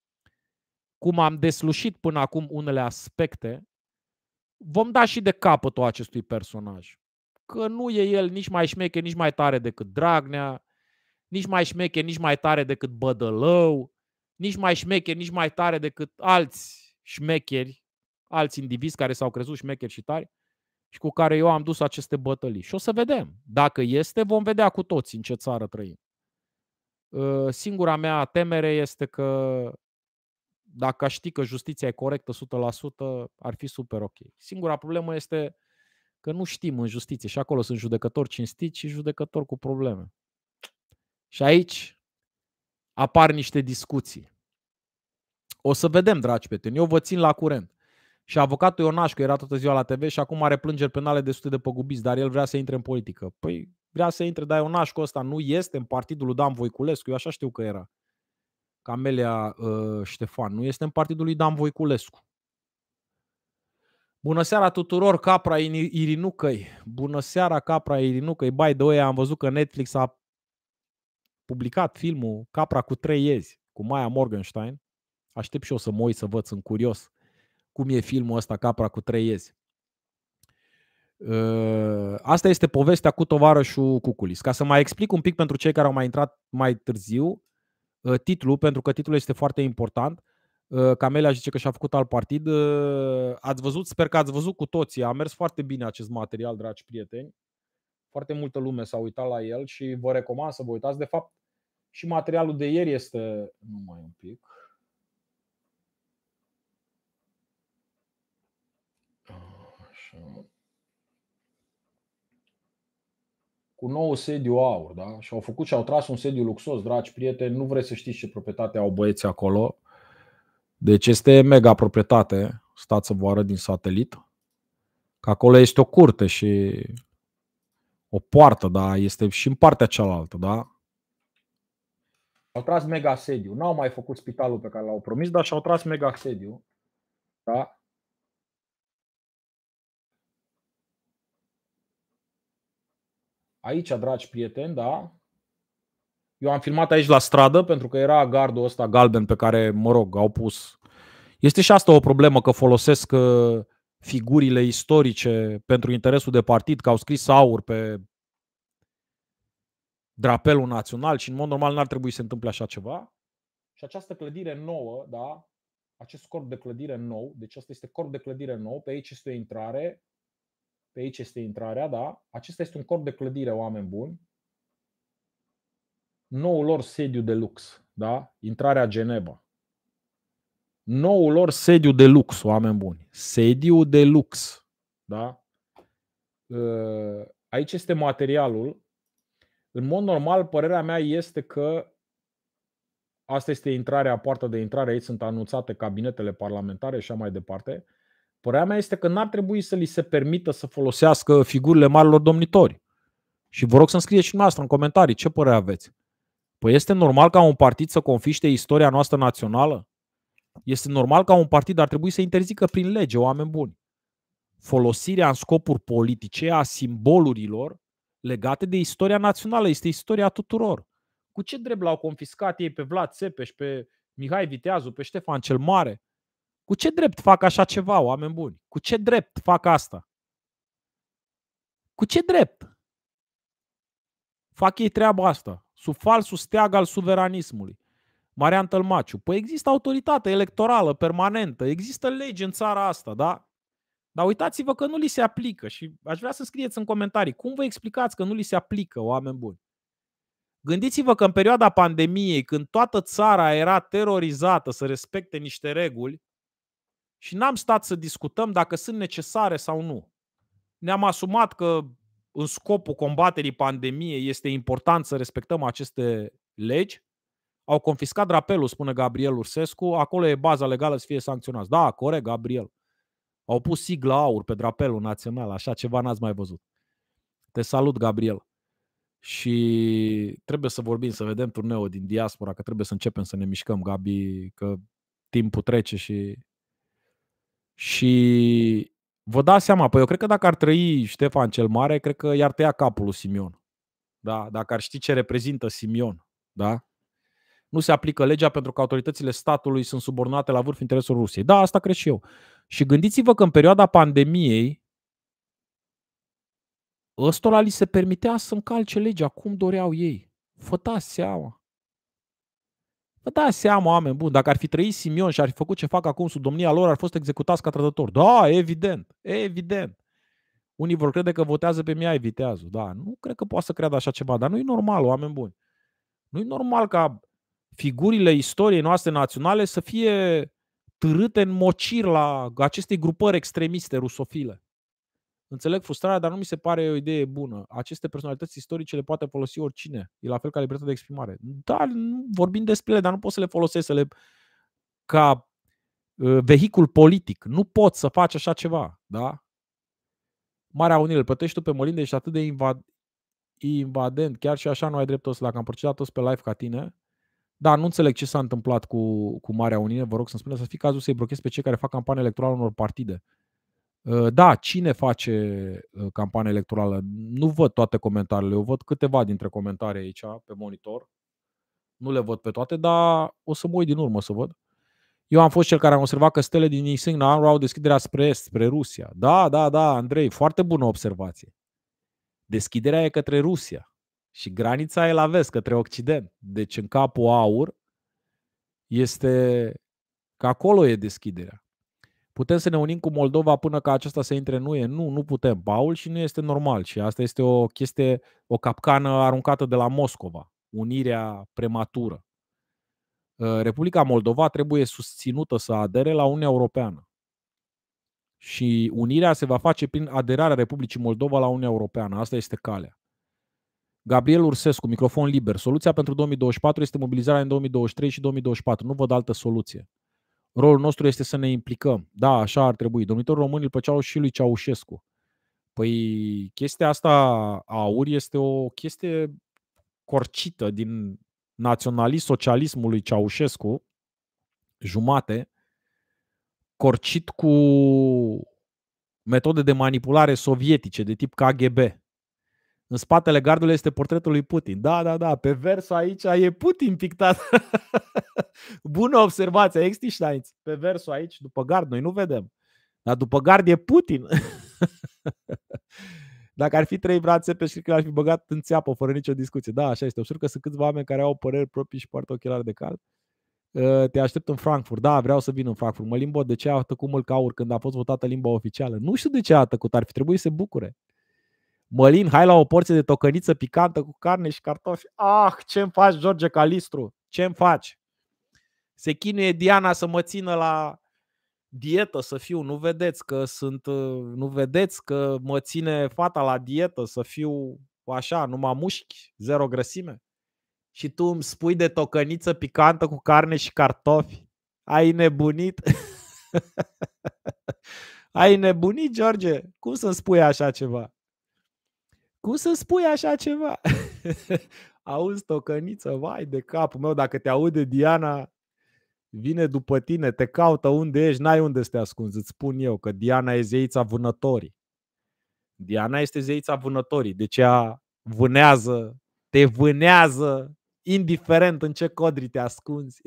cum am deslușit până acum unele aspecte, vom da și de capătul acestui personaj. Că nu e el nici mai șmecher, nici mai tare decât Dragnea, nici mai șmecher, nici mai tare decât Bădălău, nici mai șmecher, nici mai tare decât alți șmecheri, alți indivizi care s-au crezut șmecheri și tari și cu care eu am dus aceste bătălii. Și o să vedem. Dacă este, vom vedea cu toți în ce țară trăim. Singura mea temere este că dacă aș ști că justiția e corectă 100%, ar fi super ok. Singura problemă este că nu știm în justiție și acolo sunt judecători cinstiți și judecători cu probleme. Și aici apar niște discuții. O să vedem, dragi prieteni, eu vă țin la curent. Și avocatul Ionașcu era toată ziua la TV și acum are plângeri penale de sute de păgubiți, dar el vrea să intre în politică. Păi vrea să intre, dar Ionașcu ăsta nu este în partidul lui Dan Voiculescu, eu așa știu că era. Camelia Ștefan, nu este în partidul lui Dan Voiculescu. Bună seara tuturor, Capra Irinucăi. Bună seara, Capra Irinucăi. By the way, am văzut că Netflix a publicat filmul Capra cu 3 iezi, cu Maya Morgenstein. Aștept și eu să mă uit să văd, sunt curios cum e filmul ăsta, Capra cu 3 iezi. Asta este povestea cu tovarășul Cuculis. Ca să mai explic un pic pentru cei care au mai intrat mai târziu, titlul, pentru că titlul este foarte important. Camelia zice că și-a făcut alt partid. Ați văzut, sper că ați văzut cu toții. A mers foarte bine acest material, dragi prieteni. Foarte multă lume s-a uitat la el și vă recomand să vă uitați. De fapt, și materialul de ieri este numai un pic. Așa. Cu nou sediu aur, da? Și au făcut și au tras un sediu luxos, dragi prieteni. Nu vreți să știți ce proprietate au băieții acolo. Deci este mega proprietate, stați să vă arăt din satelit, că acolo este o curte și o poartă, da, este și în partea cealaltă, da? Au tras mega sediu, n-au mai făcut spitalul pe care l-au promis, dar și-au tras mega sediu, da? Aici, dragi prieteni, da? Eu am filmat aici la stradă pentru că era gardul ăsta galben pe care, mă rog, au pus. Este și asta o problemă, că folosesc figurile istorice pentru interesul de partid, că au scris aur pe drapelul național și în mod normal n-ar trebui să se întâmple așa ceva. Și această clădire nouă, da? Acest corp de clădire nou, deci asta este corp de clădire nou, pe aici este o intrare, pe aici este intrarea, da? Acesta este un corp de clădire, oameni buni. Noul lor sediu de lux, da? Intrarea Geneva. Noul lor sediu de lux, oameni buni. Sediu de lux, da? Aici este materialul. În mod normal, părerea mea este că asta este intrarea, poarta de intrare, aici sunt anunțate cabinetele parlamentare și așa mai departe. Părerea mea este că n-ar trebui să li se permită să folosească figurile marilor domnitori. Și vă rog să-mi scrieți și noastră în comentarii ce părere aveți. Păi este normal ca un partid să confiște istoria noastră națională? Este normal ca un partid ar trebui să interzică prin lege, oameni buni, folosirea în scopuri politice a simbolurilor legate de istoria națională. Este istoria tuturor. Cu ce drept l-au confiscat ei pe Vlad Țepeș, pe Mihai Viteazu, pe Ștefan cel Mare? Cu ce drept fac așa ceva, oameni buni? Cu ce drept fac asta? Cu ce drept fac ei treaba asta? Sub falsul steag al suveranismului. Marian Tălmaciu. Păi există autoritate electorală permanentă, există lege în țara asta, da? Dar uitați-vă că nu li se aplică și aș vrea să scrieți în comentarii cum vă explicați că nu li se aplică, oameni buni. Gândiți-vă că în perioada pandemiei, când toată țara era terorizată să respecte niște reguli și n-am stat să discutăm dacă sunt necesare sau nu. Ne-am asumat că în scopul combaterii pandemiei este important să respectăm aceste legi. Au confiscat drapelul, spune Gabriel Ursescu, acolo e baza legală să fie sancționați. Da, corect, Gabriel. Au pus sigla aur pe drapelul național, așa ceva n-ați mai văzut. Te salut, Gabriel. Și trebuie să vorbim, să vedem turneul din diaspora, că trebuie să începem să ne mișcăm, Gabi, că timpul trece și vă dați seama, păi eu cred că dacă ar trăi Ștefan cel Mare, cred că i-ar tăia capul lui Simion. Da? Dacă ar ști ce reprezintă Simion, da? Nu se aplică legea pentru că autoritățile statului sunt subordonate la vârf interesul Rusiei. Da, asta cred și eu. Și gândiți-vă că în perioada pandemiei ăstora li se permitea să încalce legea cum doreau ei. Vă dați seama. Vă dați seama, oameni buni, dacă ar fi trăit Simion și ar fi făcut ce fac acum sub domnia lor, ar fost executați ca trădători. Da, evident, evident. Unii vor crede că votează pe Mihai Viteazu. Da, nu cred că poate să creadă așa ceva, dar nu e normal, oameni buni. Nu e normal ca figurile istoriei noastre naționale să fie târâte în mocir la acestei grupări extremiste rusofile. Înțeleg frustrarea, dar nu mi se pare o idee bună. Aceste personalități istorice le poate folosi oricine. E la fel ca libertatea de exprimare. Dar vorbim despre ele, dar nu poți să le folosești ca vehicul politic. Nu poți să faci așa ceva. Da? Marea Unire, îl plătești tu pe Mălinde, ești atât de invadent. Chiar și așa nu ai dreptul ăsta. Dacă am procedat toți pe live ca tine. Da, nu înțeleg ce s-a întâmplat cu Marea Unire. Vă rog să-mi spuneți, să fie cazul să-i blochezi pe cei care fac campanie electorală unor partide. Da, cine face campanie electorală? Nu văd toate comentariile. Eu văd câteva dintre comentarii aici pe monitor. Nu le văd pe toate, dar o să mă uit din urmă să văd. Eu am fost cel care am observat că stele din Insigna au deschiderea spre est, spre Rusia. Da, da, da, Andrei, foarte bună observație. Deschiderea e către Rusia. Și granița e la vest, către Occident. Deci în capul aur este că acolo e deschiderea. Putem să ne unim cu Moldova până ca aceasta să intre în UE? Nu, nu putem, Paul, și nu este normal. Și asta este o chestie, o capcană aruncată de la Moscova. Unirea prematură. Republica Moldova trebuie susținută să adere la Uniunea Europeană. Și unirea se va face prin aderarea Republicii Moldova la Uniunea Europeană. Asta este calea. Gabriel Ursescu, microfon liber. Soluția pentru 2024 este mobilizarea în 2023 și 2024. Nu văd altă soluție. Rolul nostru este să ne implicăm. Da, așa ar trebui. Domnitorul român îl plăceau și lui Ceaușescu. Păi chestia asta aur este o chestie corcită din naționalist-socialismul lui Ceaușescu, jumate, corcit cu metode de manipulare sovietice de tip KGB. În spatele gardului este portretul lui Putin. Da, da, da, pe versul aici e Putin pictat. Bună observație, Extinstein. Pe versul aici, după gard, noi nu vedem. Dar după gard e Putin. Dacă ar fi trei brațe pe știu că l-ar fi băgat în țeapă, fără nicio discuție. Da, așa este. Observ că sunt câțiva oameni care au păreri proprii și poartă ochelari de cal. Te aștept în Frankfurt. Da, vreau să vin în Frankfurt. Mă limbă, de ce a tăcut mult ca aur când a fost votată limba oficială? Nu știu de ce a tăcut, ar fi trebuit să se bucure. Mălin, hai la o porție de tocăniță picantă cu carne și cartofi. Ah, ce-mi faci, George Calistru? Ce-mi faci? Se chinuie Diana să mă țină la dietă să fiu. Nu vedeți că mă ține fata la dietă să fiu cu așa, numai mușchi, zero grăsime. Și tu îmi spui de tocăniță picantă cu carne și cartofi. Ai nebunit? Ai nebunit, George? Cum să-mi spui așa ceva? Cum să spui așa ceva? Auzi, tocăniță, vai de capul meu, dacă te aude Diana, vine după tine, te caută unde ești, n-ai unde să te ascunzi. Îți spun eu că Diana e zeița vânătorii. Diana este zeița vânătorii, deci ea vânează, te vânează, indiferent în ce codri te ascunzi.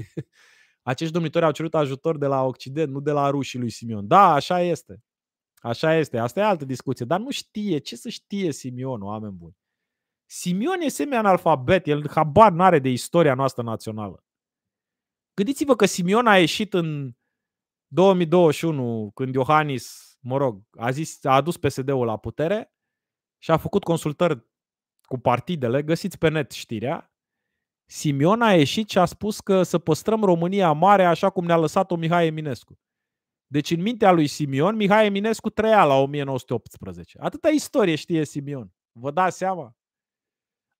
Acești domnitori au cerut ajutor de la Occident, nu de la rușii lui Simion. Da, așa este. Așa este. Asta e altă discuție. Dar nu știe. Ce să știe Simionul, oameni buni? Simion e semi-analfabet. El habar n-are de istoria noastră națională. Gândiți-vă că Simion a ieșit în 2021, când Iohannis, mă rog, a adus PSD-ul la putere și a făcut consultări cu partidele. Găsiți pe net știrea. Simion a ieșit și a spus că să păstrăm România mare așa cum ne-a lăsat-o Mihai Eminescu. Deci în mintea lui Simion, Mihai Eminescu trăia la 1918. Atâta istorie știe Simion. Vă dați seama?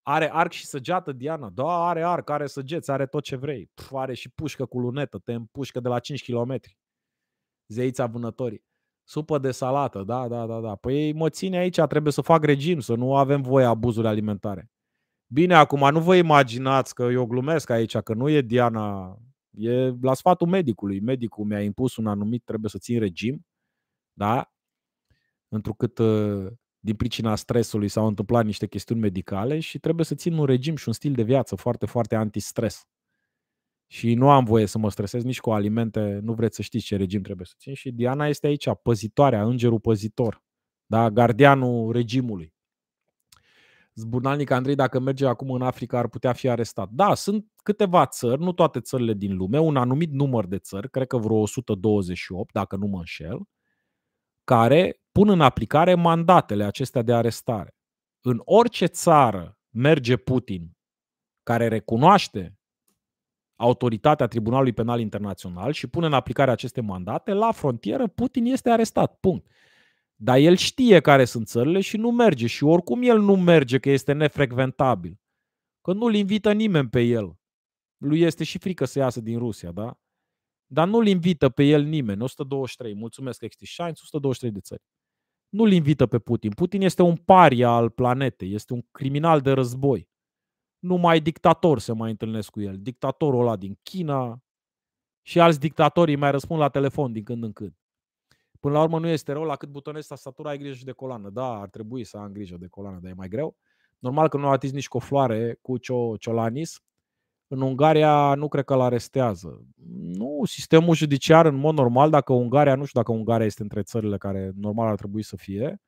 Are arc și săgeată, Diana? Da, are arc, are săgeți, are tot ce vrei. Pf, are și pușcă cu lunetă, te împușcă de la 5 km. Zeița vânătorii. Supă de salată, da, da, da, da. Păi mă ține aici, trebuie să fac regim, să nu avem voie abuzuri alimentare. Bine, acum nu vă imaginați că eu glumesc aici, că nu e Diana, e la sfatul medicului. Medicul mi-a impus un anumit, trebuie să țin regim, da? Întrucât din pricina stresului s-au întâmplat niște chestiuni medicale și trebuie să țin un regim și un stil de viață foarte, foarte antistres. Și nu am voie să mă stresez nici cu alimente, nu vreți să știți ce regim trebuie să țin. Și Diana este aici, păzitoarea, îngerul păzitor, da? Gardianul regimului. Zburnalnic Andrei, dacă merge acum în Africa, ar putea fi arestat. Da, sunt câteva țări, nu toate țările din lume, un anumit număr de țări, cred că vreo 128, dacă nu mă înșel, care pun în aplicare mandatele acestea de arestare. În orice țară merge Putin, care recunoaște autoritatea Tribunalului Penal Internațional și pune în aplicare aceste mandate, la frontieră Putin este arestat. Punct. Dar el știe care sunt țările și nu merge. Și oricum el nu merge, că este nefrecventabil. Că nu-l invită nimeni pe el. Lui este și frică să iasă din Rusia, da? Dar nu-l invită pe el nimeni. 123, mulțumesc Exti Shines, 123 de țări. Nu-l invită pe Putin. Putin este un paria al planetei, este un criminal de război. Numai dictatori se mai întâlnesc cu el. Dictatorul ăla din China și alți dictatorii mai răspund la telefon din când în când. Până la urmă nu este rău, la cât butonezi tastatura ai grijă și de coloană. Da, ar trebui să am grijă de coloană, dar e mai greu. Normal că nu atizi nici cu o floare, cu Ciolanis. În Ungaria nu cred că l-arestează. Nu, sistemul judiciar în mod normal, dacă Ungaria, nu știu dacă Ungaria este între țările care normal ar trebui să fie,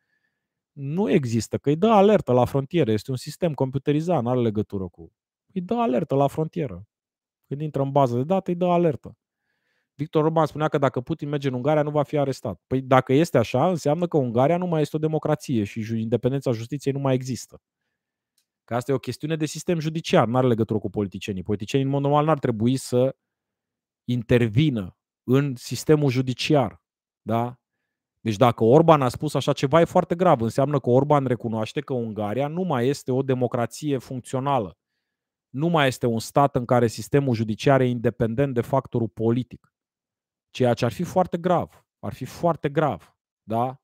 nu există, că îi dă alertă la frontieră. Este un sistem computerizat, nu are legătură cu... Îi dă alertă la frontieră. Când intră în bază de date, îi dă alertă. Victor Orban spunea că dacă Putin merge în Ungaria nu va fi arestat. Păi dacă este așa, înseamnă că Ungaria nu mai este o democrație și independența justiției nu mai există. Că asta e o chestiune de sistem judiciar, nu are legătură cu politicienii. Politicienii în mod normal n-ar trebui să intervină în sistemul judiciar. Da? Deci dacă Orban a spus așa ceva e foarte grav, înseamnă că Orban recunoaște că Ungaria nu mai este o democrație funcțională. Nu mai este un stat în care sistemul judiciar e independent de factorul politic. Ceea ce ar fi foarte grav. Ar fi foarte grav. Da?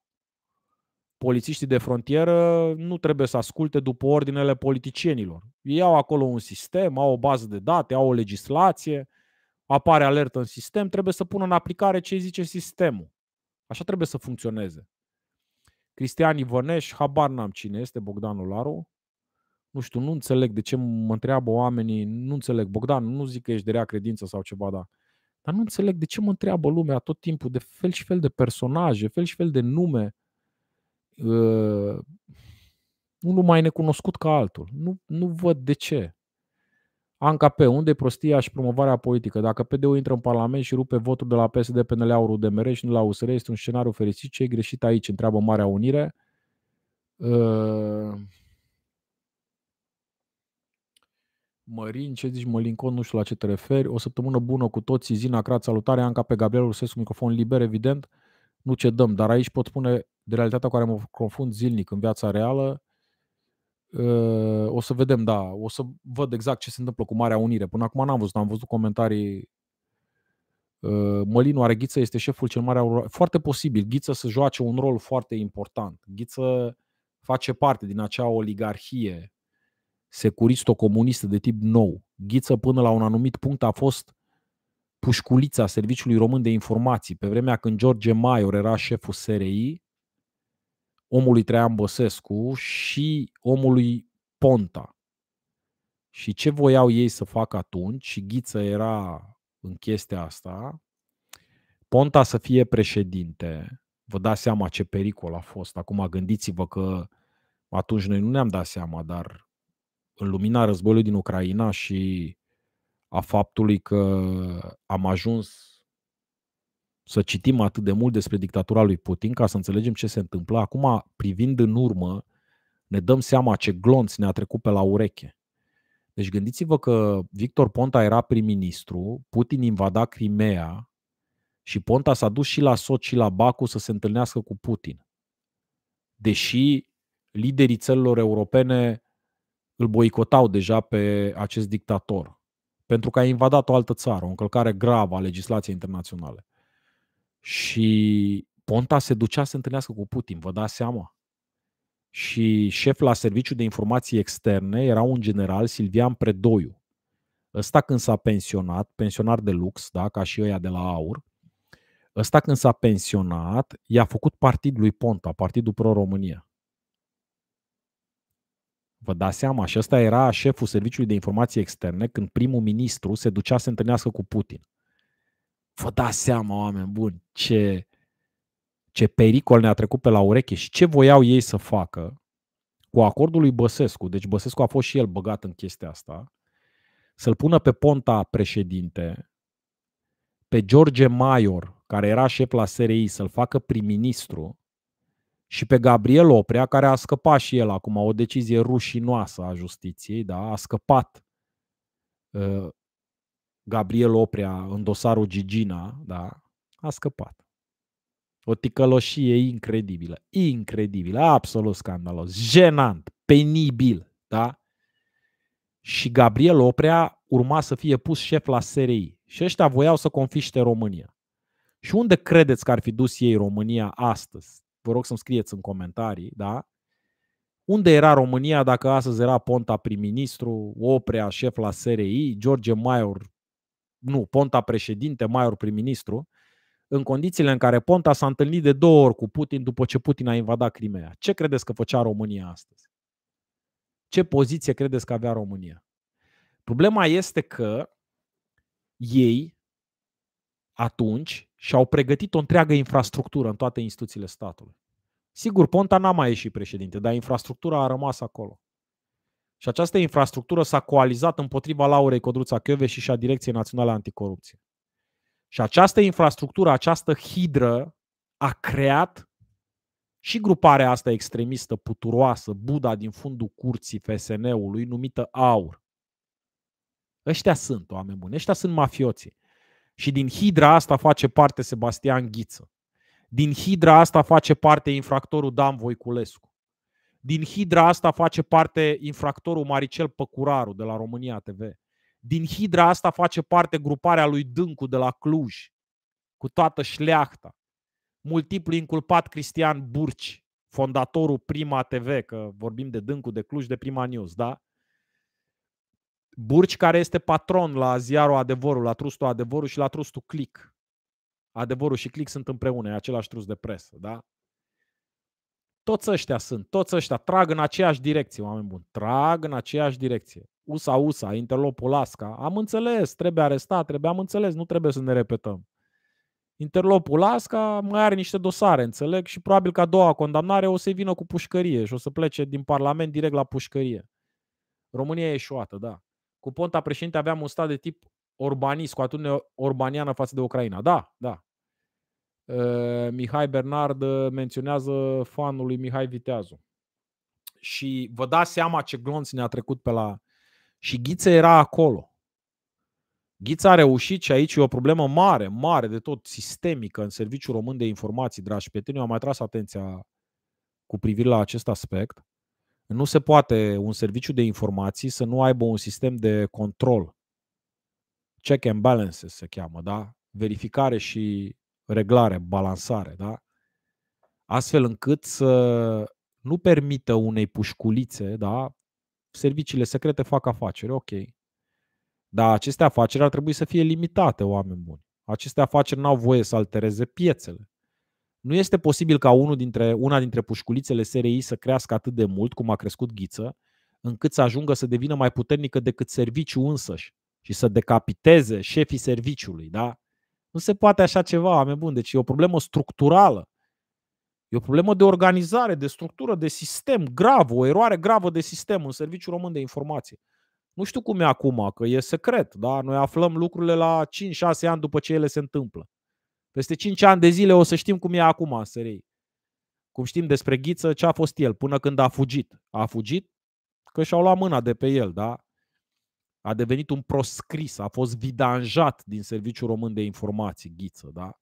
Polițiștii de frontieră nu trebuie să asculte după ordinele politicienilor. Ei au acolo un sistem, au o bază de date, au o legislație, apare alertă în sistem, trebuie să pună în aplicare ce zice sistemul. Așa trebuie să funcționeze. Cristian Ivăneș, habar n-am cine este, Bogdan Olaru. Nu știu, nu înțeleg de ce mă întreabă oamenii, nu înțeleg. Bogdan, nu zic că ești de rea credință sau ceva, da. Dar nu înțeleg de ce mă întreabă lumea tot timpul de fel și fel de personaje, fel și fel de nume. Unul mai necunoscut ca altul. Nu văd de ce. Anca P. Unde e prostia și promovarea politică? Dacă PD-ul intră în Parlament și rupe votul de la PSD, PNL, AUR, UDMR și nu la USR, este un scenariu fericit. Ce e greșit aici? Întreabă Marea Unire. Mărin, ce zici, Mălincon, nu știu la ce te referi. O săptămână bună cu toții, Zina Crat, salutare, Anca pe Gabriel Rusescu, microfon liber, evident, nu cedăm, dar aici pot spune de realitatea cu care mă confund zilnic în viața reală O să vedem, da, o să văd exact ce se întâmplă cu Marea Unire. Până acum n-am văzut, am văzut comentarii. Mălinu are Ghiță, este șeful cel mare. Foarte posibil, Ghiță să joace un rol foarte important. Ghiță face parte din acea oligarhie securisto-comunistă de tip nou. Ghiță până la un anumit punct a fost pușculița Serviciului Român de Informații. Pe vremea când George Maior era șeful SRI, omului Traian Băsescu și omului Ponta. Și ce voiau ei să facă atunci, și Ghiță era în chestia asta, Ponta să fie președinte. Vă dați seama ce pericol a fost. Acum gândiți-vă că atunci noi nu ne-am dat seama, dar în lumina războiului din Ucraina și a faptului că am ajuns să citim atât de mult despre dictatura lui Putin ca să înțelegem ce se întâmplă, acum privind în urmă ne dăm seama ce glonț ne-a trecut pe la ureche. Deci gândiți-vă că Victor Ponta era prim-ministru, Putin invada Crimea și Ponta s-a dus și la Soci și la Baku să se întâlnească cu Putin. Deși liderii țărilor europene îl boicotau deja pe acest dictator, pentru că a invadat o altă țară, o încălcare gravă a legislației internaționale. Și Ponta se ducea să se întâlnească cu Putin, vă dați seama? Și șef la Serviciul de Informații Externe era un general, Silvian Predoiu. Ăsta când s-a pensionat, pensionar de lux, da, ca și ăia de la AUR, ăsta când s-a pensionat, i-a făcut partid lui Ponta, Partidul Pro-România. Vă dați seama? Și ăsta era șeful Serviciului de Informații Externe când primul ministru se ducea să se întâlnească cu Putin. Vă dați seama, oameni buni, ce pericol ne-a trecut pe la ureche și ce voiau ei să facă cu acordul lui Băsescu. Deci Băsescu a fost și el băgat în chestia asta. Să-l pună pe Ponta președinte, pe George Maior, care era șef la SRI, să-l facă prim-ministru și pe Gabriel Oprea, care a scăpat și el acum, o decizie rușinoasă a justiției, da? A scăpat Gabriel Oprea în dosarul Gigina, da? A scăpat. O ticăloșie incredibilă, incredibilă, absolut scandalos, jenant, penibil, da? Și Gabriel Oprea urma să fie pus șef la SRI și ăștia voiau să confiște România. Și unde credeți că ar fi dus ei România astăzi? Vă rog să-mi scrieți în comentarii, da? Unde era România dacă astăzi era Ponta prim-ministru, Oprea șef la SRI, George Maior, nu, Ponta președinte, Maior prim-ministru, în condițiile în care Ponta s-a întâlnit de 2 ori cu Putin după ce Putin a invadat Crimea? Ce credeți că făcea România astăzi? Ce poziție credeți că avea România? Problema este că ei atunci și-au pregătit o întreagă infrastructură în toate instituțiile statului. Sigur, Ponta n-a mai ieșit președinte, dar infrastructura a rămas acolo. Și această infrastructură s-a coalizat împotriva Laurei Codruța Chioveși și a Direcției Naționale Anticorupție. Și această infrastructură, această hidră a creat și gruparea asta extremistă, puturoasă, Buddha din fundul curții FSN-ului, numită AUR. Ăștia sunt oameni buni, ăștia sunt mafioții. Și din hidra asta face parte Sebastian Ghiță. Din hidra asta face parte infractorul Dan Voiculescu. Din hidra asta face parte infractorul Maricel Păcuraru de la România TV. Din hidra asta face parte gruparea lui Dâncu de la Cluj, cu toată șleachta. Multiplu inculpat Cristian Burci, fondatorul Prima TV, că vorbim de Dâncu de Cluj, de Prima News, da? Burci, care este patron la ziarul Adevărul, la trustul Adevărul și la trustul Click. Adevărul și Click sunt împreună, e același trust de presă, da? Toți ăștia sunt, toți ăștia trag în aceeași direcție, oameni buni, trag în aceeași direcție. USA, interlopul ASCA, am înțeles, trebuie arestat, am înțeles, nu trebuie să ne repetăm. Interlopul ASCA mai are niște dosare, înțeleg, și probabil că a doua condamnare o să-i vină cu pușcărie și o să plece din Parlament direct la pușcărie. România e eșuată, da. Cu Ponta președinte aveam un stat de tip orbanist, cu atitudine orbaniană față de Ucraina, da, da. Mihai Bernard menționează fanul lui Mihai Viteazu. Și vă dați seama ce glonț ne-a trecut pe la... Și Ghiță era acolo. Ghiță a reușit, și aici e o problemă mare, mare de tot, sistemică în Serviciul Român de Informații, dragi prieteni. Eu am mai tras atenția cu privire la acest aspect. Nu se poate un serviciu de informații să nu aibă un sistem de control. Check and balances se cheamă, da? Verificare și reglare, balansare, da? Astfel încât să nu permită unei pușculițe, da? Serviciile secrete fac afaceri, ok. Dar aceste afaceri ar trebui să fie limitate, oameni buni. Aceste afaceri n-au voie să altereze piețele. Nu este posibil ca una dintre pușculițele SRI să crească atât de mult, cum a crescut Ghiță, încât să ajungă să devină mai puternică decât serviciul însăși și să decapiteze șefii serviciului. Da? Nu se poate așa ceva, oameni buni. Deci e o problemă structurală. E o problemă de organizare, de structură, de sistem grav, o eroare gravă de sistem în Serviciul Român de Informație. Nu știu cum e acum, că e secret, dar noi aflăm lucrurile la 5-6 ani după ce ele se întâmplă. Peste 5 ani de zile o să știm cum e acum în SRI. Cum știm despre Ghiță, ce a fost el până când a fugit. A fugit că și-au luat mâna de pe el, da? A devenit un proscris, a fost vidanjat din Serviciul Român de Informații, Ghiță, da?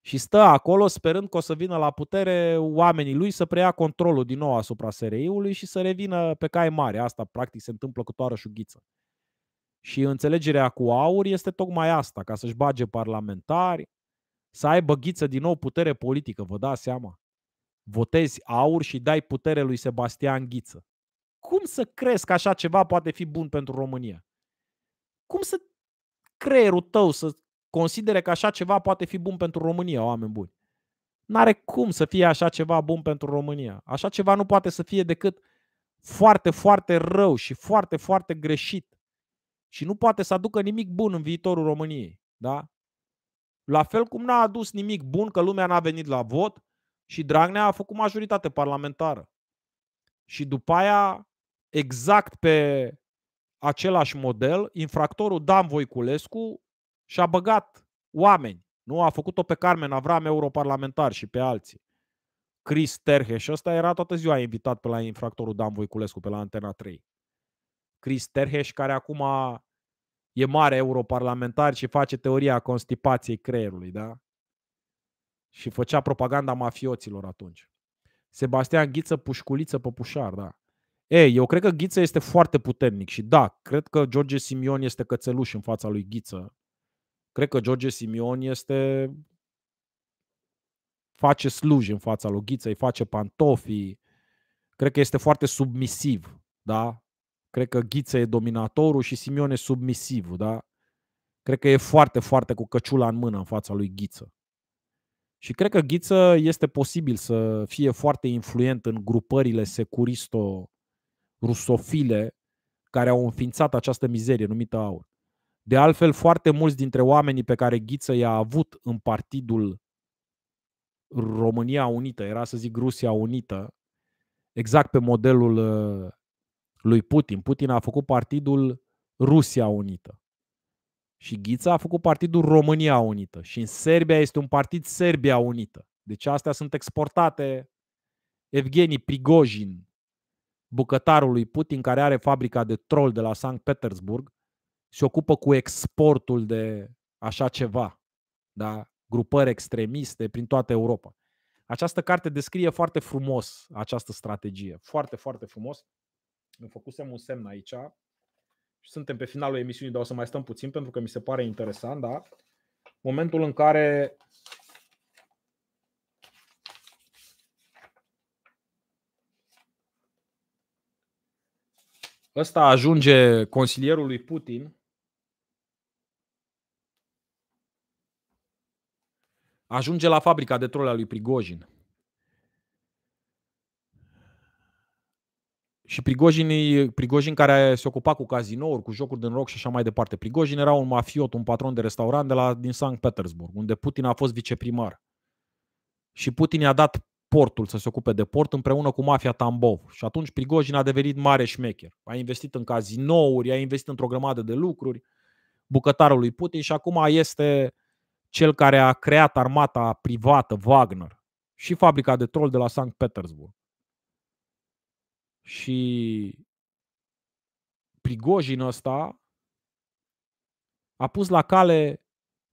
Și stă acolo sperând că o să vină la putere oamenii lui să preia controlul din nou asupra SRI-ului și să revină pe cai mare. Asta practic se întâmplă cu toarășul Ghiță. Și înțelegerea cu aur este tocmai asta, ca să-și bage parlamentari, să aibă Ghiță din nou putere politică, vă dați seama? Votezi aur și dai putere lui Sebastian Ghiță. Cum să crezi că așa ceva poate fi bun pentru România? Cum să creierul tău să considere că așa ceva poate fi bun pentru România, oameni buni? N-are cum să fie așa ceva bun pentru România. Așa ceva nu poate să fie decât foarte, foarte rău și foarte, foarte greșit. Și nu poate să aducă nimic bun în viitorul României. Da? La fel cum n-a adus nimic bun că lumea n-a venit la vot și Dragnea a făcut majoritate parlamentară. Și după aia, exact pe același model, infractorul Dan Voiculescu și-a băgat oameni. Nu? A făcut-o pe Carmen Avram, europarlamentar, și pe alții. Chris Terheș, ăsta era toată ziua invitat pe la infractorul Dan Voiculescu, pe la Antena 3. Chris Terheș, care acum e mare europarlamentar și face teoria constipației creierului, da? Și făcea propaganda mafioților atunci. Sebastian Ghiță, pușculiță păpușar, da. Ei, eu cred că Ghiță este foarte puternic și da, cred că George Simion este cățeluș în fața lui Ghiță. Cred că George Simion face sluji în fața lui Ghiță, îi face pantofii. Cred că este foarte submisiv, da? Cred că Ghiță e dominatorul și Simion e submisivul, da? Cred că e foarte, foarte cu căciula în mână în fața lui Ghiță. Și cred că Ghiță este posibil să fie foarte influent în grupările securisto-rusofile care au înființat această mizerie numită aur. De altfel, foarte mulți dintre oamenii pe care Ghiță i-a avut în partidul România Unită, era să zic Rusia Unită, exact pe modelul lui Putin. Putin a făcut partidul Rusia Unită și Ghiță a făcut partidul România Unită și în Serbia este un partid Serbia Unită. Deci astea sunt exportate Evgenii Prigojin, bucătarul lui Putin, care are fabrica de troll de la Sankt Petersburg, se ocupă cu exportul de așa ceva, da? Grupări extremiste prin toată Europa. Această carte descrie foarte frumos această strategie. Foarte, foarte frumos. Îmi făcusem un semn aici. Suntem pe finalul emisiunii, dar o să mai stăm puțin pentru că mi se pare interesant, da? Momentul în care ăsta ajunge consilierul lui Putin, ajunge la fabrica de trole a lui Prigojin. Și Prigojin, care se ocupa cu cazinouri, cu jocuri de noroc și așa mai departe. Prigojin era un mafiot, un patron de restaurant din Sankt Petersburg, unde Putin a fost viceprimar. Și Putin i-a dat portul, să se ocupe de port, împreună cu mafia Tambov. Și atunci Prigojin a devenit mare șmecher. A investit în cazinouri, a investit într-o grămadă de lucruri, bucătarul lui Putin, și acum este cel care a creat armata privată Wagner și fabrica de trol de la Sankt Petersburg. Și Prigojin ăsta a pus la cale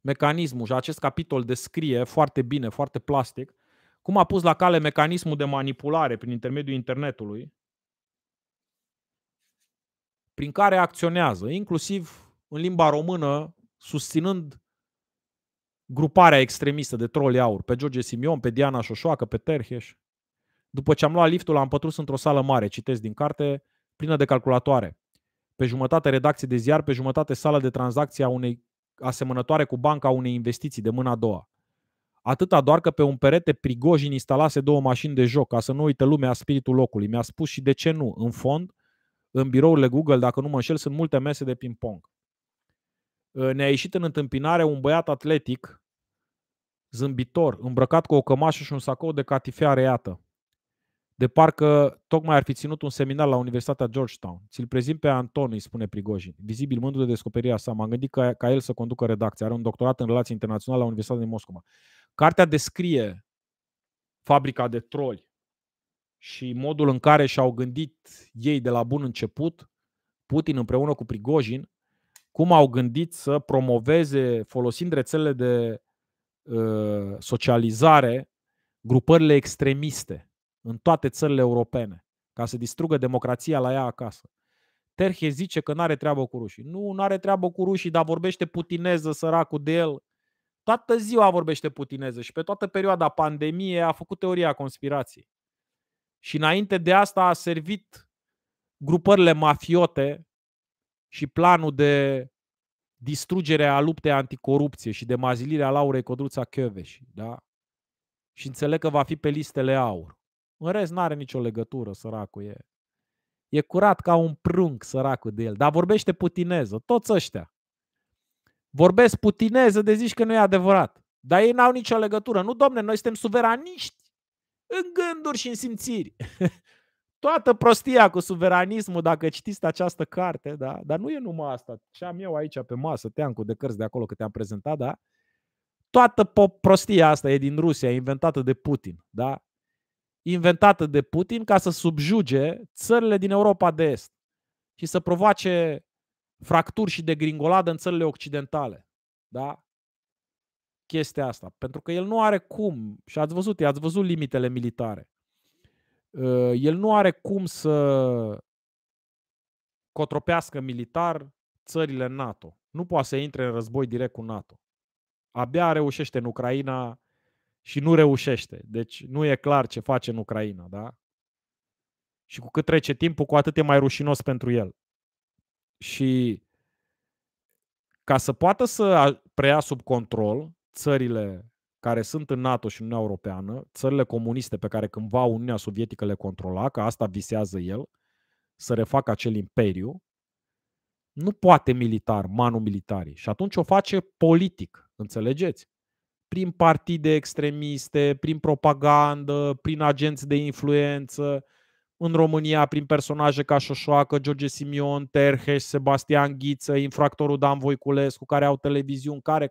mecanismul, și acest capitol descrie foarte bine, foarte plastic, cum a pus la cale mecanismul de manipulare prin intermediul internetului prin care acționează, inclusiv în limba română, susținând gruparea extremistă de Troli Aur, pe George Simion, pe Diana Șoșoacă, pe Terheș. După ce am luat liftul, am pătrus într-o sală mare, citesc din carte, plină de calculatoare. Pe jumătate redacție de ziar, pe jumătate sală de tranzacție a unei asemănătoare cu banca unei investiții de mâna a doua. Atâta doar că pe un perete Prigojin instalase două mașini de joc, ca să nu uită lumea spiritul locului. Mi-a spus și de ce nu. În fond, în birourile Google, dacă nu mă înșel, sunt multe mese de ping-pong. Ne-a ieșit în întâmpinare un băiat atletic, zâmbitor, îmbrăcat cu o cămașă și un sacou de catifea reiată. De parcă tocmai ar fi ținut un seminar la Universitatea Georgetown. Ți-l prezint pe Anton, îi spune Prigojin, vizibil mândru de descoperirea sa. M-am gândit ca el să conducă redacția. Are un doctorat în relații internaționale la Universitatea din Moscova. Cartea descrie fabrica de troli și modul în care și-au gândit ei de la bun început, Putin împreună cu Prigojin, cum au gândit să promoveze, folosind rețelele de socializare, grupările extremiste în toate țările europene, ca să distrugă democrația la ea acasă. Terhe zice că n-are treabă cu rușii. Nu, n-are treabă cu rușii, dar vorbește putineză, săracul de el. Toată ziua vorbește putineză și pe toată perioada pandemiei a făcut teoria conspirației. Și înainte de asta a servit grupările mafiote și planul de distrugere a luptei anticorupție și de mazilirea Laurei Codruța Chioveș, da? Și înțeleg că va fi pe listele aur. În rest n-are nicio legătură, săracul e. E curat ca un prunc, săracul de el, dar vorbește putineză, toți ăștia. Vorbesc putineză de zici că nu e adevărat. Dar ei n-au nicio legătură. Nu, domne, noi suntem suveraniști în gânduri și în simțiri. Toată prostia cu suveranismul, dacă citiți această carte, da? Dar nu e numai asta. Ce am eu aici pe masă, teancul de cărți de acolo că te-am prezentat, da? Toată prostia asta e din Rusia, inventată de Putin, da? Inventată de Putin ca să subjuge țările din Europa de Est și să provoace fracturi și degringoladă în țările occidentale. Da? Chestia asta. Pentru că el nu are cum, și ați văzut, i-ați văzut limitele militare. El nu are cum să cotropească militar țările NATO. Nu poate să intre în război direct cu NATO. Abia reușește în Ucraina și nu reușește. Deci nu e clar ce face în Ucraina. Da? Și cu cât trece timpul, cu atât e mai rușinos pentru el. Și ca să poată să preia sub control țările care sunt în NATO și în Uniunea Europeană, țările comuniste pe care cândva Uniunea Sovietică le controla, că asta visează el, să refacă acel imperiu, nu poate militar, manu militari. Și atunci o face politic, înțelegeți? Prin partide extremiste, prin propagandă, prin agenți de influență, în România, prin personaje ca Șoșoacă, George Simion, Terheș, Sebastian Ghiță, infractorul Dan Voiculescu, care au televiziuni, care.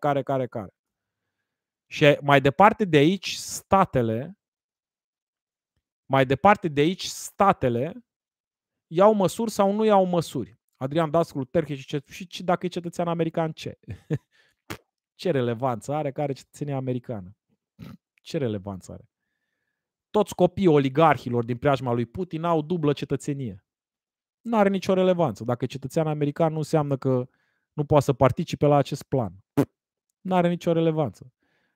Și mai departe de aici, statele iau măsuri sau nu iau măsuri. Adrian Dascul, Terheș și dacă e cetățean american, ce? Ce relevanță are care cetățenia americană? Ce relevanță are? Toți copiii oligarhilor din preajma lui Putin au dublă cetățenie. Nu are nicio relevanță. Dacă e cetățean american, nu înseamnă că nu poate să participe la acest plan. Nu are nicio relevanță.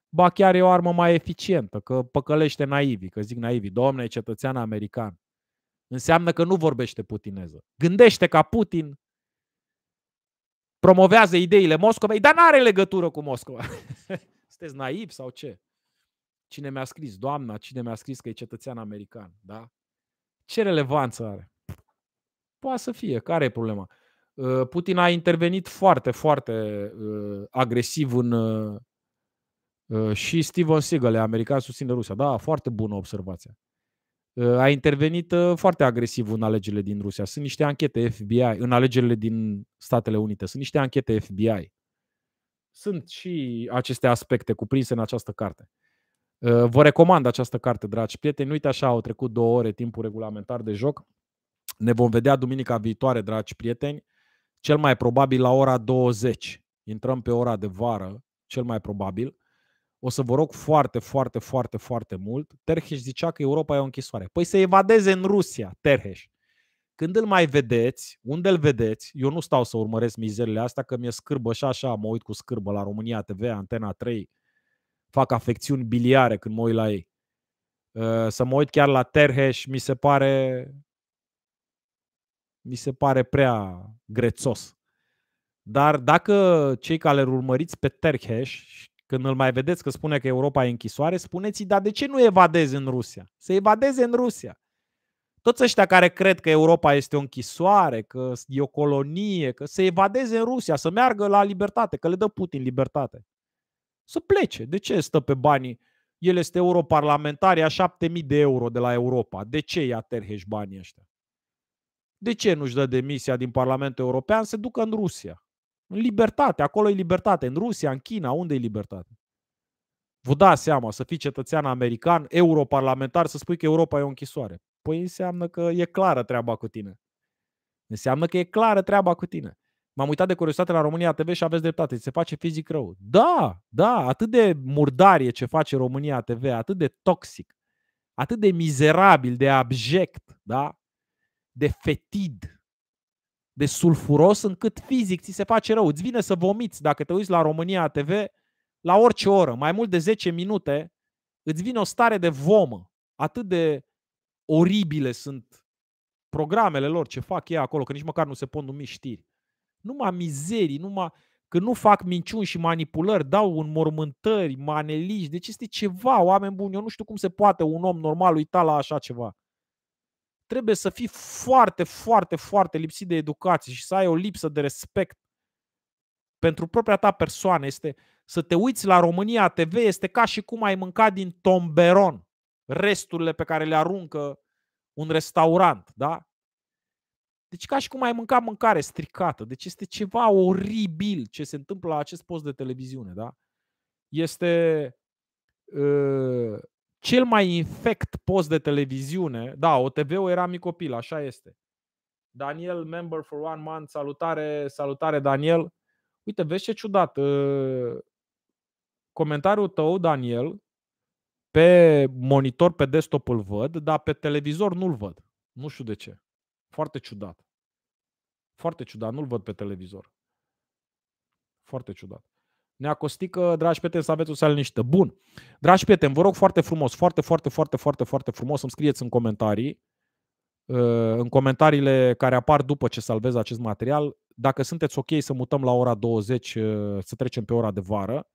Ba chiar e o armă mai eficientă, că păcălește naivii, că zic naivii. Domne, e cetățean american. Înseamnă că nu vorbește putineză. Gândește ca Putin, promovează ideile Moscovei, dar nu are legătură cu Moscova. Sunteți naivi sau ce? Cine mi-a scris, doamna, cine mi-a scris că e cetățean american, da? Ce relevanță are? Poate să fie, care e problema? Putin a intervenit foarte, foarte agresiv în... Și Steven Seagal, american, susține Rusia. Da, foarte bună observația. A intervenit foarte agresiv în alegerile din Rusia. Sunt niște anchete FBI, în alegerile din Statele Unite. Sunt niște anchete FBI. Sunt și aceste aspecte cuprinse în această carte. Vă recomand această carte, dragi prieteni. Uite așa, au trecut 2 ore timpul regulamentar de joc. Ne vom vedea duminica viitoare, dragi prieteni. Cel mai probabil la ora 20. Intrăm pe ora de vară, cel mai probabil. O să vă rog foarte, foarte, foarte, foarte mult. Terheș zicea că Europa e o închisoare. Păi să evadeze în Rusia, Terheș. Când îl mai vedeți, unde îl vedeți, eu nu stau să urmăresc mizerile astea, că mi-e scârbă și așa, mă uit cu scârbă la România TV, Antena 3, fac afecțiuni biliare când mă uit la ei. Să mă uit chiar la Terheș, mi se pare prea grețos. Dar dacă cei care îl urmăriți pe Terheș, când îl mai vedeți că spune că Europa e închisoare, spuneți-i, dar de ce nu evadezi în Rusia? Să evadeze în Rusia. Toți ăștia care cred că Europa este o închisoare, că e o colonie, că se evadeze în Rusia, să meargă la libertate, că le dă Putin libertate. Să plece. De ce stă pe banii? El este europarlamentar, ia 7.000 de euro de la Europa. De ce ia Terheș banii ăștia? De ce nu-și dă demisia din Parlamentul European? Se ducă în Rusia. În libertate. Acolo e libertate. În Rusia, în China, unde e libertate? Vă dați seama să fii cetățean american, europarlamentar, să spui că Europa e o închisoare. Păi înseamnă că e clară treaba cu tine. Înseamnă că e clară treaba cu tine. M-am uitat de curiozitate la România TV și aveți dreptate. Se face fizic rău. Da, atât de murdarie ce face România TV, atât de toxic, atât de mizerabil, de abject, da? De fetid, de sulfuros, încât fizic ți se face rău. Îți vine să vomiți dacă te uiți la România TV la orice oră, mai mult de 10 minute, îți vine o stare de vomă. Atât de oribile sunt programele lor, ce fac ei acolo, că nici măcar nu se pot numi știri. Numai mizerii, numai că nu fac minciuni și manipulări, dau înmormântări, maneliști. Deci este ceva, oameni buni, eu nu știu cum se poate un om normal uita la așa ceva. Trebuie să fii foarte, foarte, foarte lipsit de educație și să ai o lipsă de respect pentru propria ta persoană. Este să te uiți la România TV, este ca și cum ai mâncat din tomberon resturile pe care le aruncă un restaurant, da? Deci ca și cum ai mâncat mâncare stricată. Deci este ceva oribil ce se întâmplă la acest post de televiziune, da? Este cel mai infect post de televiziune. Da, OTV-ul era mic copil, așa este. Daniel, member for one month, salutare, salutare Daniel. Uite, vezi ce ciudat. Comentariul tău, Daniel, pe monitor, pe desktop îl văd, dar pe televizor nu-l văd. Nu știu de ce. Foarte ciudat. Foarte ciudat. Nu-l văd pe televizor. Foarte ciudat. Nea Costică, dragi prieteni, să aveți o seară liniștită. Bun. Dragi prieteni, vă rog foarte frumos, foarte frumos îmi scrieți în comentarii, în comentariile care apar după ce salvez acest material, dacă sunteți ok să mutăm la ora 20, să trecem pe ora de vară.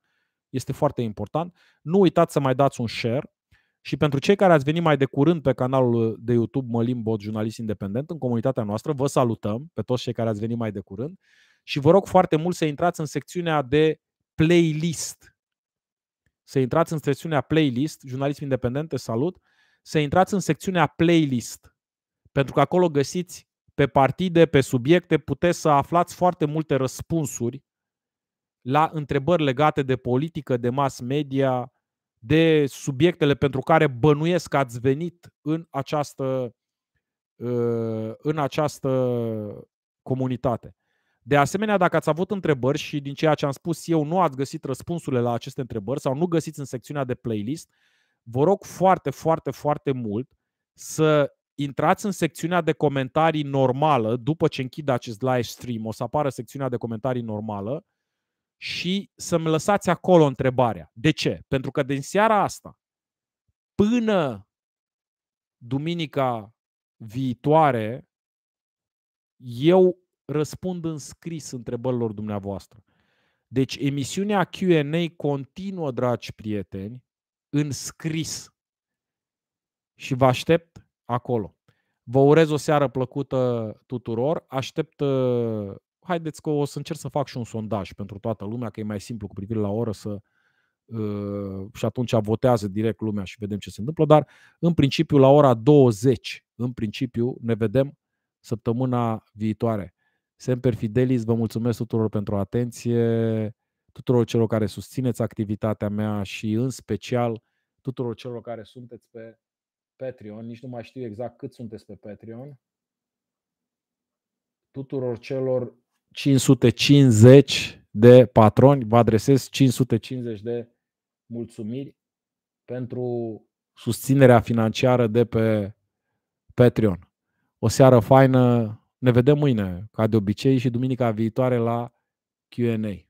Este foarte important. Nu uitați să mai dați un share. Și pentru cei care ați venit mai de curând pe canalul de YouTube Mălin Bot, jurnalist independent, în comunitatea noastră, vă salutăm pe toți cei care ați venit mai de curând și vă rog foarte mult să intrați în secțiunea de playlist. Să intrați în secțiunea playlist, jurnalism independent, te salut, să intrați în secțiunea playlist, pentru că acolo găsiți pe partide, pe subiecte, puteți să aflați foarte multe răspunsuri la întrebări legate de politică, de mass media, de subiectele pentru care bănuiesc că ați venit în această comunitate. De asemenea, dacă ați avut întrebări și din ceea ce am spus eu nu ați găsit răspunsurile la aceste întrebări sau nu găsiți în secțiunea de playlist, vă rog foarte mult să intrați în secțiunea de comentarii normală. După ce închid acest live stream, o să apară secțiunea de comentarii normală și să-mi lăsați acolo întrebarea. De ce? Pentru că din seara asta până duminica viitoare eu răspund în scris întrebărilor dumneavoastră. Deci emisiunea Q&A continuă, dragi prieteni, în scris. Și vă aștept acolo. Vă urez o seară plăcută tuturor. Aștept... Haideți că o să încerc să fac și un sondaj pentru toată lumea, că e mai simplu cu privire la oră să și atunci votează direct lumea și vedem ce se întâmplă, dar în principiu la ora 20, în principiu ne vedem săptămâna viitoare. Semper Fidelis, vă mulțumesc tuturor pentru atenție, tuturor celor care susțineți activitatea mea și în special tuturor celor care sunteți pe Patreon, nici nu mai știu exact cât sunteți pe Patreon, tuturor celor 550 de patroni, vă adresez 550 de mulțumiri pentru susținerea financiară de pe Patreon. O seară faină, ne vedem mâine, ca de obicei, și duminica viitoare la Q&A.